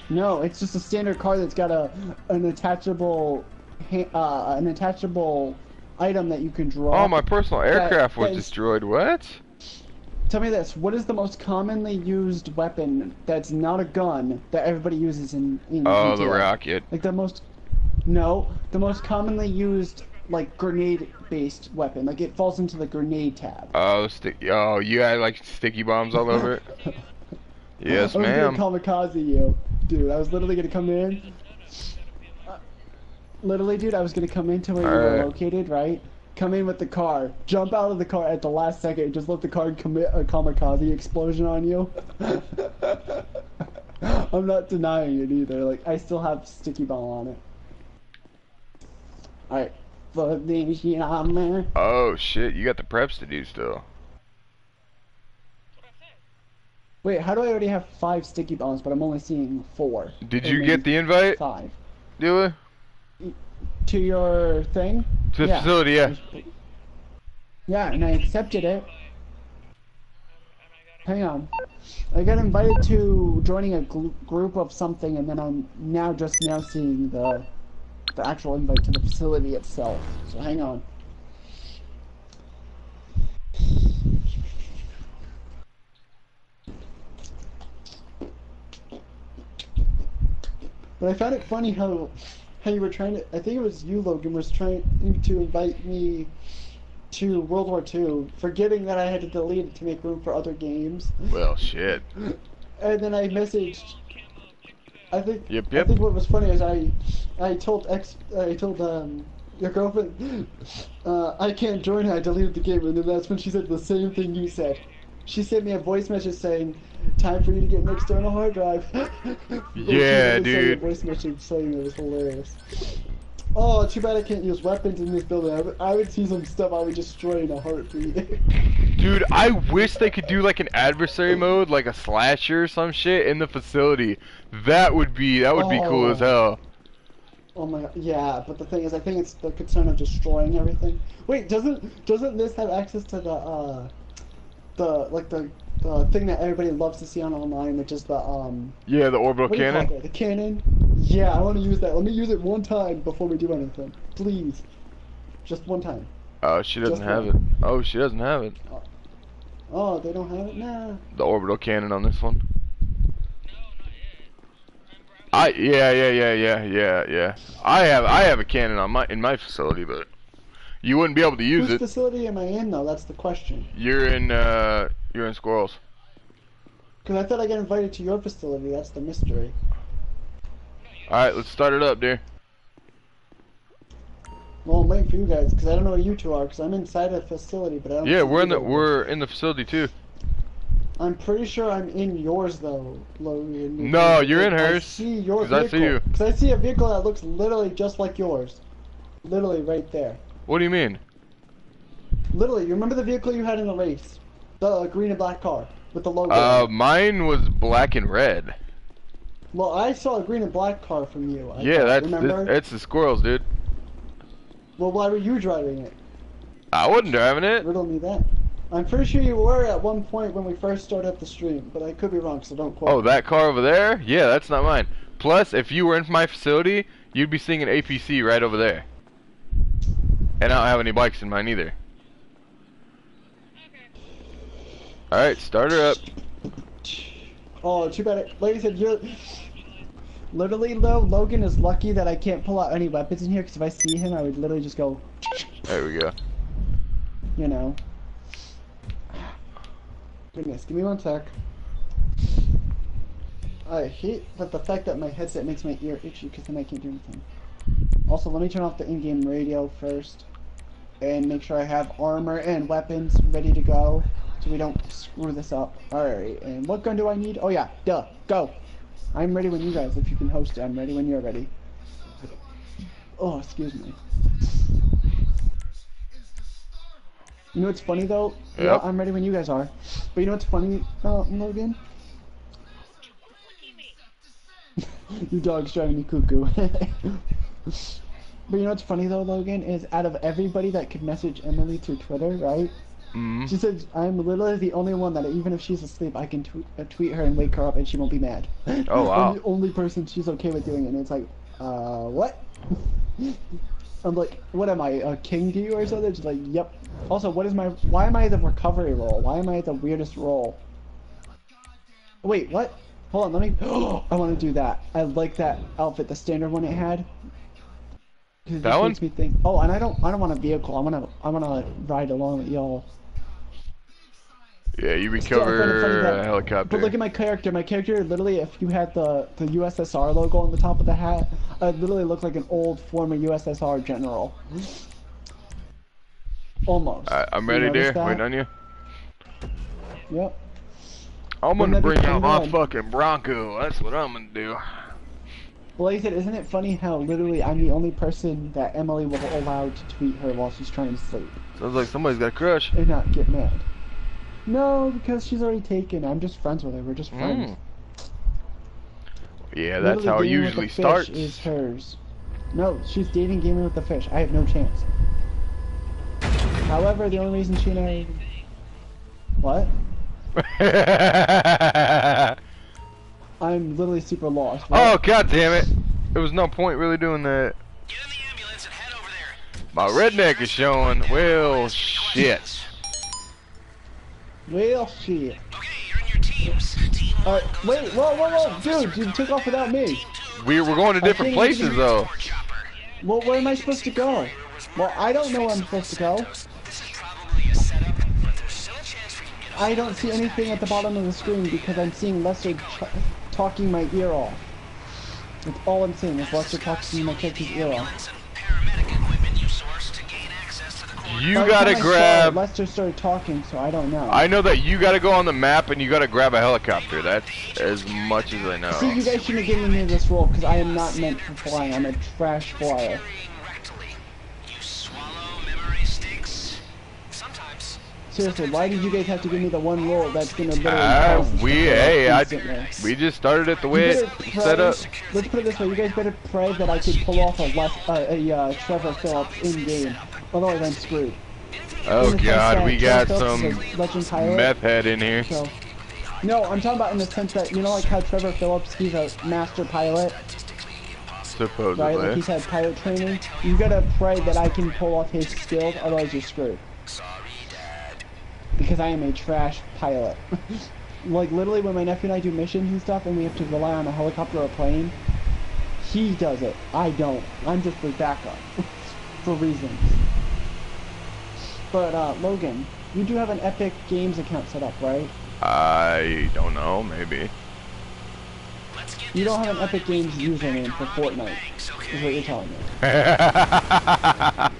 No, it's just a standard car that's got a an attachable, uh, an attachable. item that you can draw. Oh, my personal aircraft that, was that is, destroyed. What? Tell me this. What is the most commonly used weapon that's not a gun that everybody uses in, in Oh, G T A? The rocket. Like the most... No. The most commonly used, like, grenade-based weapon. Like, it falls into the grenade tab. Oh, stick. Oh, you had, like, sticky bombs all over it? Yes, ma'am. I was gonna kamikaze you. Dude, I was literally gonna come in... Literally, dude, I was gonna come into where All you were right. located, right? Come in with the car, jump out of the car at the last second, and just let the car commit a kamikaze explosion on you. I'm not denying it either. Like, I still have sticky ball on it. All right. Oh shit, you got the preps to do still. Wait, how do I already have five sticky balls, but I'm only seeing four? Did you get the invite? Five. Do it. To your thing? To the yeah. facility, yeah. Yeah, and I accepted it. Hang on. I got invited to joining a group of something, and then I'm now just now seeing the the actual invite to the facility itself. So hang on. But I found it funny how how you were trying to, I think it was you, Logan, was trying to invite me to World War Two, forgetting that I had to delete it to make room for other games. Well, shit. And then I messaged, I think, yep, yep. I think what was funny is I, I told ex, I told, um, your girlfriend, uh, I can't join her, I deleted the game, and then that's when she said the same thing you said. She sent me a voice message saying, time for you to get an external hard drive. Yeah, dude. Voice message saying it was hilarious. Oh, too bad I can't use weapons in this building. I would, I would see some stuff I would destroy in a heartbeat. Dude, I wish they could do like an adversary mode, like a slasher or some shit in the facility. That would be, that would oh. be cool as hell. Oh my god, yeah, but the thing is, I think it's the concern of destroying everything. Wait, doesn't, doesn't this have access to the, uh... The, like, the, the thing that everybody loves to see on online, which is the, um... Yeah, the orbital cannon? The cannon? Yeah, I want to use that. Let me use it one time before we do anything. Please. Just one time. Oh, she doesn't have it. Oh, she doesn't have it. Oh. oh, they don't have it? Nah. The orbital cannon on this one? No, not yet. I, yeah, yeah, yeah, yeah, yeah, yeah. I have, I have a cannon on my, in my facility, but... You wouldn't be able to use Whose it. Whose facility am I in, though? That's the question. You're in, uh, you're in Squirrel's. Because I thought I got invited to your facility. That's the mystery. Alright, let's start it up, dear. Well, I'm waiting for you guys, because I don't know where you two are, because I'm inside a facility, but I don't Yeah, we're in the, we're in the facility, too. I'm pretty sure I'm in yours, though, Logan. No, you're in hers. I see your vehicle. Because I see you. Because I see a vehicle that looks literally just like yours. Literally right there. What do you mean? Literally, you remember the vehicle you had in the race? The uh, green and black car with the logo. Uh, mine was black and red. Well, I saw a green and black car from you. I yeah, that's, remember? Th that's the Squirrels, dude. Well, why were you driving it? I wasn't driving it. Riddle me that. I'm pretty sure you were at one point when we first started up the stream, but I could be wrong, so don't quote. Oh, that car over there? Yeah, that's not mine. Plus, if you were in my facility, you'd be seeing an A P C right over there. And I don't have any bikes in mine either. Okay. Alright, start her up. Oh, too bad. It, like I said, you're... Literally, though, Logan is lucky that I can't pull out any weapons in here, because if I see him, I would literally just go... There we go. You know. Goodness, give me one sec. I hate that the fact that my headset makes my ear itchy, because then I can't do anything. Also, let me turn off the in-game radio first and make sure I have armor and weapons ready to go so we don't screw this up. Alright, and what gun do I need? Oh yeah, duh, go! I'm ready when you guys, if you can host it, I'm ready when you're ready. Oh, excuse me. You know what's funny though? Yep. Yeah, I'm ready when you guys are. But you know what's funny, uh, Logan? Your dog's driving you cuckoo. But you know what's funny though, Logan, is out of everybody that could message Emily through Twitter, right? Mm. She said, I'm literally the only one that even if she's asleep, I can tweet, uh, tweet her and wake her up and she won't be mad. Oh, wow. I'm the only person she's okay with doing it. And it's like, uh, what? I'm like, what am I, a king to you or something? She's like, yep. Also, what is my, why am I the recovery role? Why am I the weirdest role? Wait, what? Hold on, let me, oh, I want to do that. I like that outfit, the standard one it had. That one? Makes me think, oh, and I don't, I don't want a vehicle. I want to, I want to ride along with y'all. Yeah, you recover a helicopter. But look at my character. My character, literally, if you had the the U S S R logo on the top of the hat, I literally look like an old former U S S R general. Almost. Right, I'm ready, dear. That? Waiting on you. Yep. I'm gonna bring out my head. fucking Bronco. That's what I'm gonna do. Well, like I said, isn't it funny how literally I'm the only person that Emily will allow to tweet her while she's trying to sleep? Sounds like somebody's got a crush. And not get mad. No, because she's already taken. I'm just friends with her. We're just friends. Mm. Yeah, that's literally how it usually starts. Is hers. No, she's dating Gaming with the Fish. I have no chance. However, the only reason she and I... What? I'm literally super lost. Right? Oh, god damn it! There was no point really doing that. Get in the ambulance and head over there. My redneck is showing. Well, shit. Well, shit. Okay, you're in your teams. Team one. Alright, wait, whoa, whoa, whoa, dude, you took off without me. We're, we're going to different places, though. Well, where am I supposed to go? Well, I don't know where I'm supposed to go. I don't see anything at the bottom of the screen because I'm seeing Lester talking my ear off. That's all I'm seeing is Lester talking my character's ear off. You gotta grab... Lester started talking, so I don't know. I know that you gotta go on the map and you gotta grab a helicopter. That's as much as I know. See, you guys shouldn't have given me this role because I am not meant for flying. I'm a trash flyer. Seriously, why did you guys have to give me the one roll that's gonna literally uh, we, hey, I, we just started it the way it set up. Let's put it this way, you guys better pray that I could pull off a, less, uh, a uh, Trevor Phillips in-game. Otherwise, I'm screwed. Oh god, we got some meth head in here. So, no, I'm talking about in the sense that, you know like how Trevor Phillips, he's a master pilot? Supposedly. Right, like he's had pilot training? You gotta pray that I can pull off his skills, otherwise you're screwed. Because I am a trash pilot. Like, literally, when my nephew and I do missions and stuff, and we have to rely on a helicopter or a plane, he does it. I don't. I'm just the backup. For reasons. But, uh, Logan, you do have an Epic Games account set up, right? I don't know. Maybe. You don't have an Epic Games username for Fortnite, is what you're telling me.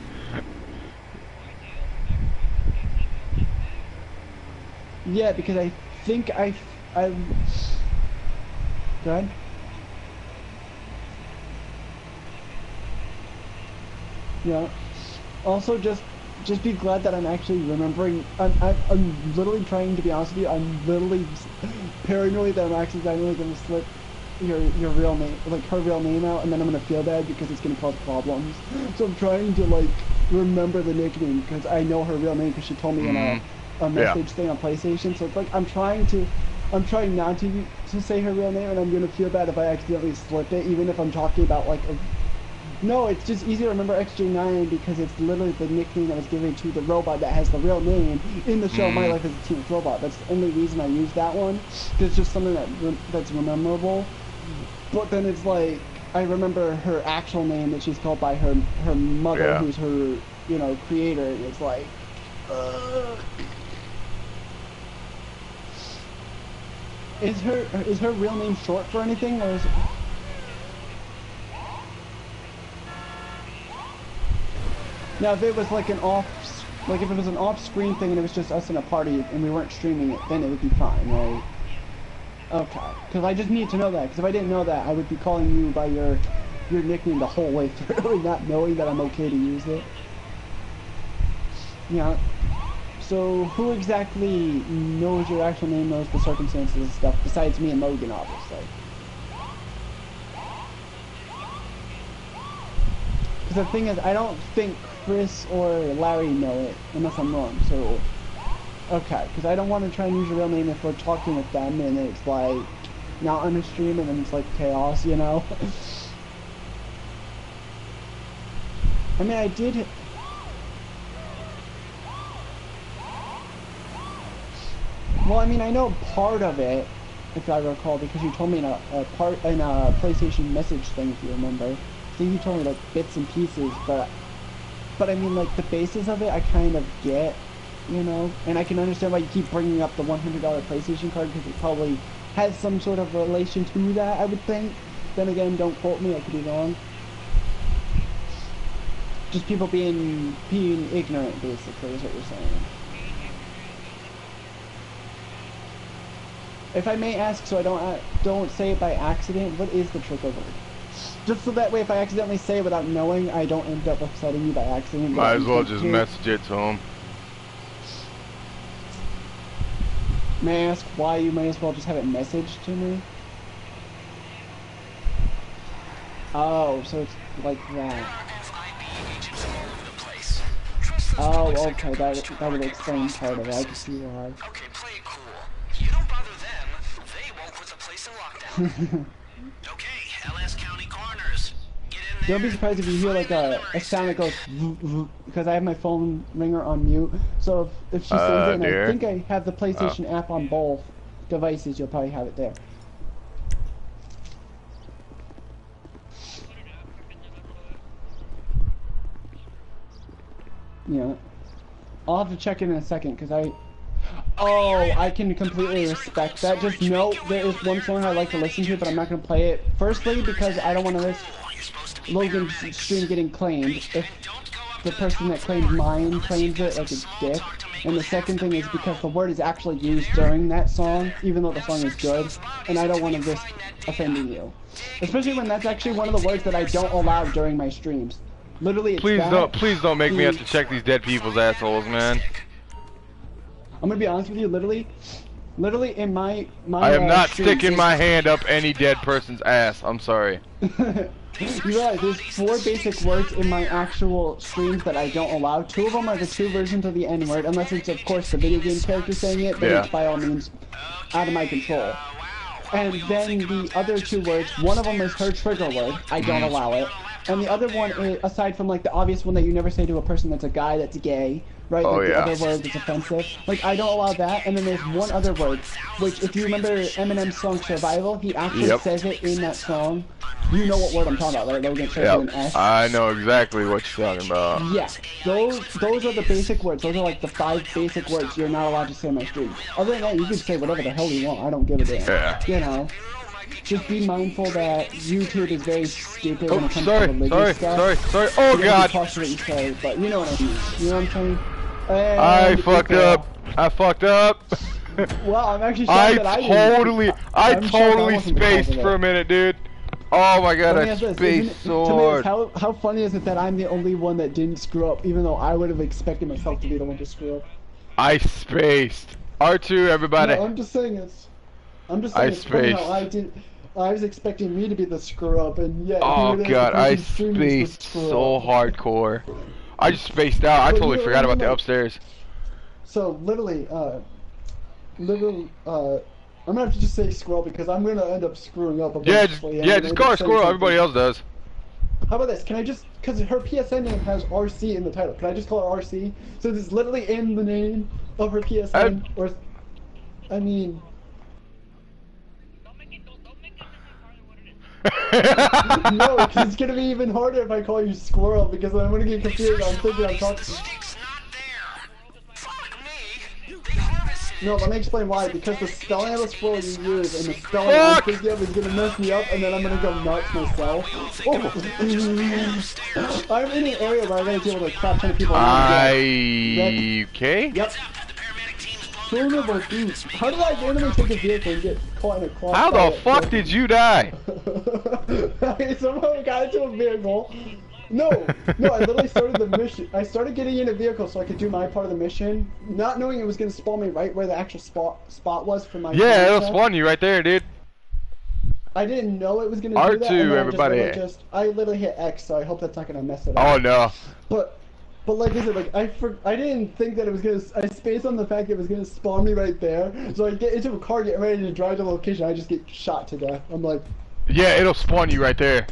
Yeah, because I think I, I, go ahead. Yeah. Also, just, just be glad that I'm actually remembering. I'm, I'm, I'm literally trying to be honest with you. I'm literally paranoid that I'm accidentally going to slip your, your real name, like her real name out, and then I'm going to feel bad because it's going to cause problems. So I'm trying to like remember the nickname because I know her real name because she told me mm. in a. a message yeah. thing on PlayStation, so it's like I'm trying to I'm trying not to to say her real name, and I'm gonna feel bad if I accidentally slipped it, even if I'm talking about like a, no, it's just easy to remember X J nine because it's literally the nickname that was given to the robot that has the real name in the show mm. My Life as a Teenage Robot. That's the only reason I use that one. It's just something that re that's memorable. But then it's like I remember her actual name that she's called by her her mother, yeah. who's her, you know, creator, and it's like uh, Is her is her real name short for anything, or is it... Now, if it was like an off, like if it was an off-screen thing and it was just us in a party and we weren't streaming it, then it would be fine, right? Okay, because I just need to know that. Because if I didn't know that, I would be calling you by your your nickname the whole way through, and not knowing that I'm okay to use it. Yeah. So, who exactly knows your actual name, knows the circumstances and stuff, besides me and Logan, obviously? Because the thing is, I don't think Chris or Larry know it, unless I'm wrong, so... Okay, because I don't want to try and use your real name if we're talking with them, and it's like, not on the stream, and then it's like chaos, you know? I mean, I did... Well, I mean, I know part of it, if I recall, because you told me in a, a part in a PlayStation message thing, if you remember. So you told me like bits and pieces, but but I mean, like the basis of it, I kind of get, you know. And I can understand why you keep bringing up the one hundred dollar PlayStation card because it probably has some sort of relation to that, I would think. Then again, don't quote me; I could be wrong. Just people being being ignorant, basically, is what you're saying. If I may ask, so I don't uh, don't say it by accident, what is the trigger word? Just so that way, if I accidentally say it without knowing, I don't end up upsetting you by accident. Might as well just message it to him. May I ask why you may as well just have it messaged to me? Oh, so it's like that. Oh, okay, that, that would explain part of it. I can see why. Okay, L S County Corners. Get in there. Don't be surprised if you hear like a, a sound that goes because I have my phone ringer on mute. So if, if she sings uh, it, and dear. I think I have the PlayStation oh. app on both devices, you'll probably have it there. you know, I'll have to check in in a second because I. Oh, I can completely respect that. Just know there is one song I like to listen to, but I'm not gonna play it. Firstly, because I don't want to risk Logan's stream getting claimed if the person that claimed mine claims it like a dick. And the second thing is because the word is actually used during that song, even though the song is good, and I don't want to risk offending you. Especially when that's actually one of the words that I don't allow during my streams. Literally, it's please bad. don't, please don't make please. me have to check these dead people's assholes, man. I'm gonna be honest with you, literally, literally in my my. I am uh, not sticking my hand up any dead person's ass. I'm sorry. You realize there's four basic words in my actual streams that I don't allow. Two of them are the two versions of the N-word, unless it's of course the video game character saying it, but yeah. It's by all means out of my control. And then the other two words, one of them is her trigger word. I don't mm. allow it. And the other one, is, aside from like the obvious one that you never say to a person that's a guy that's gay, right? Oh, like yeah. The other word that's offensive. Like, I don't allow that. And then there's one other word, which if you remember Eminem's song Survival, he actually yep. says it in that song. You know what word I'm talking about, right? Logan, yep. an S. I know exactly what you're talking about. Yeah. Those, those are the basic words. Those are like the five basic words you're not allowed to say in my stream. Other than that, you can say whatever the hell you want. I don't give a damn. Yeah. You know? Just be mindful that YouTube is very stupid oh, when it comes sorry, to religious sorry, stuff. Sorry, sorry, sorry, oh you god! What you say, but you know what I mean. You know what I'm saying? And I fucked up. I fucked up. Well, I'm actually sure I that I totally, I I'm totally sure spaced for a minute, dude. Oh my god, I spaced so hard. How, how funny is it that I'm the only one that didn't screw up, even though I would have expected myself to be the one to screw up? I spaced. R two, everybody. No, I'm just saying it's... I'm just saying I it's funny how I did I was expecting me to be the screw up and yet oh god I spaced so hardcore. I just spaced out. I totally forgot about the upstairs. So literally uh literally uh I'm gonna have to just say scroll because I'm gonna end up screwing up a bunch. Yeah, just, yeah just call her scroll. Everybody else does. How about this? Can I just, because her P S N name has R C in the title, can I just call her R C since it's literally in the name of her P S N? I, or I mean no, because it's gonna be even harder if I call you squirrel because I'm gonna get confused. I'm thinking I'm talking. No, let me explain why. Because the spelling of the squirrel you use and the spelling I'm thinking of is gonna mess me up, and then I'm gonna go nuts myself. Oh. I'm in an area where I'm gonna deal with a crap ton of people. I okay. Yep. How did I randomly take a vehicle and get caught in a crossfire? How the fuck did you die? I somehow got into a vehicle. No, no, I literally started the mission. I started getting in a vehicle so I could do my part of the mission, not knowing it was going to spawn me right where the actual spot spot was for my. Yeah, it'll attack. Spawn you right there, dude. I didn't know it was going to do that. R two, everybody. I, just, I literally hit X, so I hope that's not going to mess it up. Oh, no. But... But like I said, like I for, I didn't think that it was gonna. I spaced on the fact that it was gonna spawn me right there. So I get into a car, get ready to drive to the location. I just get shot to death. I'm like. Yeah, it'll spawn you right there.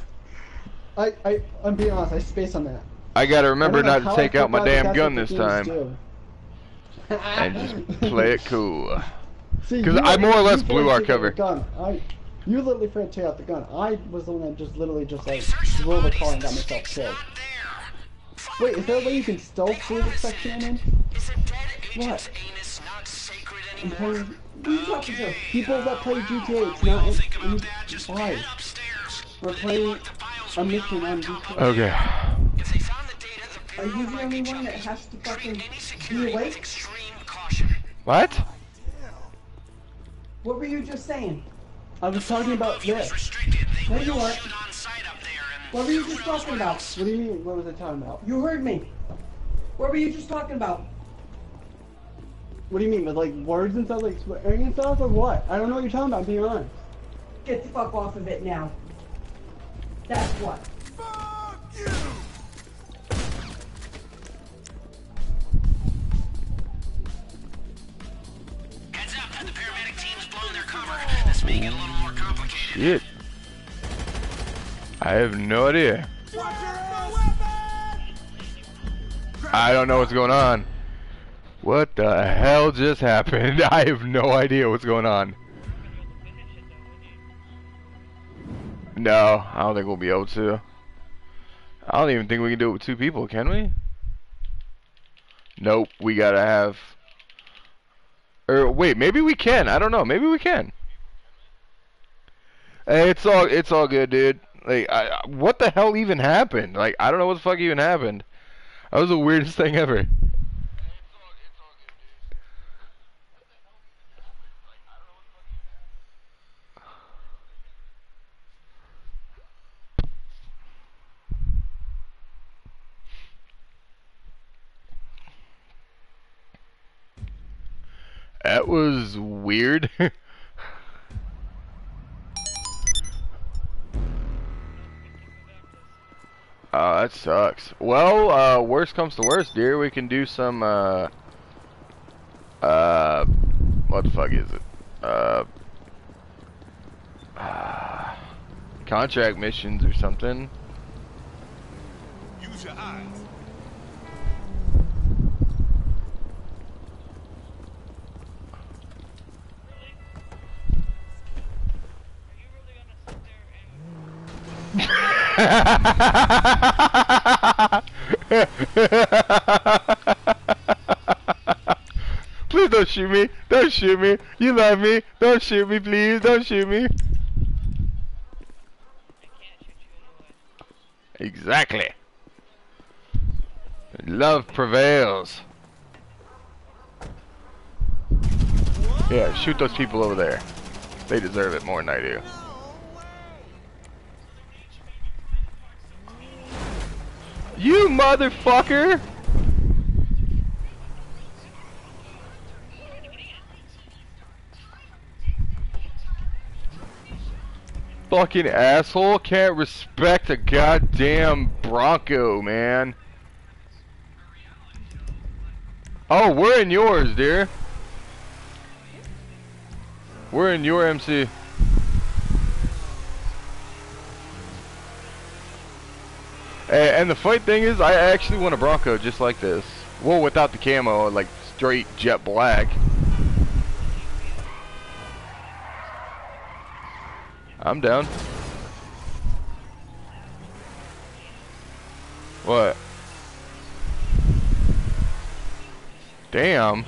I I I'm being honest. I spaced on that. I gotta remember I not to take out my damn gun this time. And just play it cool. Because I more or less blew our cover. Gun. I, you literally forgot to take out the gun. I was the one that just literally just like drove the car and got myself killed. Wait, is there a way you can stealth through the section I'm in? What? I'm playing... What are you talking to? People that play G T A, it's not... It's, why? We're playing a mission on G T A. Okay. Are you the only one that has to fucking be awake? What? What were you just saying? I was talking about this. No, you weren't. What were you just talking about? What do you mean? What was I talking about? You heard me. What were you just talking about? What do you mean? With like words and stuff, like swearing and stuff, or what? I don't know what you're talking about. Be honest. Get the fuck off of it now. That's what. Fuck you! Heads up, the paramedic team's blown their cover. This may get a little more complicated. Shit. I have no idea. I don't know what's going on. What the hell just happened? I have no idea what's going on. No, I don't think we'll be able to. I don't even think we can do it with two people, can we? Nope, we gotta have... Or wait, maybe we can. I don't know. Maybe we can. Hey, it's all it's all good, dude. Like, I, what the hell even happened? Like, I don't know what the fuck even happened. That was the weirdest thing ever. That was weird. Uh, that sucks. Well, uh, worst comes to worst, dear. We can do some, uh, uh, what the fuck is it? Uh, uh contract missions or something. Use your eyes. Please don't shoot me. Don't shoot me. You love me. Don't shoot me, please. Don't shoot me. I can't shoot you anyway. Exactly. Love prevails. Yeah, shoot those people over there. They deserve it more than I do. You motherfucker! Fucking asshole, can't respect a goddamn Bronco, man. Oh, we're in yours, dear. We're in your M C. And the funny thing is, I actually want a Bronco just like this. Well, without the camo, like straight jet black. I'm down. What? Damn.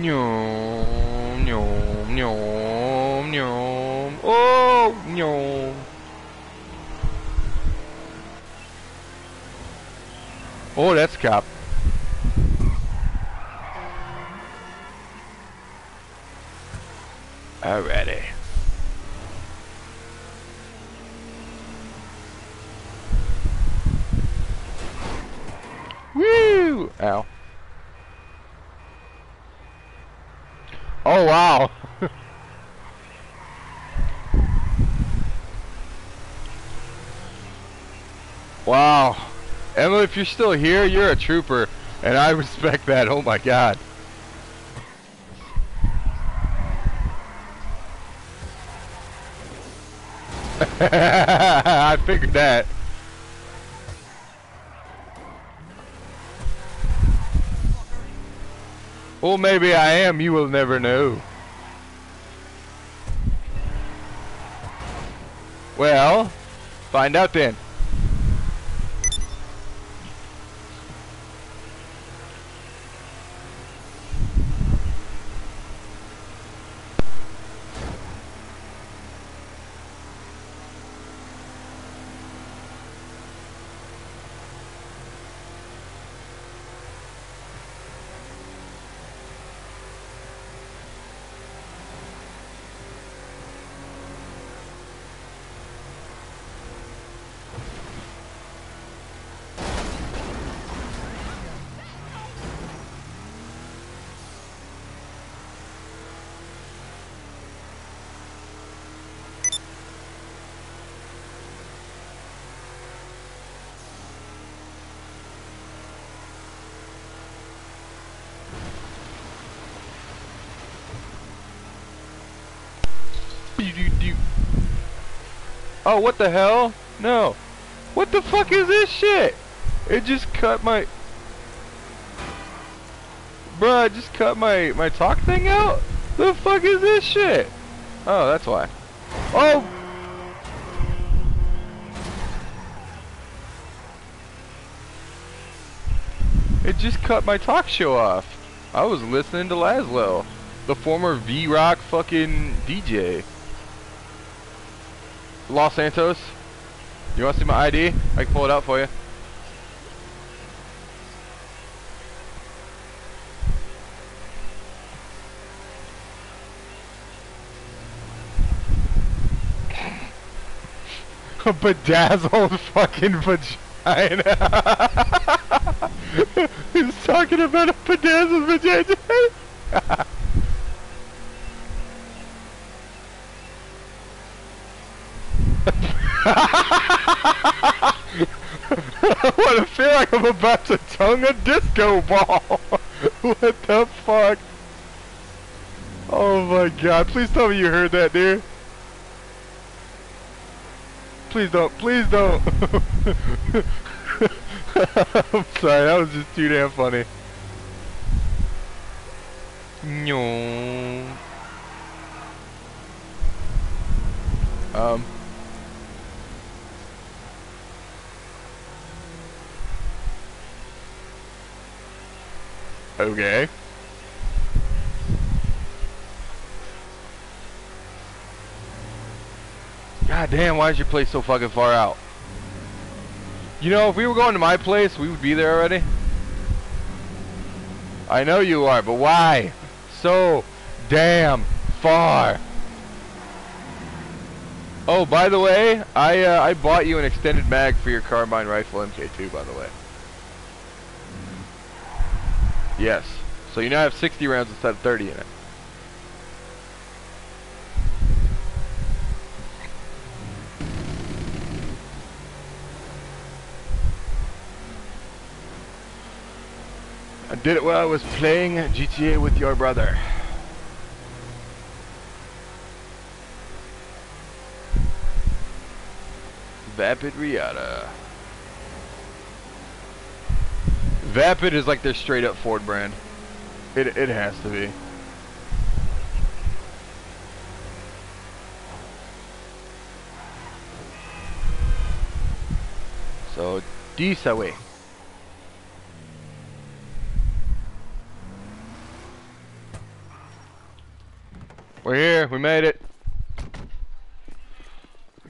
Nyom, nyom, nyom, nyom. Oh, nyom. Oh, that's a cop. Alrighty. Woo! Ow. Oh, wow. Wow. Emma, if you're still here, you're a trooper. And I respect that. Oh, my God. I figured that. Well, maybe I am. You will never know. Well, find out then. Oh, what the hell? No. What the fuck is this shit? It just cut my... Bruh, it just cut my, my talk thing out? The fuck is this shit? Oh, that's why. Oh! It just cut my talk show off. I was listening to Laszlo, the former V-Rock fucking D J. Los Santos, you want to see my I D? I can pull it out for you. A bedazzled fucking vagina. He's talking about a bedazzled vagina. I want to feel like I'm about to tongue a disco ball. What the fuck? Oh my god, please tell me you heard that, dude. Please don't, please don't. I'm sorry, that was just too damn funny. No. Um. Okay. God damn, why is your place so fucking far out? You know, if we were going to my place, we would be there already. I know you are, but why? So damn far. Oh, by the way, I uh, I bought you an extended mag for your carbine rifle M K two, by the way. Yes. So you now have sixty rounds instead of thirty in it. I did it while I was playing G T A with your brother. Vapid Riata. Vapid is like their straight up Ford brand. It it has to be. So this away. We're here, we made it.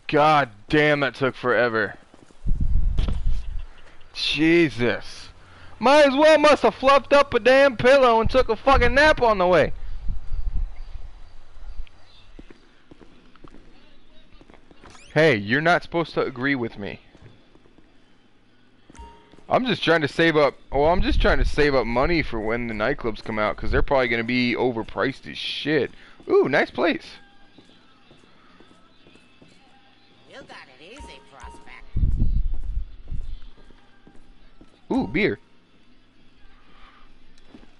God damn, that took forever. Jesus. Might as well must have fluffed up a damn pillow and took a fucking nap on the way. Hey, you're not supposed to agree with me. I'm just trying to save up. Well, I'm just trying to save up money for when the nightclubs come out, because they're probably going to be overpriced as shit. Ooh, nice place. You got it easy, prospect. Ooh, beer.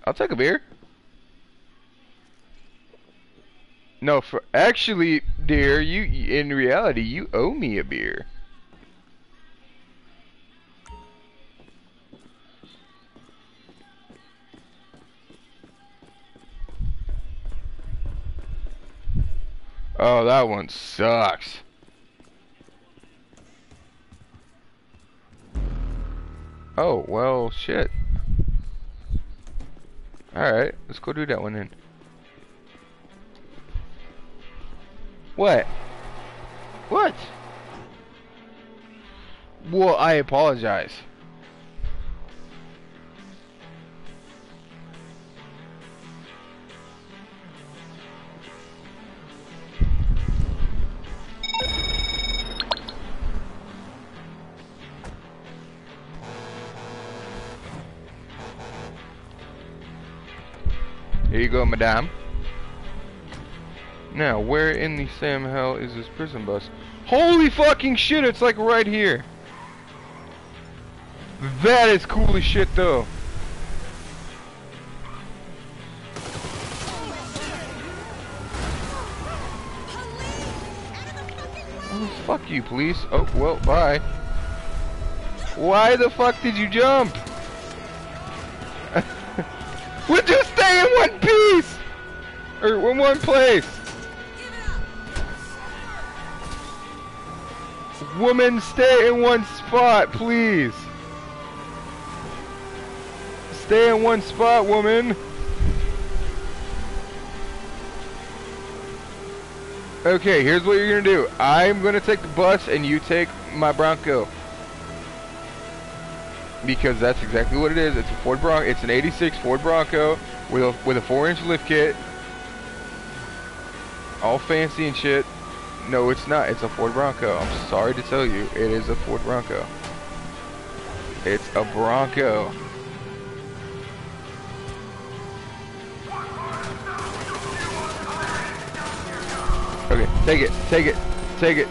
I'll take a beer. No, for actually, dear, you in reality you owe me a beer. Oh, that one sucks. Oh, well, shit. Alright, let's go do that one then. What? What? Well, I apologize. Here you go, madame. Now, where in the Sam hell is this prison bus? Holy fucking shit, it's like right here. That is cool as shit, though. Oh, fuck you, police. Oh, well, bye. Why the fuck did you jump? Would you stay in one piece? Or in one place? Woman, stay in one spot, please. Stay in one spot, woman. Okay, here's what you're gonna do. I'm gonna take the bus and you take my Bronco. Because that's exactly what it is. It's a Ford Bronco. It's an eighty-six Ford Bronco with a, with a four inch lift kit. All fancy and shit. No, it's not. It's a Ford Bronco. I'm sorry to tell you. It is a Ford Bronco. It's a Bronco. Okay, take it, take it, take it.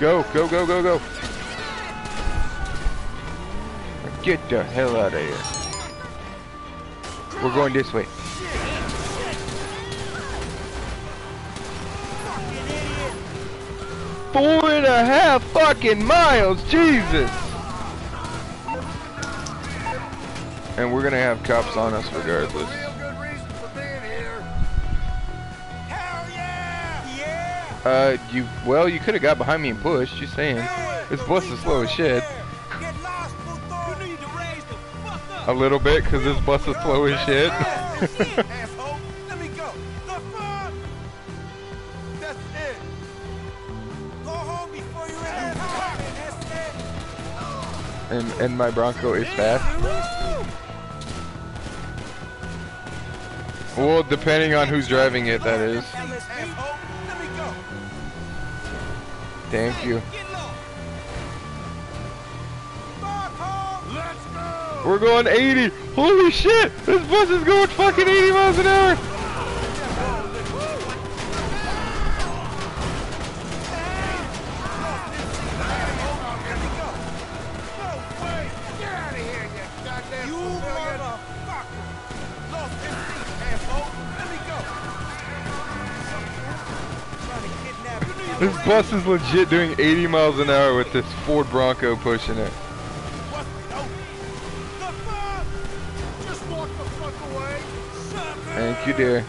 Go, go, go, go, go. Get the hell out of here. We're going this way. Four and a half fucking miles, Jesus. And we're gonna have cops on us regardless. Uh, you, well, you could've got behind me and pushed, just saying. This bus is slow as shit. A little bit, cause this bus is slow as shit. And, and my Bronco is fast. Well, depending on who's driving it, that is. Thank you. We're going eighty! Holy shit! This bus is going fucking eighty miles an hour! This bus is legit doing eighty miles an hour with this Ford Bronco pushing it. Thank you, dear.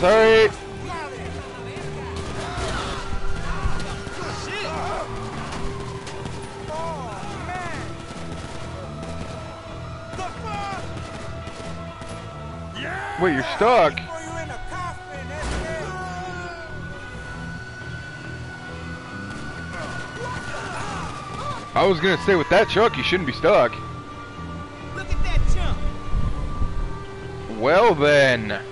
Sorry. Wait, you're stuck. I was gonna say with that truck, you shouldn't be stuck. Look at that jump. Well then.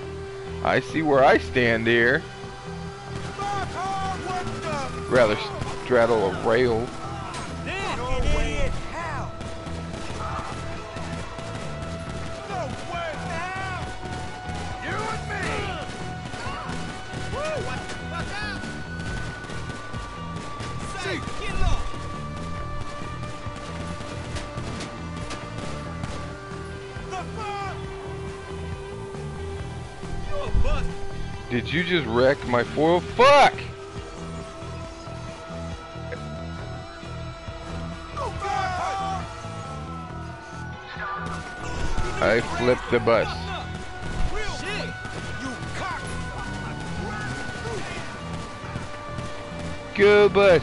I see where I stand here. Rather straddle a rail. Did you just wreck my foil? Fuck! I flipped the bus. Go bus!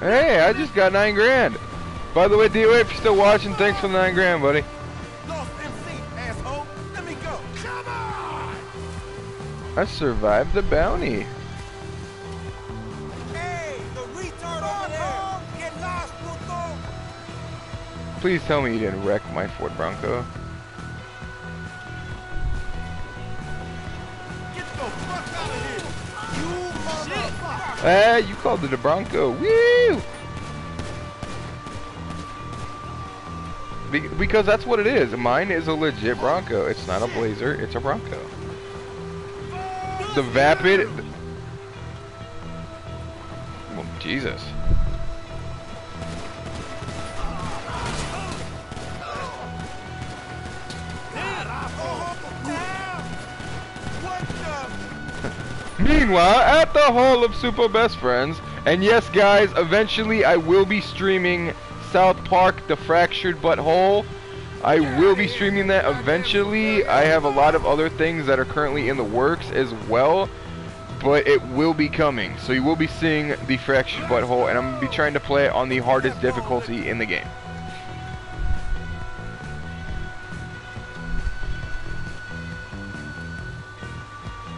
Hey, I just got nine grand. By the way, D O A, if you're still watching, thanks for the nine grand, buddy. Lost M C, asshole. Let me go. Come on! I survived the bounty. Hey, the retard over there! Get lost, puto! Please tell me you didn't wreck my Ford Bronco. Get the fuck out of here! You motherfucker! Ah, you called it a Bronco. Woo! Be because that's what it is. Mine is a legit Bronco. It's not a Blazer. It's a Bronco. The vapid. Oh, Jesus. Meanwhile, at the Hall of Super Best Friends, and yes, guys, eventually I will be streaming South Park, The Fractured Butthole. I will be streaming that eventually. I have a lot of other things that are currently in the works as well, but it will be coming. So you will be seeing The Fractured Butthole, and I'm going to be trying to play it on the hardest difficulty in the game.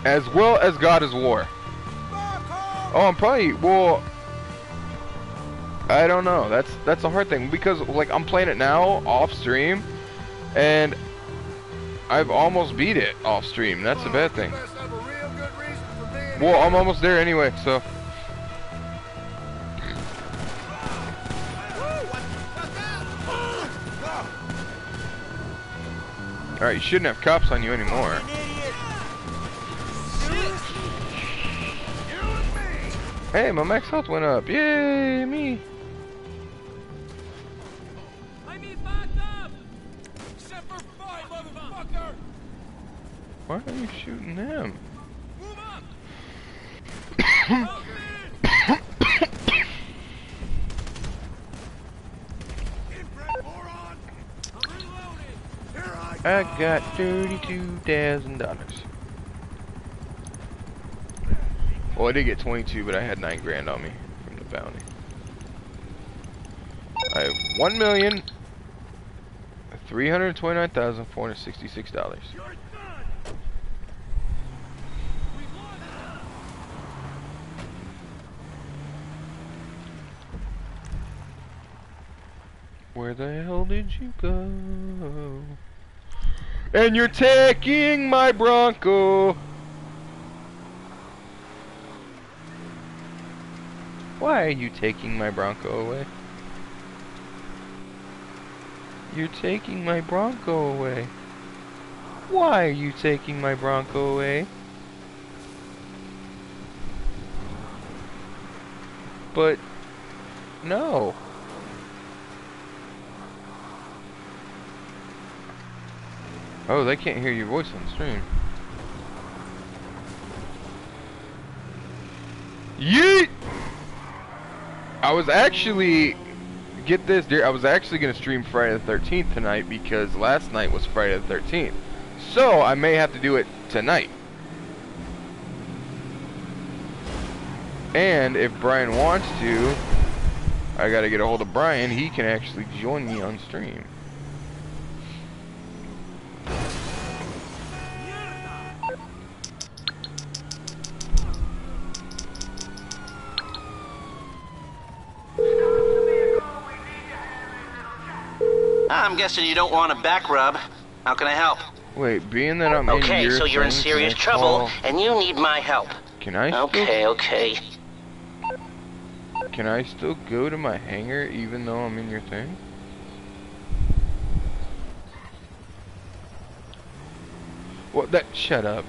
As well as God is War. Oh, I'm probably... well... I don't know. That's that's a hard thing because like I'm playing it now off stream, and I've almost beat it off stream. That's the bad thing. Well, I'm almost there anyway, so. All right, you shouldn't have cops on you anymore. Hey, my max health went up. Yay, me. Why are you shooting him? Move up. I got thirty-two thousand dollars. Well, I did get twenty-two, but I had nine grand on me from the bounty. I have one million three hundred twenty-nine thousand four hundred sixty-six dollars. Where the hell did you go? And you're taking my Bronco! Why are you taking my Bronco away? You're taking my Bronco away. Why are you taking my Bronco away? But... no. Oh, they can't hear your voice on stream. Yeet! I was actually... get this, dear. I was actually going to stream Friday the thirteenth tonight because last night was Friday the thirteenth. So, I may have to do it tonight. And if Brian wants to, I got to get a hold of Brian. He can actually join me on stream. I'm guessing you don't want a back rub. How can I help? Wait, being that I'm okay, in so you're in serious trouble, call... and you need my help. Can I? Still... Okay, okay. Can I still go to my hangar even though I'm in your thing? What? That? Shut up.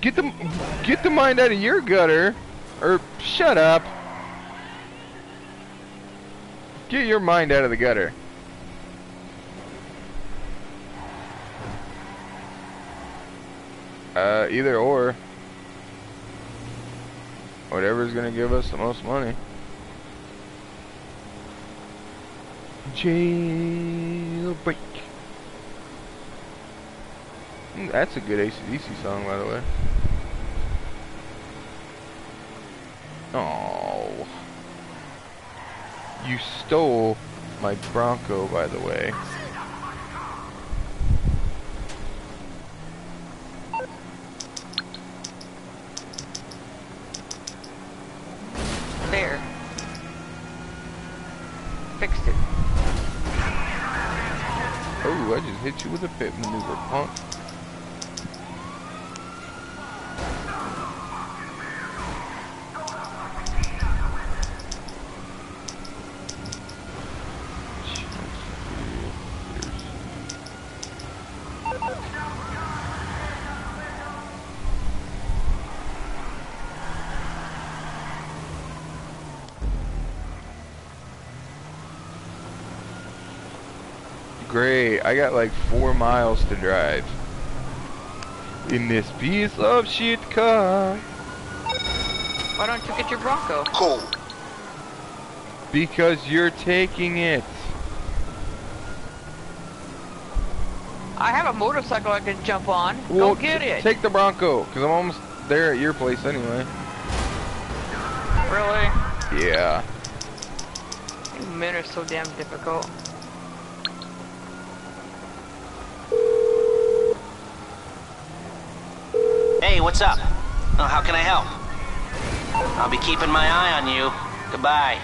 Get the, get the mind out of your gutter, or shut up. Get your mind out of the gutter. Uh, either or. Whatever's gonna give us the most money. Jailbreak. That's a good A C D C song, by the way. Oh. You stole my Bronco, by the way. There. Fixed it. Oh, I just hit you with a pit maneuver, punk. Great, I got like four miles to drive in this piece of shit car. Why don't you get your Bronco? Cool. Because you're taking it. I have a motorcycle I can jump on. Well, go get it. Take the Bronco, because I'm almost there at your place anyway. Really? Yeah. Men are so damn difficult. Hey, what's up? Oh, how can I help? I'll be keeping my eye on you. Goodbye.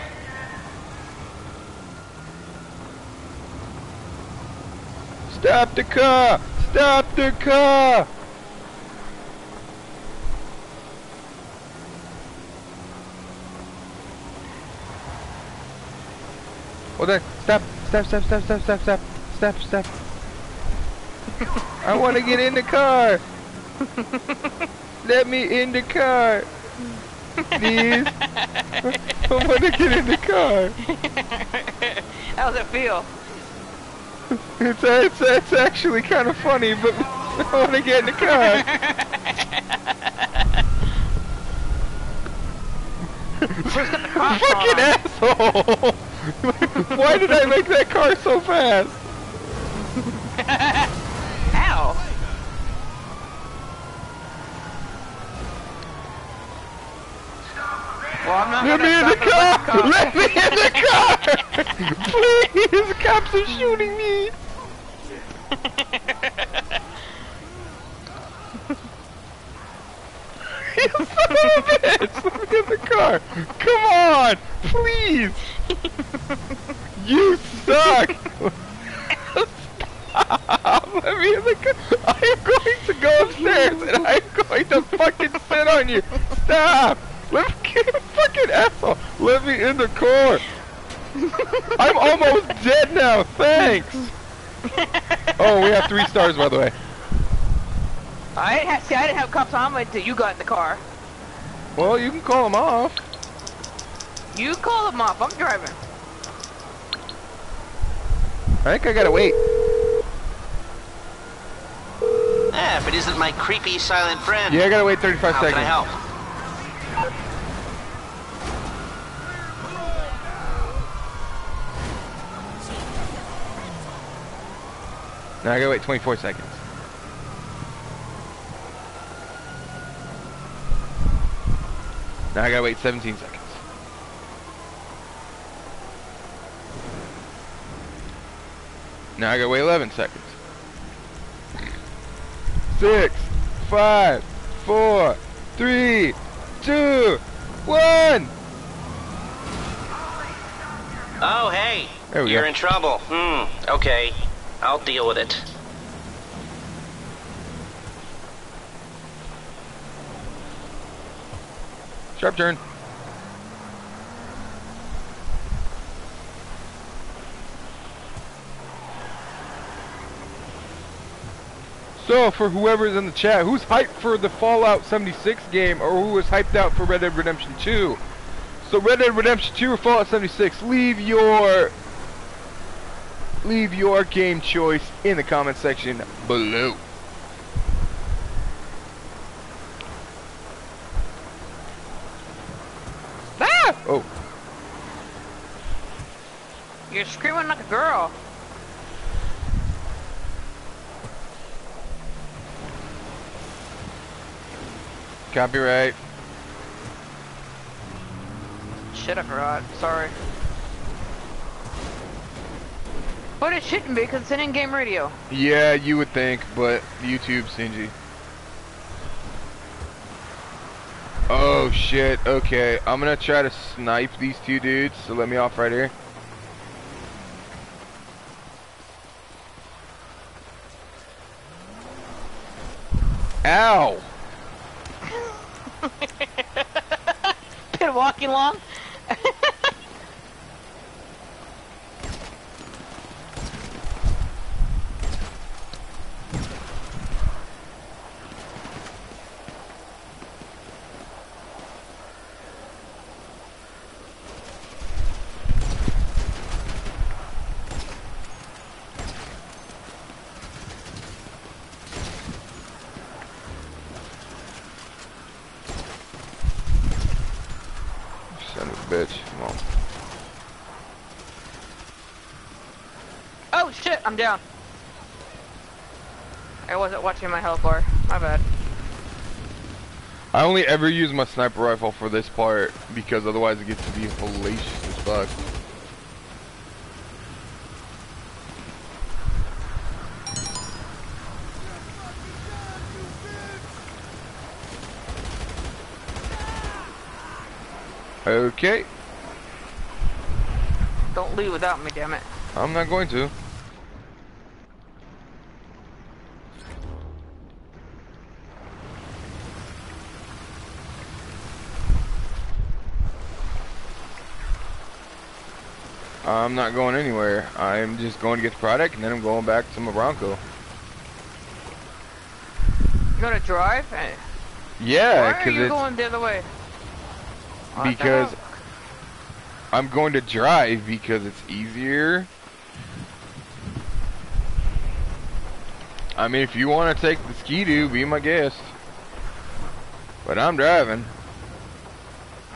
Stop the car! Stop the car! Hold on. Stop! Stop, stop, stop, stop, stop, stop. Stop, stop. I want to get in the car! Let me in the car, please. I want to get in the car. How does it feel? It's it's it's actually kind of funny, but I want to get in the car. Where's the car? Fucking asshole! Why did I make that car so fast? Ow! Well, I'm not Let me in the car! car! Let me in the car! Please! Cops are shooting me! You son of a bitch! Let me in the car! Come on! Please! You suck! Stop! Let me in the car! I am going to go upstairs and I am going to fucking sit on you! Stop! Let me get a fucking asshole! Let me in the car! I'm almost dead now, thanks! Oh, we have three stars, by the way. I didn't have, see, I didn't have cops on me until you got in the car. Well, you can call them off. You call them off, I'm driving. I think I gotta wait. Ah, but isn't my creepy silent friend? Yeah, I gotta wait thirty-five How seconds. How can I help? Now I gotta wait twenty-four seconds. Now I gotta wait seventeen seconds. Now I gotta wait eleven seconds. Six, five, four, three, two, one. Oh hey, there we you're go. in trouble. Hmm. Okay. I'll deal with it. Sharp turn. So, for whoever's in the chat, who's hyped for the Fallout seventy-six game, or who was hyped out for Red Dead Redemption two? So, Red Dead Redemption two or Fallout seventy-six, leave your... Leave your game choice in the comment section below. Ah! Oh. You're screaming like a girl. Copyright. Shit, I forgot. Sorry. But it shouldn't be, because it's an in-game radio. Yeah, you would think, but YouTube's stingy. Oh shit, okay. I'm gonna try to snipe these two dudes, so let me off right here. Ow! Been walking long? I'm down. I wasn't watching my health bar. My bad. I only ever use my sniper rifle for this part because otherwise it gets to be hellacious as fuck. Okay. Don't leave without me, damn it. I'm not going to. I'm not going anywhere. I'm just going to get the product, and then I'm going back to my Bronco. You gonna drive? Yeah, because it's going the other way. Because I'm going to drive because it's easier. I mean, if you want to take the Ski-Doo, be my guest. But I'm driving.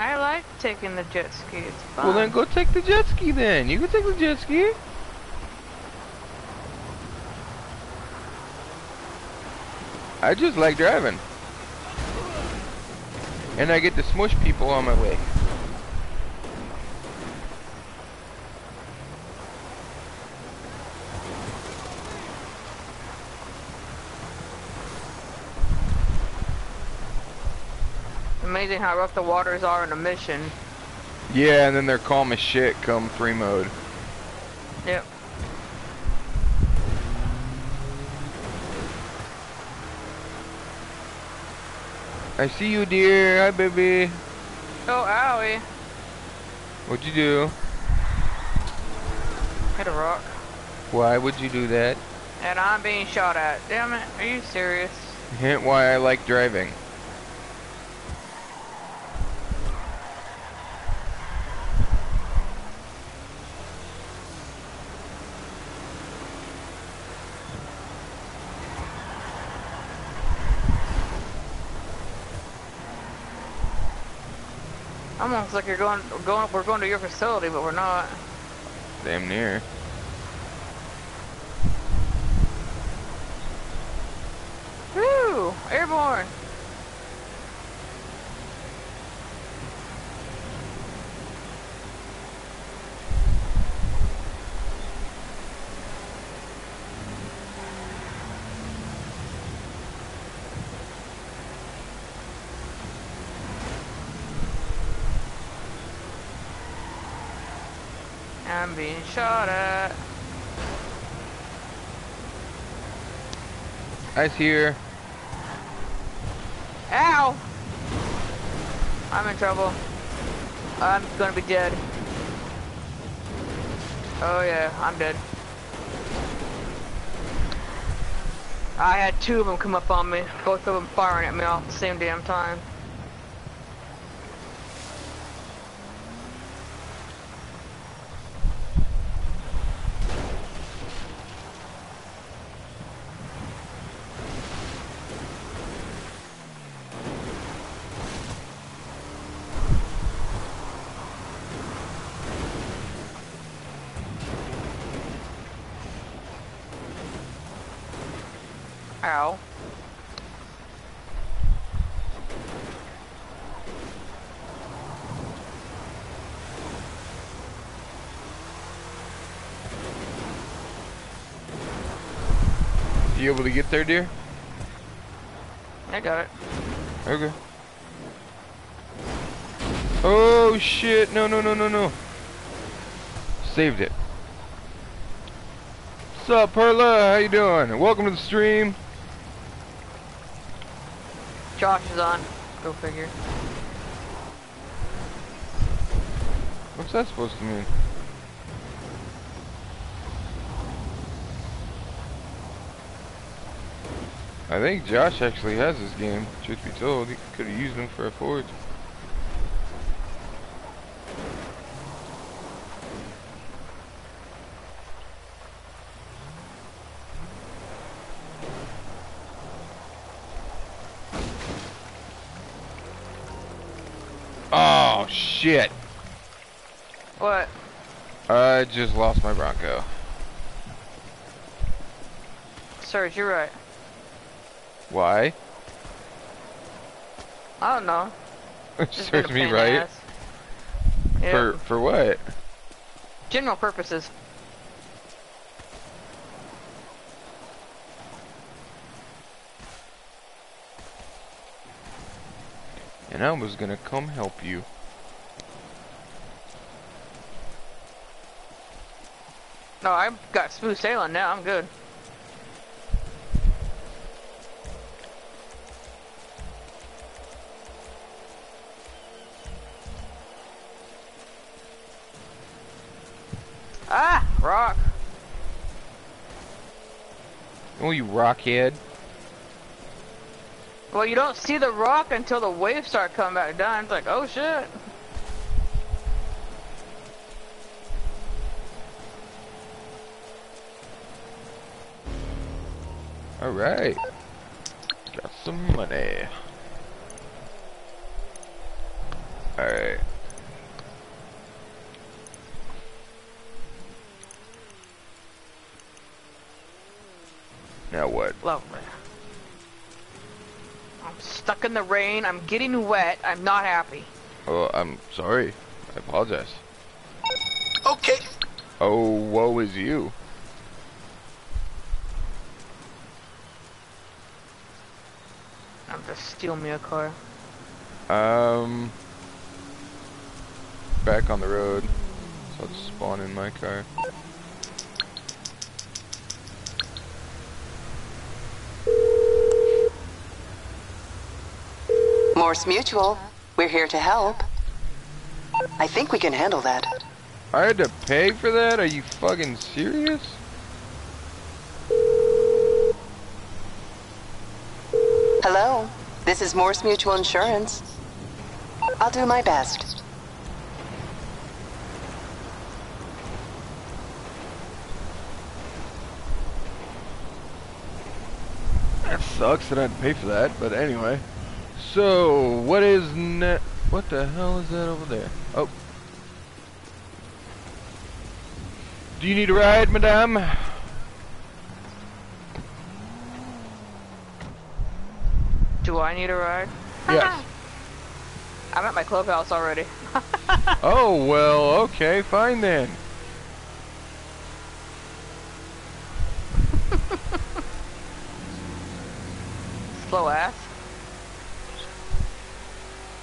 I like taking the jet ski, it's fun. Well then go take the jet ski then. You can take the jet ski. I just like driving. And I get to smush people on my way. Amazing how rough the waters are in a mission. Yeah, and then they're calm as shit come free mode. Yep. I see you, dear. Hi, baby. Oh, owie. What'd you do? Hit a rock. Why would you do that? And I'm being shot at. Damn it. Are you serious? Hint why I like driving. Almost like you're going, going, we're going to your facility, but we're not. Damn near. Woo! Airborne. I'm being shot at. Ice here. Ow! I'm in trouble. I'm gonna be dead. Oh yeah, I'm dead. I had two of them come up on me. Both of them firing at me all at the same damn time. Ow. You able to get there, dear? I got it. Okay. Oh shit, no, no, no, no, no. Saved it. What's up, Perla? How you doing? Welcome to the stream. Josh is on. Go figure. What's that supposed to mean? I think Josh actually has this game, truth be told. He could have used them for a forge. Oh, shit. What? I just lost my Bronco. Serge, you're right. Why? I don't know. Serves me right. Yep. For for what? General purposes. And I was gonna come help you. No, I've got smooth sailing now. I'm good. Ah! Rock! Oh, you rockhead. Well, you don't see the rock until the waves start coming back down. It's like, oh shit! Alright. Got some money. Alright. Now what? Lovely. I'm stuck in the rain. I'm getting wet. I'm not happy. Oh, I'm sorry. I apologize. Okay. Oh, woe is you. I'm just stealing me a car. Um. Back on the road. So I'll just spawn in my car. Morse Mutual, we're here to help. I think we can handle that. I had to pay for that? Are you fucking serious? Hello, this is Morse Mutual Insurance. I'll do my best. That sucks that I had to pay for that, but anyway. So, what is net? What the hell is that over there? Oh. Do you need a ride, madame? Do I need a ride? Yes. I'm at my clubhouse already. Oh, well, okay, fine then. Slow ass.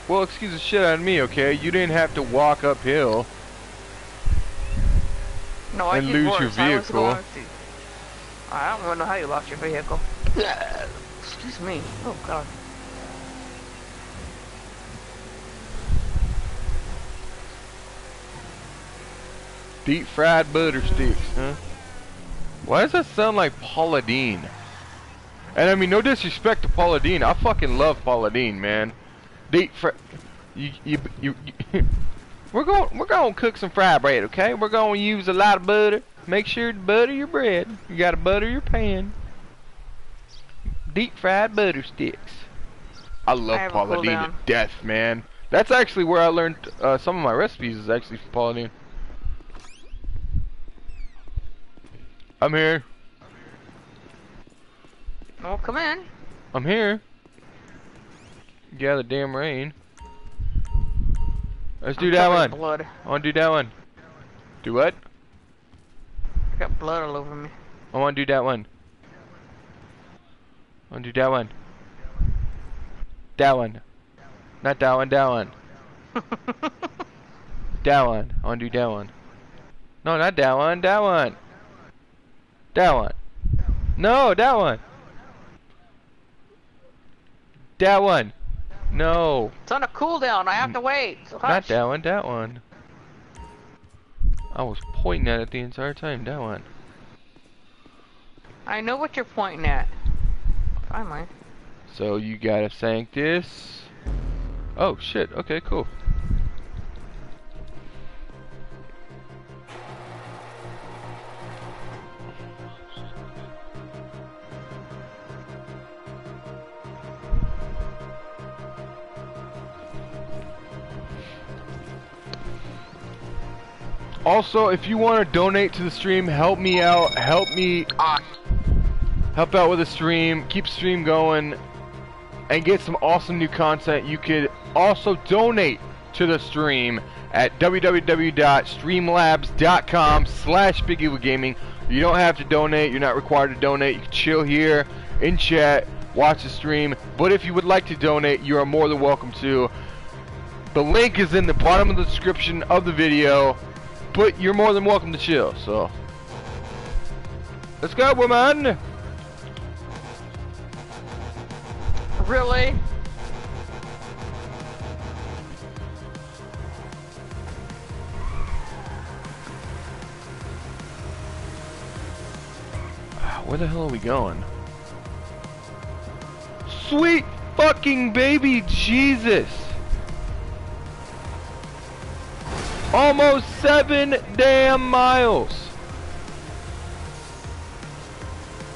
Well, excuse the shit out of me, okay? You didn't have to walk uphill no, I and lose worse. your vehicle. I, I don't know how you lost your vehicle. Excuse me. Oh, God. Deep fried butter sticks, huh? Why does that sound like Paula Deen? And I mean, no disrespect to Paula Deen. I fucking love Paula Deen, man. Deep fr you, you, you, you. We're going we're going to cook some fry bread, okay? We're going to use a lot of butter. Make sure to butter your bread. You got to butter your pan. Deep fried butter sticks. I love Paula Deen to death, man. That's actually where I learned uh, some of my recipes is actually from Paula Deen. I'm here. Oh, come in. I'm here. Gather damn rain. Let's do I'm that one. Blood. I want to do that one. Do what? I got blood all over me. I want to do that one. I'll do that one. That one. Not that one, that one. That one. I want to do that one. No, not that one, that one. That one. No, that one. That one. No. It's on a cooldown. I have to wait. So not that one, that one. I was pointing at it the entire time. That one. I know what you're pointing at. Finally. So you gotta sank this. Oh shit, okay, cool. Also, if you want to donate to the stream, help me out, help me ah, help out with the stream, keep stream going, and get some awesome new content. You could also donate to the stream at w w w dot streamlabs dot com slash Big Evil Gaming. You don't have to donate. You're not required to donate. You can chill here in chat, watch the stream. But if you would like to donate, you are more than welcome to. The link is in the bottom of the description of the video. But you're more than welcome to chill, so. Let's go, woman! Really? Where the hell are we going? Sweet fucking baby Jesus! Almost seven damn miles.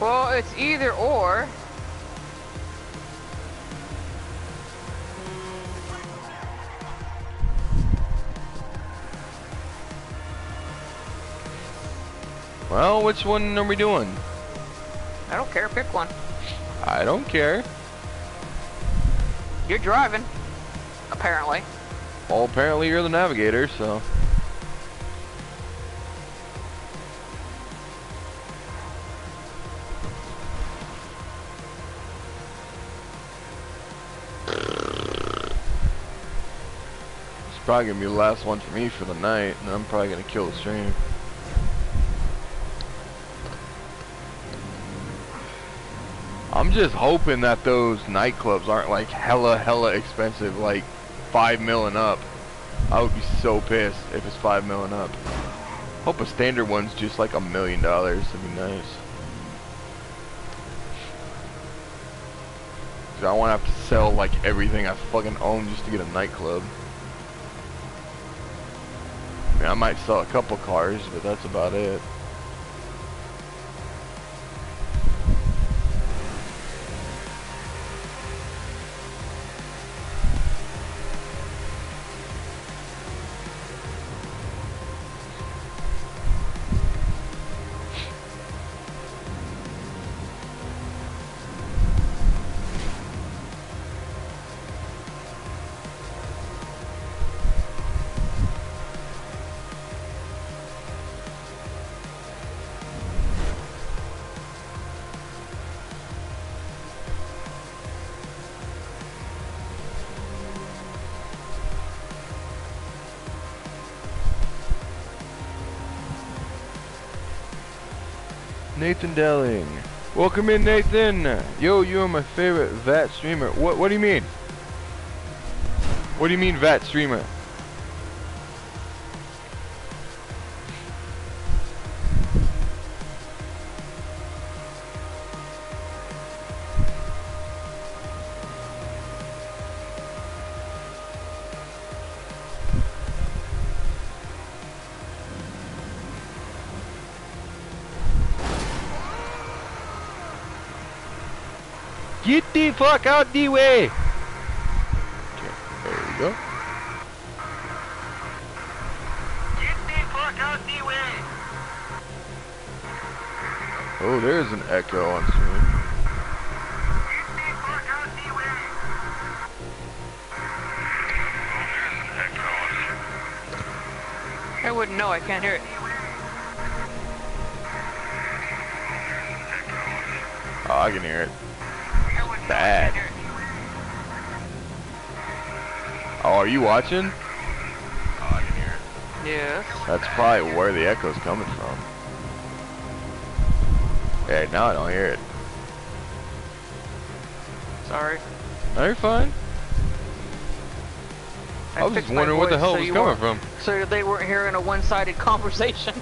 Well, it's either or. Well, which one are we doing? I don't care. Pick one. I don't care. You're driving, apparently. Well, apparently you're the navigator, so. It's probably gonna be the last one for me for the night, and I'm probably gonna kill the stream. I'm just hoping that those nightclubs aren't like hella, hella expensive, like five mil and up. I would be so pissed if it's five mil and up. Hope a standard one's just like a million dollars. That'd be nice. Cause I want to have to sell like everything I fucking own just to get a nightclub. I mean, I might sell a couple cars, but that's about it. Nathan Delling. Welcome in, Nathan. Yo, you are my favorite V A T streamer. What what do you mean? What do you mean V A T streamer? Get the fuck out the way! Okay, there we go. Get the fuck out the way! Oh, there is an echo on screen. Get the fuck out the way! Oh, there's an echo on screen. I wouldn't know, I can't hear it. Oh, I can hear it. bad. Oh, are you watching? Oh, I can hear it. Yeah. That's probably where the echo's coming from. Hey, now I don't hear it. Sorry. No, you're fine. I, I was just wondering what the hell so was coming from. So they weren't hearing a one-sided conversation.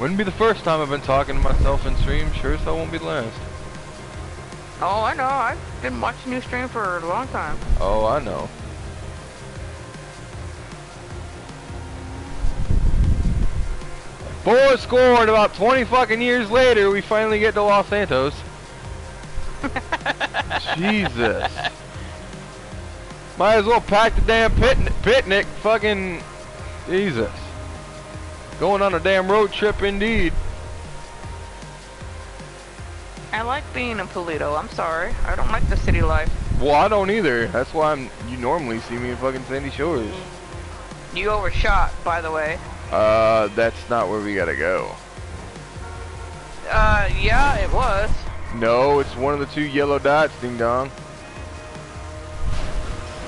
Wouldn't be the first time I've been talking to myself in stream. Sure as hell won't be the last. Oh, I know. I've been watching your stream for a long time. Oh, I know. Boy scored about twenty fucking years later. We finally get to Los Santos. Jesus. Might as well pack the damn picnic. picnic fucking Jesus. Going on a damn road trip indeed. I like being in Polito. I'm sorry. I don't like the city life. Well, I don't either. That's why I'm. You normally see me in fucking Sandy Shores. You overshot, by the way. Uh, that's not where we gotta go. Uh, yeah, it was. No, it's one of the two yellow dots, ding dong.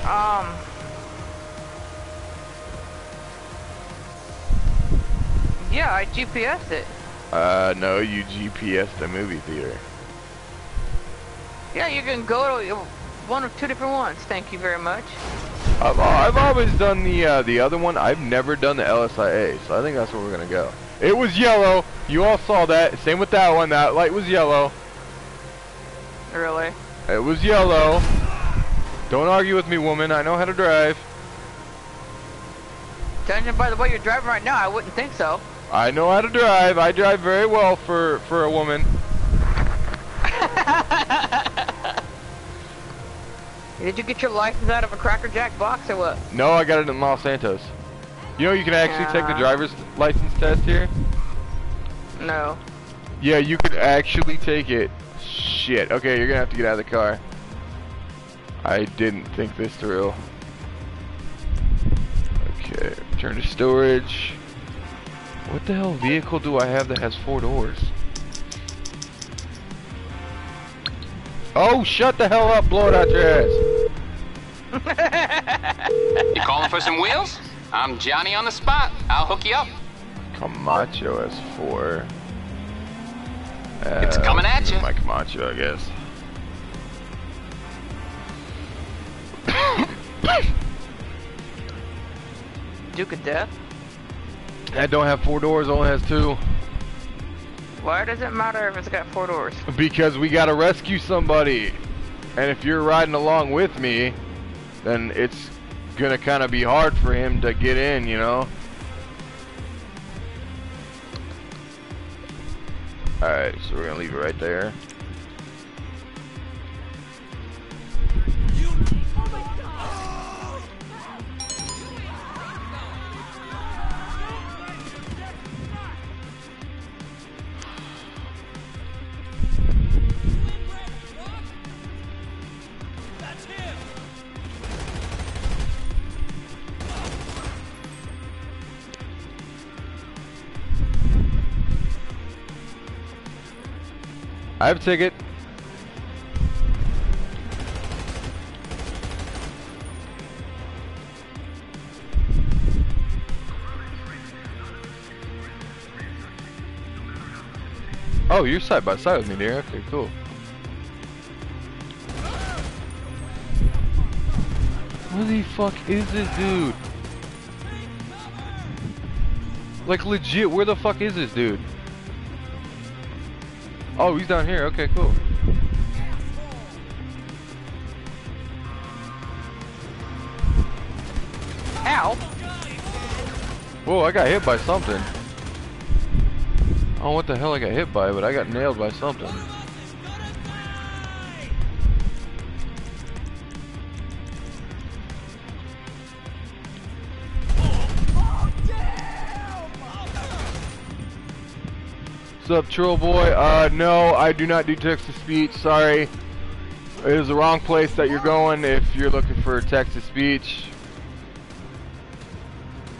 Um. Yeah, I G P S'd it. Uh, no, you G P S'd the movie theater. Yeah, you can go to one of two different ones. Thank you very much. I've, I've always done the uh, the other one. I've never done the L S I A, so I think that's where we're gonna go. It was yellow. You all saw that. Same with that one. That light was yellow. Really? It was yellow. Don't argue with me, woman. I know how to drive. Judging by the way you're driving right now, I wouldn't think so. I know how to drive. I drive very well for for a woman. Did you get your license out of a Cracker Jack box or what? No, I got it in Los Santos. You know you can actually yeah. take the driver's license test here? No. Yeah, you could actually take it. Shit. Okay, you're gonna have to get out of the car. I didn't think this through. Okay, return to storage. What the hell vehicle do I have that has four doors? Oh, shut the hell up, blow it out your ass. You calling for some wheels? I'm Johnny on the spot. I'll hook you up. Camacho S four. Uh, it's coming at you. My Camacho, I guess. Duke of Death? That don't have four doors, only has two. Why does it matter if it's got four doors? Because we gotta rescue somebody. And if you're riding along with me, then it's gonna kinda be hard for him to get in, you know? Alright, so we're gonna leave it right there. I have a ticket. Oh, you're side by side with me, dear. Okay, cool. What the fuck is this dude? Like, legit, where the fuck is this dude? Oh, he's down here. Okay, cool. Ow! Whoa, I got hit by something. I don't know what the hell I got hit by, but I got nailed by something. What's up, troll boy? Uh, no, I do not do text-to-speech, sorry. It is the wrong place that you're going if you're looking for text-to-speech.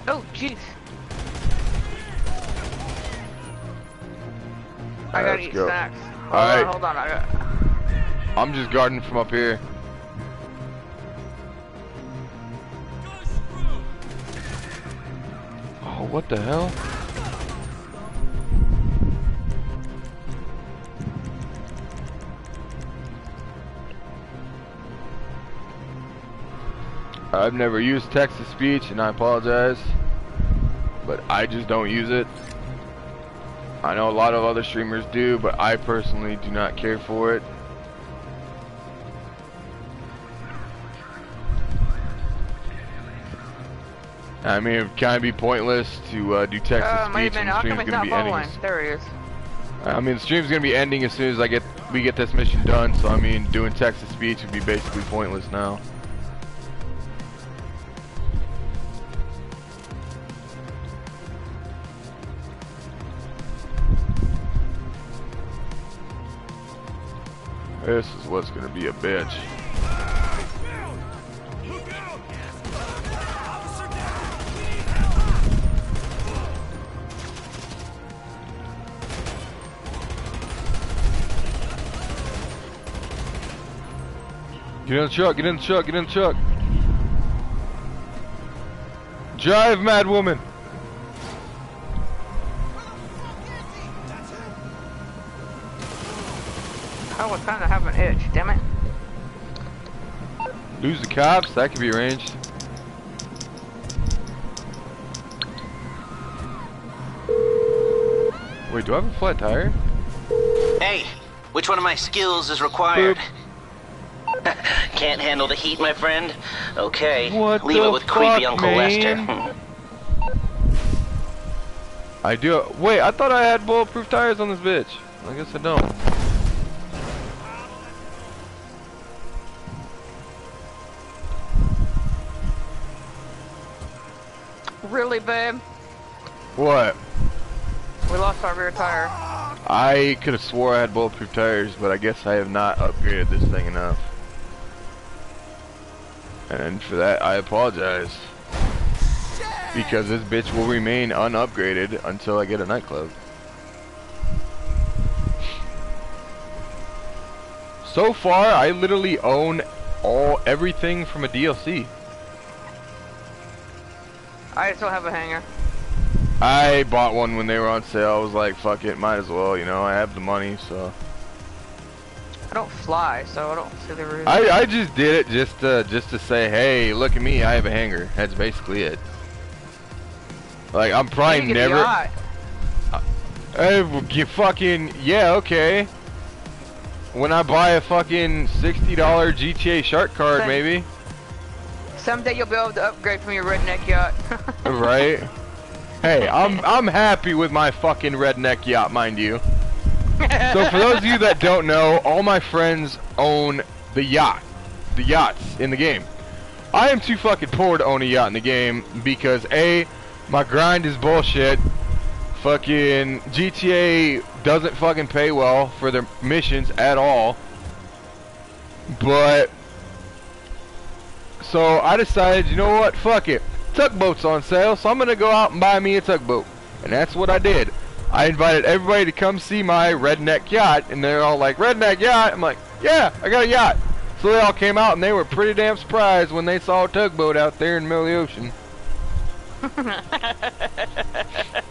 Oh, jeez. I gotta eat snacks. Alright. Hold on, hold on. I got... I'm just guarding from up here. Oh, what the hell? I've never used text-to-speech, and I apologize, but I just don't use it. I know a lot of other streamers do, but I personally do not care for it. I mean, it can be pointless to uh, do text-to-speech, uh, and the stream's gonna be ending. There he is. I mean, the stream's gonna be ending as soon as I get we get this mission done. So I mean, doing text-to-speech would be basically pointless now. This is what's gonna be a bitch. Get in the truck, get in the truck, get in the truck. Drive, mad woman! I was trying to have an itch, damn it. Lose the cops? That could be arranged. Wait, do I have a flat tire? Hey, which one of my skills is required? Can't handle the heat, my friend? Okay, what leave it with fuck, creepy Uncle man? Lester. I do. Wait, I thought I had bulletproof tires on this bitch. I guess I don't. Really, babe? What? We lost our rear tire. I could have swore I had bulletproof tires, but I guess I have not upgraded this thing enough. And for that, I apologize. Because this bitch will remain unupgraded until I get a nightclub. So far, I literally own all everything from a D L C. I still have a hanger. I bought one when they were on sale. I was like, fuck it, might as well, you know, I have the money, so. I don't fly, so I don't see the reason. I, I just did it just to, just to say, hey, look at me, I have a hanger. That's basically it. Like, I'm probably never... I, you fucking... Yeah, okay. When I buy a fucking sixty dollar G T A shark card, okay. Maybe. Someday you'll be able to upgrade from your redneck yacht. Right? Hey, I'm I'm happy with my fucking redneck yacht, mind you. So for those of you that don't know, all my friends own the yacht. The yachts in the game. I am too fucking poor to own a yacht in the game because A, my grind is bullshit. Fucking G T A doesn't fucking pay well for their missions at all. But... So I decided, you know what, fuck it. Tugboat's on sale, so I'm going to go out and buy me a tugboat. And that's what I did. I invited everybody to come see my redneck yacht, and they're all like, redneck yacht? I'm like, yeah, I got a yacht. So they all came out, and they were pretty damn surprised when they saw a tugboat out there in the middle of the ocean.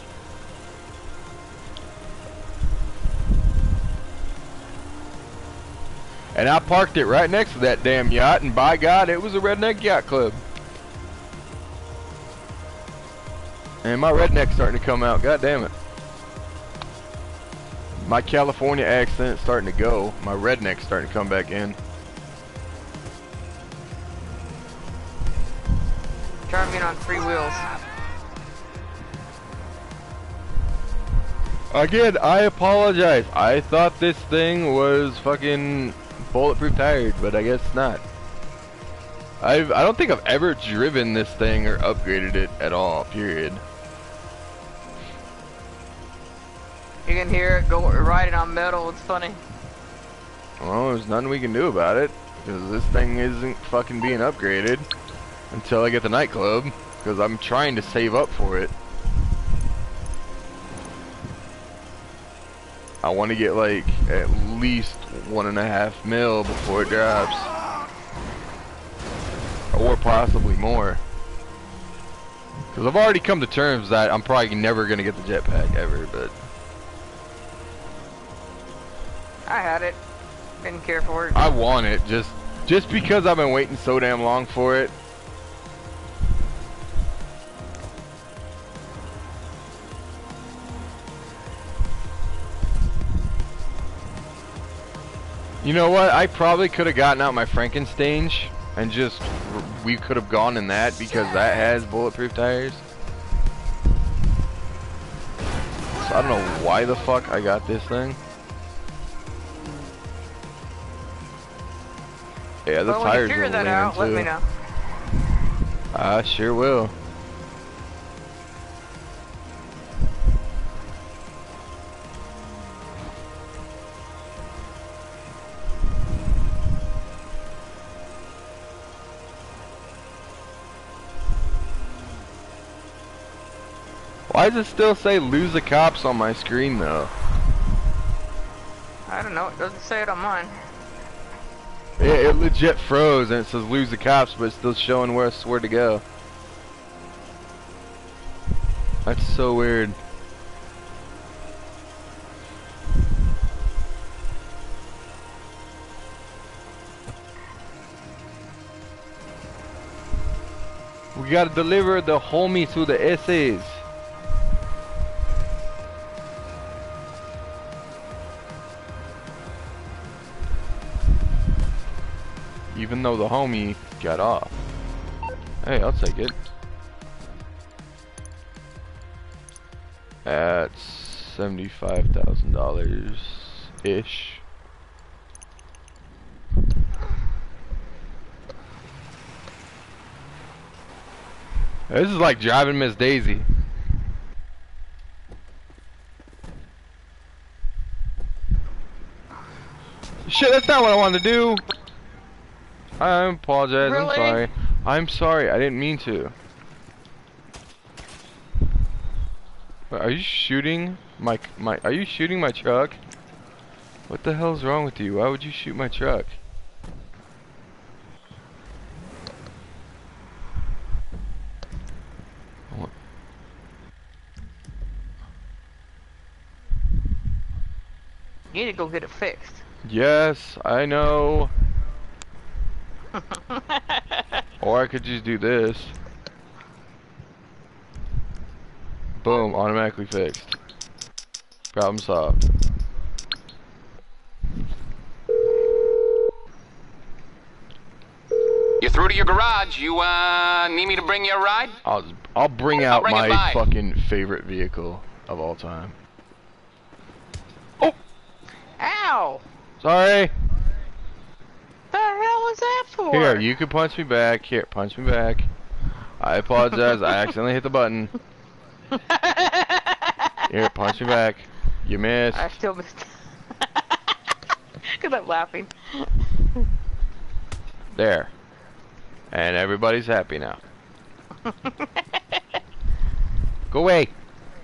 And I parked it right next to that damn yacht, and by God, it was a redneck yacht club. And my redneck's starting to come out, god damn it. My California accent's starting to go, my redneck's starting to come back in. Driving on three wheels. Again, I apologize. I thought this thing was fucking... bulletproof tired, but I guess not. I've, I don't think I've ever driven this thing or upgraded it at all, period. You can hear it go riding on metal, it's funny. Well, there's nothing we can do about it, because this thing isn't fucking being upgraded until I get the nightclub, because I'm trying to save up for it. I want to get like at least one and a half mil before it drops, or possibly more. Because I've already come to terms that I'm probably never gonna get the jetpack ever. But I had it, didn't care for it. I want it just just because I've been waiting so damn long for it. You know what? I probably could have gotten out my Frankenstein and just we could have gone in that because that has bulletproof tires. So I don't know why the fuck I got this thing. Yeah, the well, tires are that out, too. Let me know. I sure will. Why does it still say lose the cops on my screen though? I don't know, it doesn't say it on mine. It, it legit froze and it says lose the cops, but it's still showing where I swear to go. That's so weird. We gotta deliver the homie through the essays. Even though the homie got off. Hey, I'll take it. At seventy-five thousand dollars-ish. This is like driving Miss Daisy. Shit, that's not what I wanted to do. I apologize, really? I'm sorry. I'm sorry, I didn't mean to. Wait, are you shooting my, my, are you shooting my truck? What the hell's wrong with you? Why would you shoot my truck? You need to go get it fixed. Yes, I know. Or I could just do this. Boom, automatically fixed. Problem solved. You're through to your garage. You uh need me to bring you a ride? I'll I'll bring out I'll bring my fucking favorite vehicle of all time. Oh. Ow. Sorry. What the hell was that for? Here, you can punch me back. Here, punch me back. I apologize. I accidentally hit the button. Here, punch me back. You missed. I still missed. Because I'm laughing. There. And everybody's happy now. Go away.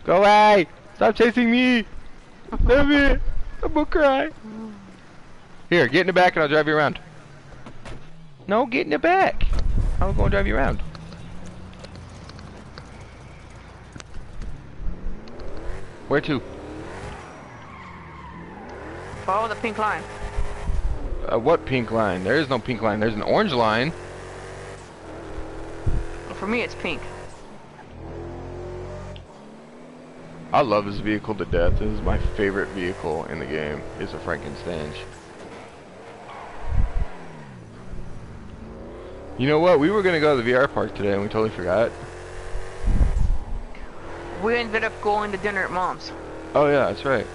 Go away. Stop chasing me. Let me. I'm gonna cry. Here, get in the back and I'll drive you around. No, get in the back. I'm going to drive you around. Where to? Follow the pink line. Uh, what pink line? There is no pink line. There's an orange line. Well, for me, it's pink. I love this vehicle to death. This is my favorite vehicle in the game. It's a Frankenstein. You know what? We were gonna go to the V R park today and we totally forgot. We ended up going to dinner at Mom's. Oh yeah, that's right.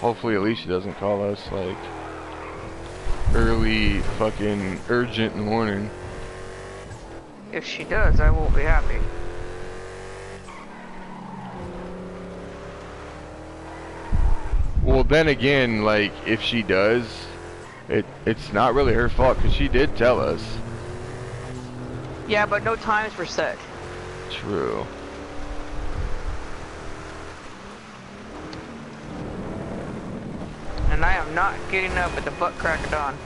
Hopefully Alicia doesn't call us like early fucking urgent in the morning. If she does, I won't be happy. Well then again, like if she does, It, it's not really her fault because she did tell us. Yeah, but no times were set. True. and I am not getting up at the butt crack of dawn.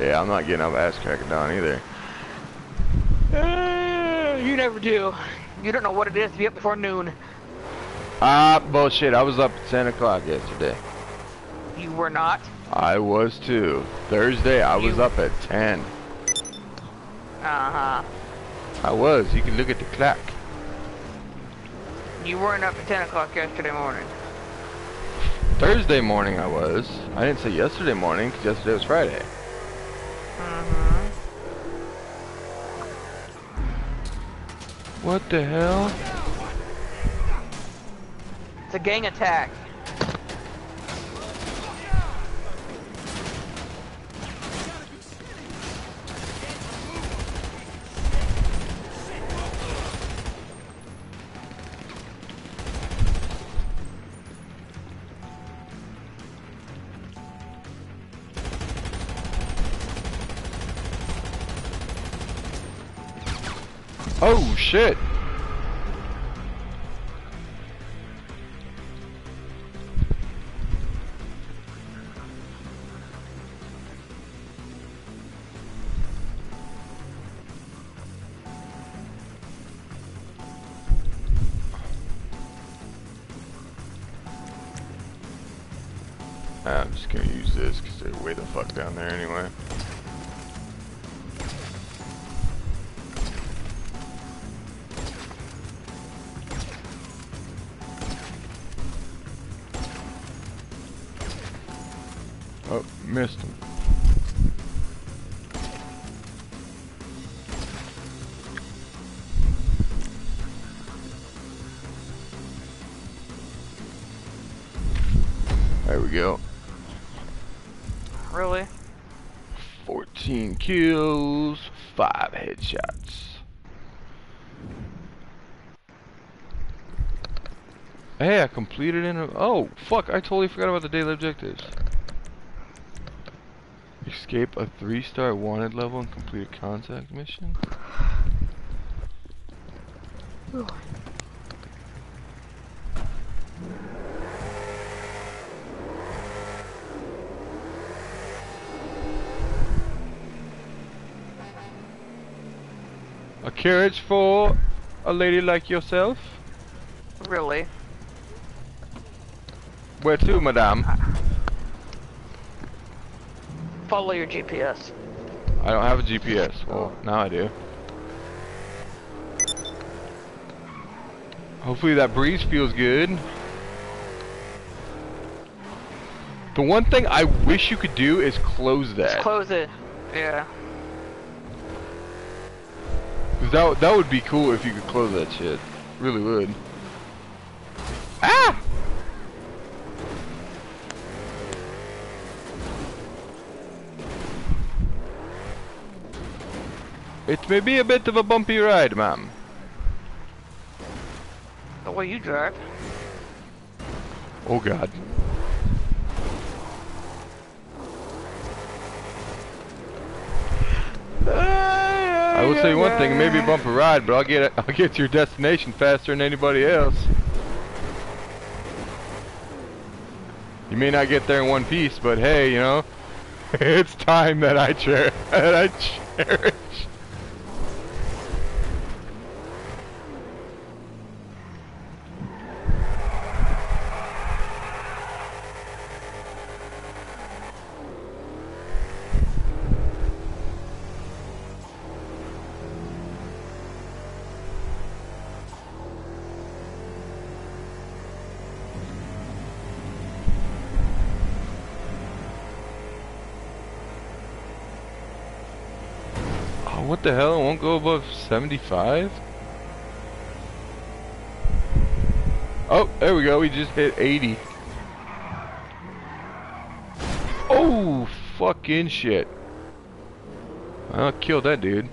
Yeah, I'm not getting up ass crack of dawn either. Uh, you never do. You don't know what it is to be up before noon. Ah, uh, bullshit. I was up at ten o'clock yesterday. You were not? I was too. Thursday, I you... was up at ten. Uh-huh. I was. You can look at the clock. You weren't up at ten o'clock yesterday morning. Thursday morning I was. I didn't say yesterday morning because yesterday was Friday. Mm-hmm. What the hell? It's a gang attack. Oh shit! I'm just gonna use this because they're way the fuck down there anyway. Missed him. There we go. Really? fourteen kills, five headshots. Hey, I completed in a... Oh, fuck, I totally forgot about the daily objectives. Escape a three-star wanted level and complete a contact mission. Ooh. A carriage for a lady like yourself? Really? Where to, madame? Follow your G P S. I don't have a G P S. Well, now I do. Hopefully that breeze feels good. The one thing I wish you could do is close that. Just close it. Yeah. Cause that, that would be cool if you could close that shit. Really would. Ah! It may be a bit of a bumpy ride, ma'am. The way you drive. Oh god. I will say one thing, maybe a bumpy ride, but I'll get I'll get to your destination faster than anybody else. You may not get there in one piece, but hey, you know, it's time that I cherish that I cherish. What the hell? It won't go above seventy-five? Oh, there we go. We just hit eighty. Oh, fucking shit. I killed that dude.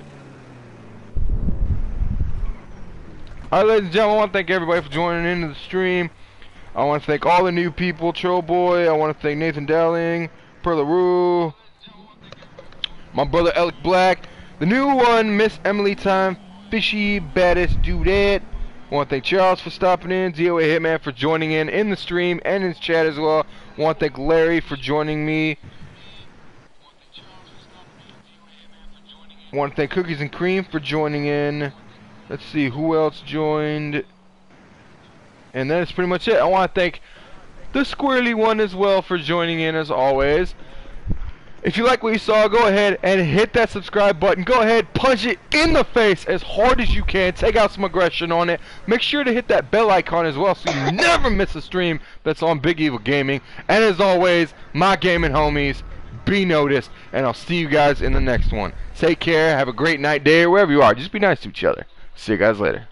Alright, ladies and gentlemen, I want to thank everybody for joining into the stream. I want to thank all the new people. Trollboy, I want to thank Nathan Dowling, Per LaRue, my brother Alec Black, the new one, Miss Emily Time, Fishy Baddest Dudette, Want to thank Charles for stopping in, D O A Hitman for joining in in the stream and in chat as well. Want to thank Larry for joining me. Want to thank Cookies and Cream for joining in. Let's see who else joined. And that is pretty much it. I want to thank the Squirrely One as well for joining in as always. If you like what you saw, go ahead and hit that subscribe button. Go ahead, punch it in the face as hard as you can. Take out some aggression on it. Make sure to hit that bell icon as well so you never miss a stream that's on Big Evil Gaming. And as always, my gaming homies, be noticed. And I'll see you guys in the next one. Take care. Have a great night, day, or wherever you are. Just be nice to each other. See you guys later.